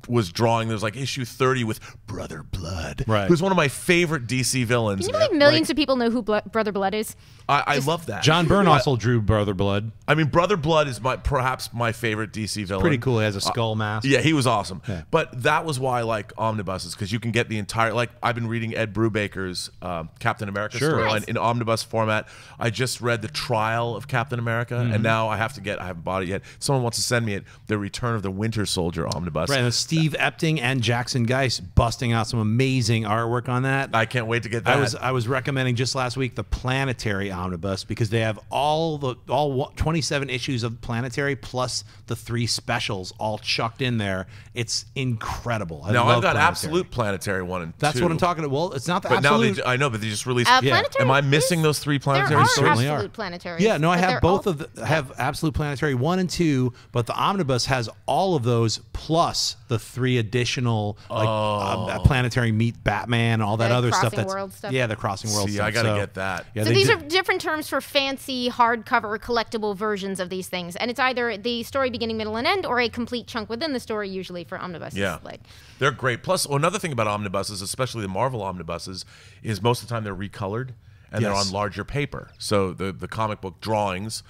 was drawing, there's like issue thirty with Brother Blood, right. who's one of my favorite D C villains. Can you believe millions like, of people know who Bl Brother Blood is? I, I love that. John Byrne also drew Brother Blood. I mean, Brother Blood is my perhaps my favorite D C villain. It's pretty cool. He has a skull mask. Uh, yeah, he was awesome. Yeah. But that was why I like omnibuses, because you can get the entire, like I've been reading Ed Brubaker's uh, Captain America sure. storyline nice. in omnibus format. I just read The Trial of Captain America, mm-hmm. and now I have to get, I haven't bought it yet, someone wants to send me it, The Return of the Winter Soldier omnibus. Right, and Steve Epting and Jackson Geis busting out some amazing artwork on that. I can't wait to get that. I was I was recommending just last week the Planetary omnibus because they have all the all twenty-seven issues of Planetary plus the three specials all chucked in there. It's incredible. I no, I've got Planetary. Absolute Planetary one and That's two. what I'm talking about. Well, it's not the but absolute. Now they, I know, but they just released. Uh, yeah. Am I missing is, those three Planetary? Certainly are. Planetary. Yeah, no, I have both all... of the, I have Absolute Planetary one and two, but the omnibus has all of those plus the three additional like oh. uh, Planetary meet Batman, all that the other stuff. That's world stuff. Yeah, the Crossing World See, stuff. I gotta so, get that. Yeah, so these do. are different terms for fancy hardcover collectible versions of these things, and it's either the story beginning, middle, and end, or a complete chunk within the story. Usually for omnibuses, yeah, like they're great. Plus, well, another thing about omnibuses, especially the Marvel omnibuses, is most of the time they're recolored and yes. they're on larger paper, so the the comic book drawings.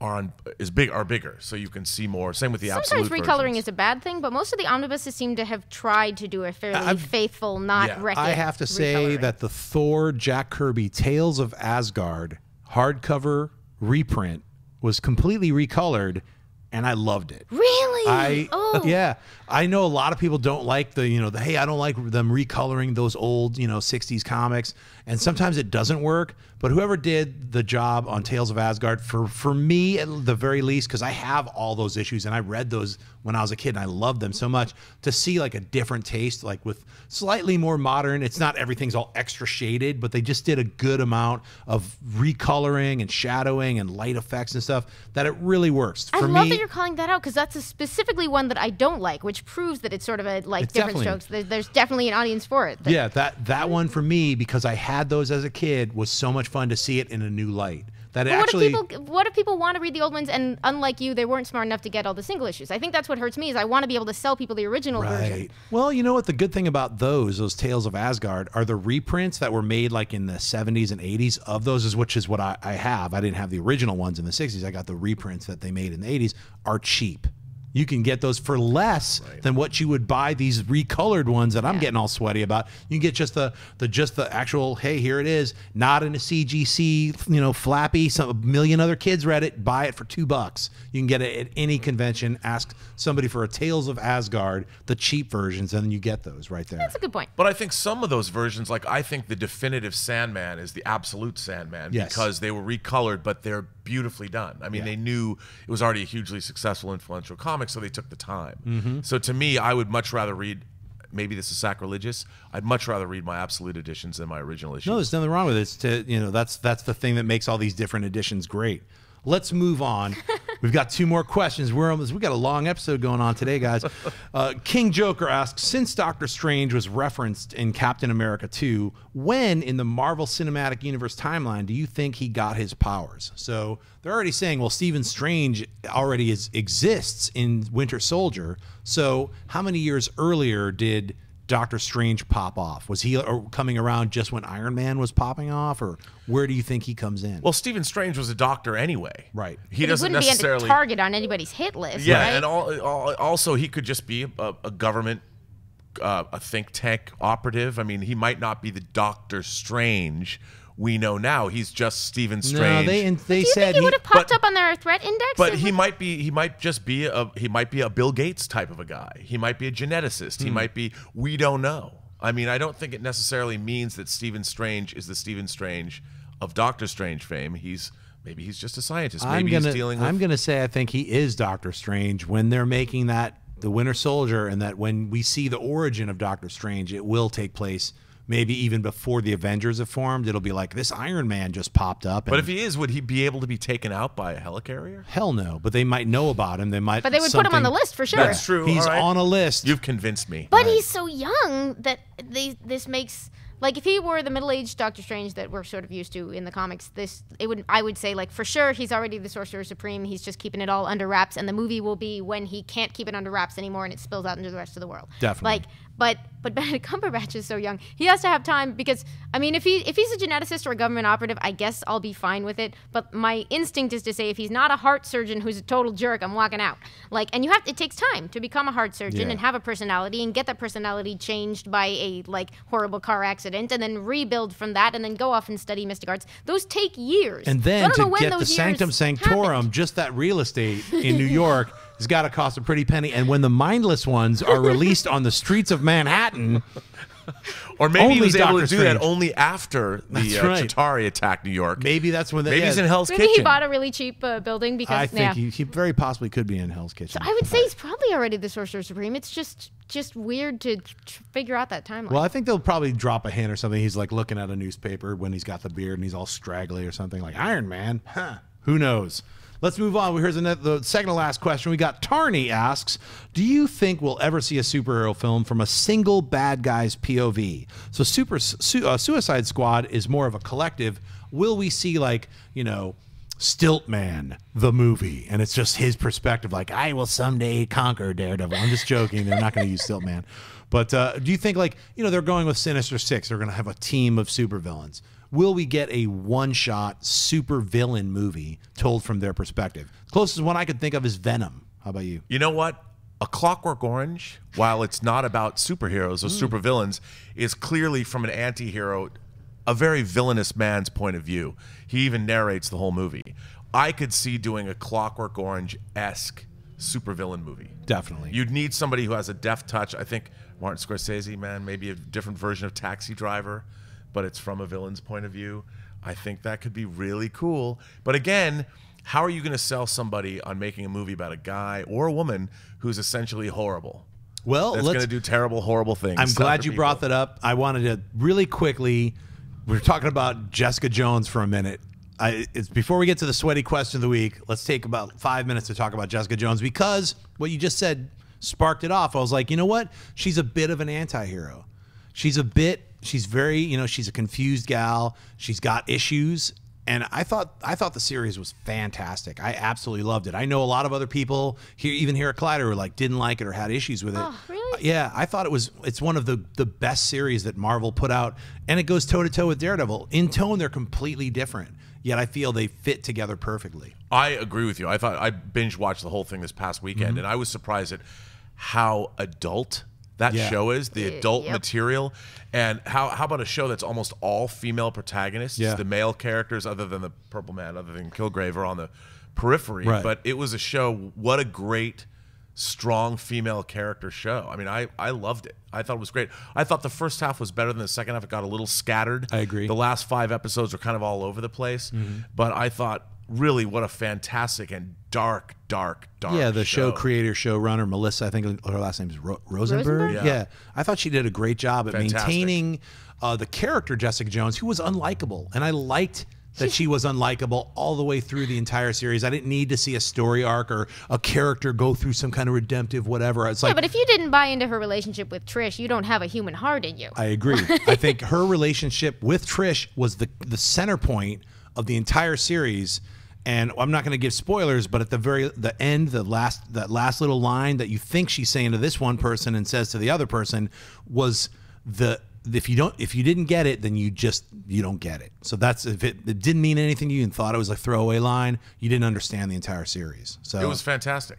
Are on is big are bigger, so you can see more. Same with the absolute. Sometimes recoloring versions. is a bad thing, but most of the omnibuses seem to have tried to do a fairly I've, faithful, not yeah. wrecked. I have to say that the Thor Jack Kirby Tales of Asgard hardcover reprint was completely recolored, and I loved it. Really? I oh. yeah, I know a lot of people don't like the, you know, the, hey, I don't like them recoloring those old, you know, sixties comics. And sometimes it doesn't work. But whoever did the job on Tales of Asgard, for, for me at the very least, because I have all those issues and I read those when I was a kid and I loved them so much, to see like a different taste, like with slightly more modern, it's not everything's all extra shaded, but they just did a good amount of recoloring and shadowing and light effects and stuff that it really works. For I love me, that you're calling that out, because that's a specifically one that I don't like, which proves that it's sort of a like different strokes. There's definitely an audience for it. Yeah, that, that one for me, because I had those as a kid, was so much fun to see it in a new light. That it actually, what if people, what if people want to read the old ones and unlike you, they weren't smart enough to get all the single issues? I think that's what hurts me, is I want to be able to sell people the original right. version. Well, you know what? The good thing about those, those Tales of Asgard, are the reprints that were made like in the seventies and eighties of those, is which is what I, I have. I didn't have the original ones in the sixties. I got the reprints that they made in the eighties are cheap. You can get those for less right. than what you would buy these recolored ones that I'm yeah. getting all sweaty about. You can get just the the just the actual, hey, here it is, not in a C G C, you know, flappy. Some a million other kids read it. Buy it for two bucks. You can get it at any convention. Ask somebody for a Tales of Asgard, the cheap versions, and then you get those right there. That's a good point. But I think some of those versions, like I think the definitive Sandman is the absolute Sandman yes. because they were recolored, but they're beautifully done. I mean, yeah. they knew it was already a hugely successful, influential comic. So they took the time. Mm-hmm. So to me, I would much rather read, maybe this is sacrilegious, I'd much rather read my absolute editions than my original editions. No, there's nothing wrong with it. It's to, you know, that's, that's the thing that makes all these different editions great. Let's move on. We've got two more questions. We're almost, we've got a long episode going on today, guys. Uh, King Joker asks, since Doctor Strange was referenced in Captain America two, when in the Marvel Cinematic Universe timeline do you think he got his powers? So they're already saying, well, Stephen Strange already is, exists in Winter Soldier. So how many years earlier did Doctor Strange pop off? Was he coming around just when Iron Man was popping off, or where do you think he comes in? Well, Stephen Strange was a doctor anyway. Right. He but doesn't he necessarily be a target on anybody's hit list. Yeah, right? and all, all, also he could just be a, a government, uh, a think tank operative. I mean, he might not be the Doctor Strange we know now. He's just Stephen Strange. No, they they Do you said think he would have popped but, up on their threat index. But he might be he might just be a he might be a Bill Gates type of a guy. He might be a geneticist. Hmm. He might be, we don't know. I mean, I don't think it necessarily means that Stephen Strange is the Stephen Strange of Doctor Strange fame. He's maybe he's just a scientist. Maybe I'm gonna, he's dealing with I'm going to say I think he is Doctor Strange when they're making that the Winter Soldier, and that when we see the origin of Doctor Strange, it will take place maybe even before the Avengers have formed. It'll be like, this Iron Man just popped up. But if he is, would he be able to be taken out by a helicarrier? Hell no. But they might know about him. They might. But they would put him on the list for sure. That's true. He's right. on a list. You've convinced me. But right. he's so young that they, this makes, like if he were the middle-aged Doctor Strange that we're sort of used to in the comics, this it would I would say like for sure he's already the Sorcerer Supreme. He's just keeping it all under wraps, and the movie will be when he can't keep it under wraps anymore and it spills out into the rest of the world. Definitely. Like. But but Benedict Cumberbatch is so young. He has to have time because, I mean, if he if he's a geneticist or a government operative, I guess I'll be fine with it. But my instinct is to say if he's not a heart surgeon who's a total jerk, I'm walking out. Like, and you have to, it takes time to become a heart surgeon yeah. and have a personality and get that personality changed by a like horrible car accident and then rebuild from that and then go off and study mystic arts. Those take years. And then so to get the Sanctum Sanctorum, happened. just that real estate in New York. It's got to cost a pretty penny. And when the mindless ones are released on the streets of Manhattan, or maybe he was able to do that only after the uh, right. Chitauri attacked New York. Maybe that's when. They, maybe yeah. he's in Hell's maybe Kitchen. Maybe he bought a really cheap uh, building because I think yeah. he, he very possibly could be in Hell's Kitchen. So I would say he's probably already the Sorcerer Supreme. It's just just weird to figure out that timeline. Well, I think they'll probably drop a hint or something. He's like looking at a newspaper when he's got the beard and he's all straggly or something, like Iron Man. Huh? Who knows? Let's move on. Here's another, the second to last question. We got Tarney asks, do you think we'll ever see a superhero film from a single bad guy's P O V? So super, su uh, Suicide Squad is more of a collective. Will we see, like, you know, Stiltman, the movie, and it's just his perspective, like, I will someday conquer Daredevil. I'm just joking. They're not going to use Stiltman. But uh, do you think, like, you know, they're going with Sinister Six. They're going to have a team of supervillains. Will we get a one-shot super villain movie told from their perspective? Closest one I could think of is Venom. How about you? You know what? A Clockwork Orange, while it's not about superheroes or mm. supervillains, is clearly from an anti-hero, a very villainous man's point of view. He even narrates the whole movie. I could see doing a Clockwork Orange-esque supervillain movie. Definitely. You'd need somebody who has a deft touch. I think Martin Scorsese, man, maybe a different version of Taxi Driver, but it's from a villain's point of view. I think that could be really cool. But again, how are you going to sell somebody on making a movie about a guy or a woman who's essentially horrible? Well, that's going to do terrible, horrible things. I'm glad you people. brought that up. I wanted to really quickly, we were talking about Jessica Jones for a minute. I, it's before we get to the sweaty question of the week, let's take about five minutes to talk about Jessica Jones, because what you just said sparked it off. I was like, you know what? She's a bit of an anti-hero. She's a bit, she's very, you know, she's a confused gal. She's got issues. And I thought, I thought the series was fantastic. I absolutely loved it. I know a lot of other people here, even here at Collider, who like didn't like it or had issues with it. Oh, really? Yeah, I thought it was. It's one of the the best series that Marvel put out, and it goes toe to toe with Daredevil. In tone, they're completely different. Yet I feel they fit together perfectly. I agree with you. I thought I binge watched the whole thing this past weekend, mm-hmm. and I was surprised at how adult that yeah. show is, the adult yep. material. And how, how about a show that's almost all female protagonists? Yeah. The male characters, other than the Purple Man, other than Kilgrave, are on the periphery. Right. But it was a show, what a great, strong female character show. I mean, I, I loved it. I thought it was great. I thought the first half was better than the second half. It got a little scattered. I agree. The last five episodes were kind of all over the place. Mm-hmm. But I thought, really, what a fantastic and dark, dark, dark show. Yeah, the show, show creator, showrunner, Melissa, I think her last name is Ro Rosenberg. Rosenberg? Yeah. yeah. I thought she did a great job at fantastic. maintaining uh, the character Jessica Jones, who was unlikable. And I liked that she was unlikable all the way through the entire series. I didn't need to see a story arc or a character go through some kind of redemptive whatever. It's like, yeah, but if you didn't buy into her relationship with Trish, you don't have a human heart in you. I agree. I think her relationship with Trish was the, the center point of the entire series. And I'm not going to give spoilers, but at the very the end, the last that last little line that you think she's saying to this one person and says to the other person was the if you don't if you didn't get it, then you just you don't get it. So that's if it, it didn't mean anything to you and thought it was a throwaway line, you didn't understand the entire series. So it was fantastic.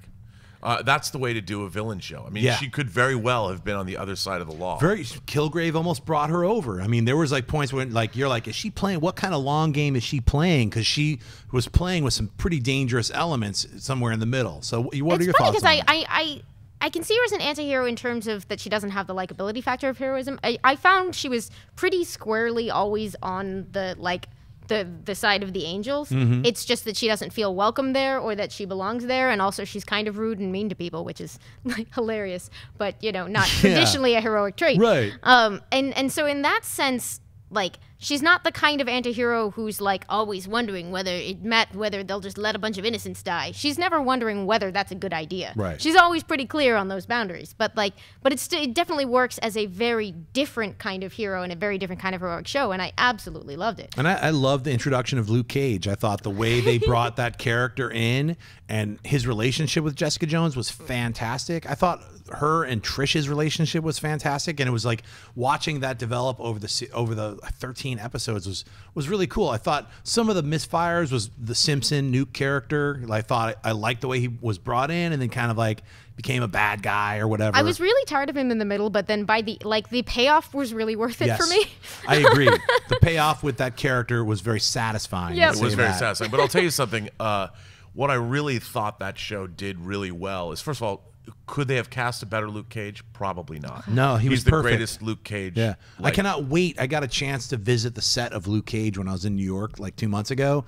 Uh, that's the way to do a villain show. I mean, yeah. she could very well have been on the other side of the law. Very, Kilgrave almost brought her over. I mean, there was like points when like you're like, is she playing? What kind of long game is she playing? Because she was playing with some pretty dangerous elements somewhere in the middle. So what it's are your funny thoughts on I, that? I, I, I can see her as an anti-hero in terms of that she doesn't have the likability factor of heroism. I, I found she was pretty squarely always on the like, The, the side of the angels. Mm-hmm. It's just that she doesn't feel welcome there or that she belongs there, and also she's kind of rude and mean to people, which is like hilarious, but you know, not yeah. traditionally a heroic trait. Right. Um, and, and so in that sense, like she's not the kind of antihero who's like always wondering whether it met whether they'll just let a bunch of innocents die. She's never wondering whether that's a good idea. Right. She's always pretty clear on those boundaries. But like, but it's it definitely works as a very different kind of hero and a very different kind of heroic show. And I absolutely loved it. And I, I love the introduction of Luke Cage. I thought the way they brought that character in and his relationship with Jessica Jones was fantastic. I thought her and Trish's relationship was fantastic, and it was like watching that develop over the over the thirteen episodes was was really cool. I thought some of the misfires was the Simpson Nuke character. I thought I liked the way he was brought in and then kind of like became a bad guy or whatever. I was really tired of him in the middle, but then by the like the payoff was really worth it yes, for me. I agree. The payoff with that character was very satisfying. Yes, it was very that. satisfying. But I'll tell you something. Uh, what I really thought that show did really well is, first of all, could they have cast a better Luke Cage? Probably not. No, he He's was the perfect. greatest Luke Cage. Yeah, like. I cannot wait. I got a chance to visit the set of Luke Cage when I was in New York like two months ago.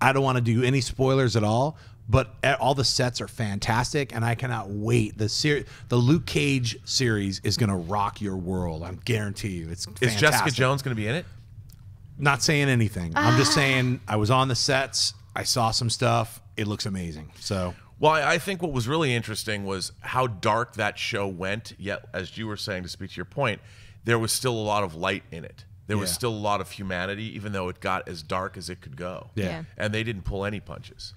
I don't want to do any spoilers at all, but all the sets are fantastic, and I cannot wait. The ser the Luke Cage series is going to rock your world. I guarantee you. It's fantastic. Is Jessica Jones going to be in it? Not saying anything. Ah. I'm just saying I was on the sets. I saw some stuff. It looks amazing. So. Well, I think what was really interesting was how dark that show went, yet, as you were saying, to speak to your point, there was still a lot of light in it. There yeah. was still a lot of humanity, even though it got as dark as it could go. Yeah. yeah. And they didn't pull any punches.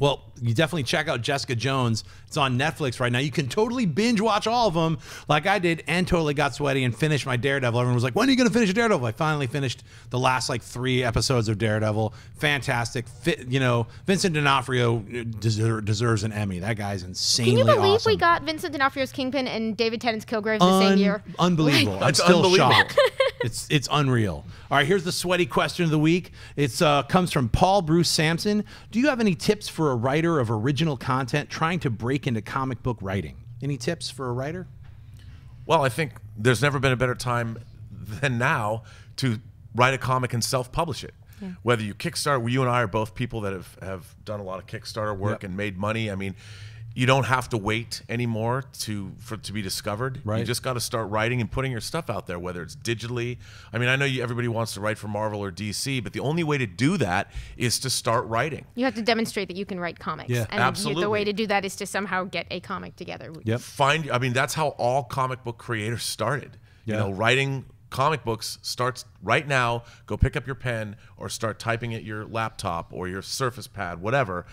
Well, you definitely check out Jessica Jones. It's on Netflix right now. You can totally binge watch all of them like I did and totally got sweaty and finished my Daredevil. Everyone was like, when are you going to finish Daredevil? I finally finished the last like three episodes of Daredevil. Fantastic. Fit, you know, Vincent D'Onofrio deserve, deserves an Emmy. That guy's insanely awesome. Can you believe awesome. we got Vincent D'Onofrio's Kingpin and David Tennant's Kilgrave the Un same year? Unbelievable. Like, I'm still unbelievable. shocked. It's it's unreal. All right, here's the sweaty question of the week. It's uh, comes from Paul Bruce Sampson. Do you have any tips for a writer of original content trying to break into comic book writing? Any tips for a writer? Well, I think there's never been a better time than now to write a comic and self-publish it. Yeah. Whether you Kickstarter, you and I are both people that have, have done a lot of Kickstarter work, yep, and made money. I mean, you don't have to wait anymore to for to be discovered. Right. You just got to start writing and putting your stuff out there, whether it's digitally. I mean, I know you, everybody wants to write for Marvel or D C, but the only way to do that is to start writing. You have to demonstrate that you can write comics. Yeah, and absolutely. The way to do that is to somehow get a comic together. Yep. Find. I mean, that's how all comic book creators started. Yeah. You know, writing comic books starts right now. Go pick up your pen or start typing at your laptop or your Surface Pad, whatever,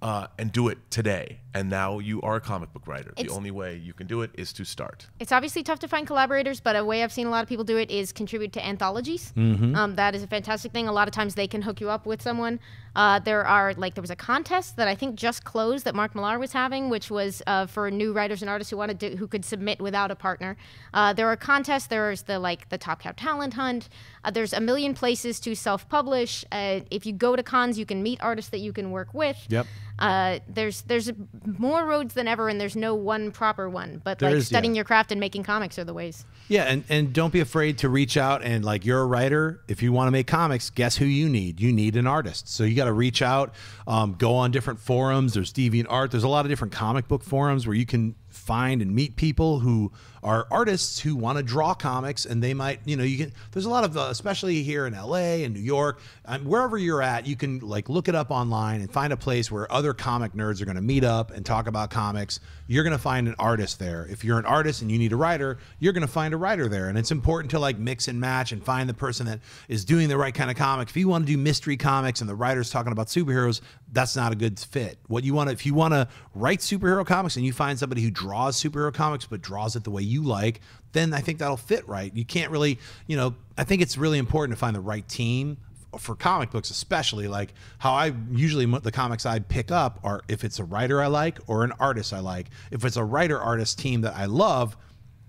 uh, and do it today. And now you are a comic book writer. It's, the only way you can do it is to start. It's obviously tough to find collaborators, but a way I've seen a lot of people do it is contribute to anthologies. Mm-hmm. Um, that is a fantastic thing. A lot of times they can hook you up with someone. Uh, there are, like, there was a contest that I think just closed that Mark Millar was having, which was uh, for new writers and artists who wanted to, who could submit without a partner. Uh, there are contests. There's the, like, the Top Cow Talent Hunt. Uh, there's a million places to self-publish. Uh, if you go to cons, you can meet artists that you can work with. Yep. Uh, there's there's more roads than ever, and there's no one proper one. But there like is, studying yeah. your craft and making comics are the ways. Yeah, and and don't be afraid to reach out. And like, you're a writer, if you want to make comics, guess who you need? You need an artist. So you got to reach out, um, go on different forums. There's DeviantArt. There's a lot of different comic book forums where you can find and meet people who are artists who want to draw comics, and they might, you know, you can, there's a lot of, uh, especially here in L A and New York, um, wherever you're at, you can like look it up online and find a place where other comic nerds are going to meet up and talk about comics. You're going to find an artist there. If you're an artist and you need a writer, you're going to find a writer there. And it's important to like mix and match and find the person that is doing the right kind of comic. If you want to do mystery comics and the writer's talking about superheroes, that's not a good fit. What you want to, if you want to write superhero comics and you find somebody who draws superhero comics but draws it the way you like, then I think that'll fit right. You can't really, you know, I think it's really important to find the right team for comic books, especially. Like, how I usually, the comics I pick up are if it's a writer I like or an artist I like. If it's a writer-artist team that I love,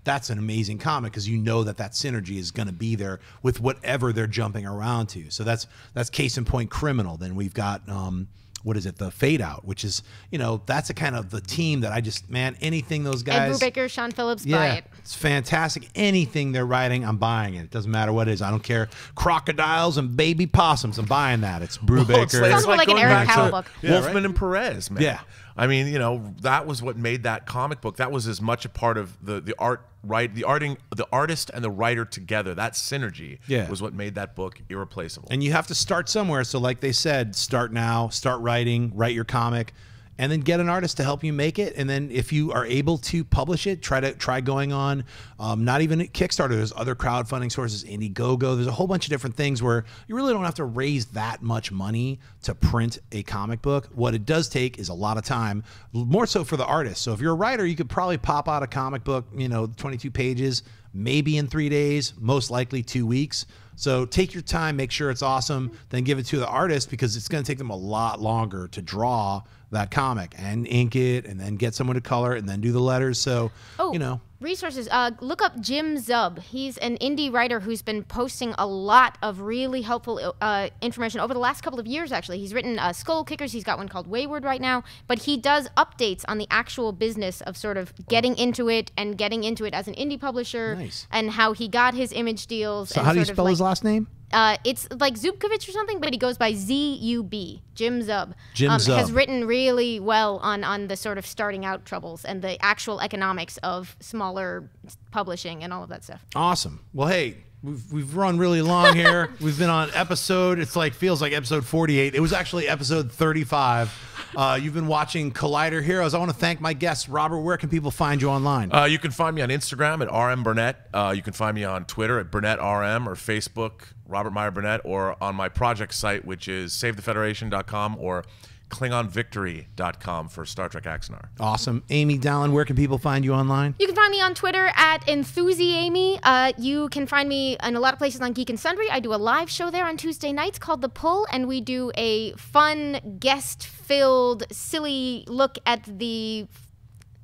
that's an amazing comic, because you know that that synergy is going to be there with whatever they're jumping around to. So that's that's case in point Criminal. Then we've got um what is it, the Fade Out, which is, you know, that's a kind of the team that I just, man, anything those guys, Ed Brubaker, Sean Phillips, yeah, buy it. It's fantastic. Anything they're writing, I'm buying it. It doesn't matter what it is. I don't care. Crocodiles and baby possums, I'm buying that. It's Brubaker. Well, it's like, it's like, like an Eric Powell book. Yeah, Wolfman right? and Perez, man. Yeah. I mean, you know, that was what made that comic book. That was as much a part of the the art, right? The arting, the artist and the writer together. That synergy, yeah, was what made that book irreplaceable. And you have to start somewhere. So, like they said, start now. Start writing. Write your comic, and then get an artist to help you make it. And then, if you are able to publish it, try to try going on. Um, not even at Kickstarter. There's other crowdfunding sources, Indiegogo. There's a whole bunch of different things where you really don't have to raise that much money to print a comic book. What it does take is a lot of time, more so for the artist. So if you're a writer, you could probably pop out a comic book, you know, twenty-two pages, maybe in three days, most likely two weeks. So take your time, make sure it's awesome, then give it to the artist, because it's going to take them a lot longer to draw that comic and ink it and then get someone to color it and then do the letters. So, oh, you know. Resources. Uh, look up Jim Zub. He's an indie writer who's been posting a lot of really helpful uh, information over the last couple of years, actually. He's written uh, Skull Kickers. He's got one called Wayward right now. But he does updates on the actual business of sort of getting into it and getting into it as an indie publisher. Nice. And how he got his image deals. So and how do you spell like, his last name? Uh, it's like Zubkovich or something, but he goes by Z U B, Jim Zub. Jim um, Zub. Has written really well on, on the sort of starting out troubles and the actual economics of smaller publishing and all of that stuff. Awesome. Well, hey, we've, we've run really long here. We've been on episode, it's like, feels like episode forty-eight. It was actually episode thirty-five. Uh, you've been watching Collider Heroes. I want to thank my guests. Robert, where can people find you online? Uh, you can find me on Instagram at R M Burnett. Uh, you can find me on Twitter at Burnett R M, or Facebook, Robert Meyer Burnett, or on my project site, which is save the federation dot com or Klingon Victory dot com for Star Trek Axanar. Awesome. Amy Dallin, where can people find you online? You can find me on Twitter at EnthusiAmy. Uh, you can find me in a lot of places on Geek and Sundry. I do a live show there on Tuesday nights called The Pull, and we do a fun, guest-filled, silly look at the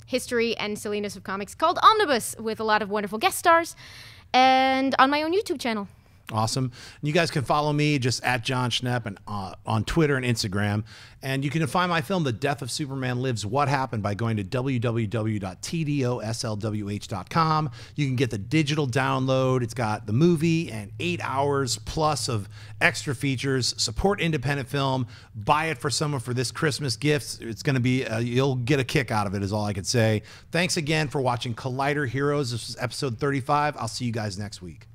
history and silliness of comics called Omnibus, with a lot of wonderful guest stars. and on my own YouTube channel. Awesome. You guys can follow me just at John Schnepp and uh, on Twitter and Instagram. And you can find my film, The Death of Superman Lives, What Happened, by going to w w w dot t d o s l w h dot com. You can get the digital download. It's got the movie and eight hours plus of extra features. Support independent film. Buy it for someone for this Christmas gift. It's going to be, a, you'll get a kick out of it is all I could say. Thanks again for watching Collider Heroes. This is episode thirty-five. I'll see you guys next week.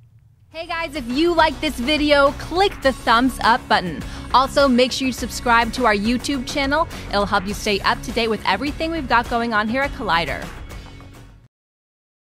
Hey guys, if you like this video, click the thumbs up button. Also, make sure you subscribe to our YouTube channel. It'll help you stay up to date with everything we've got going on here at Collider.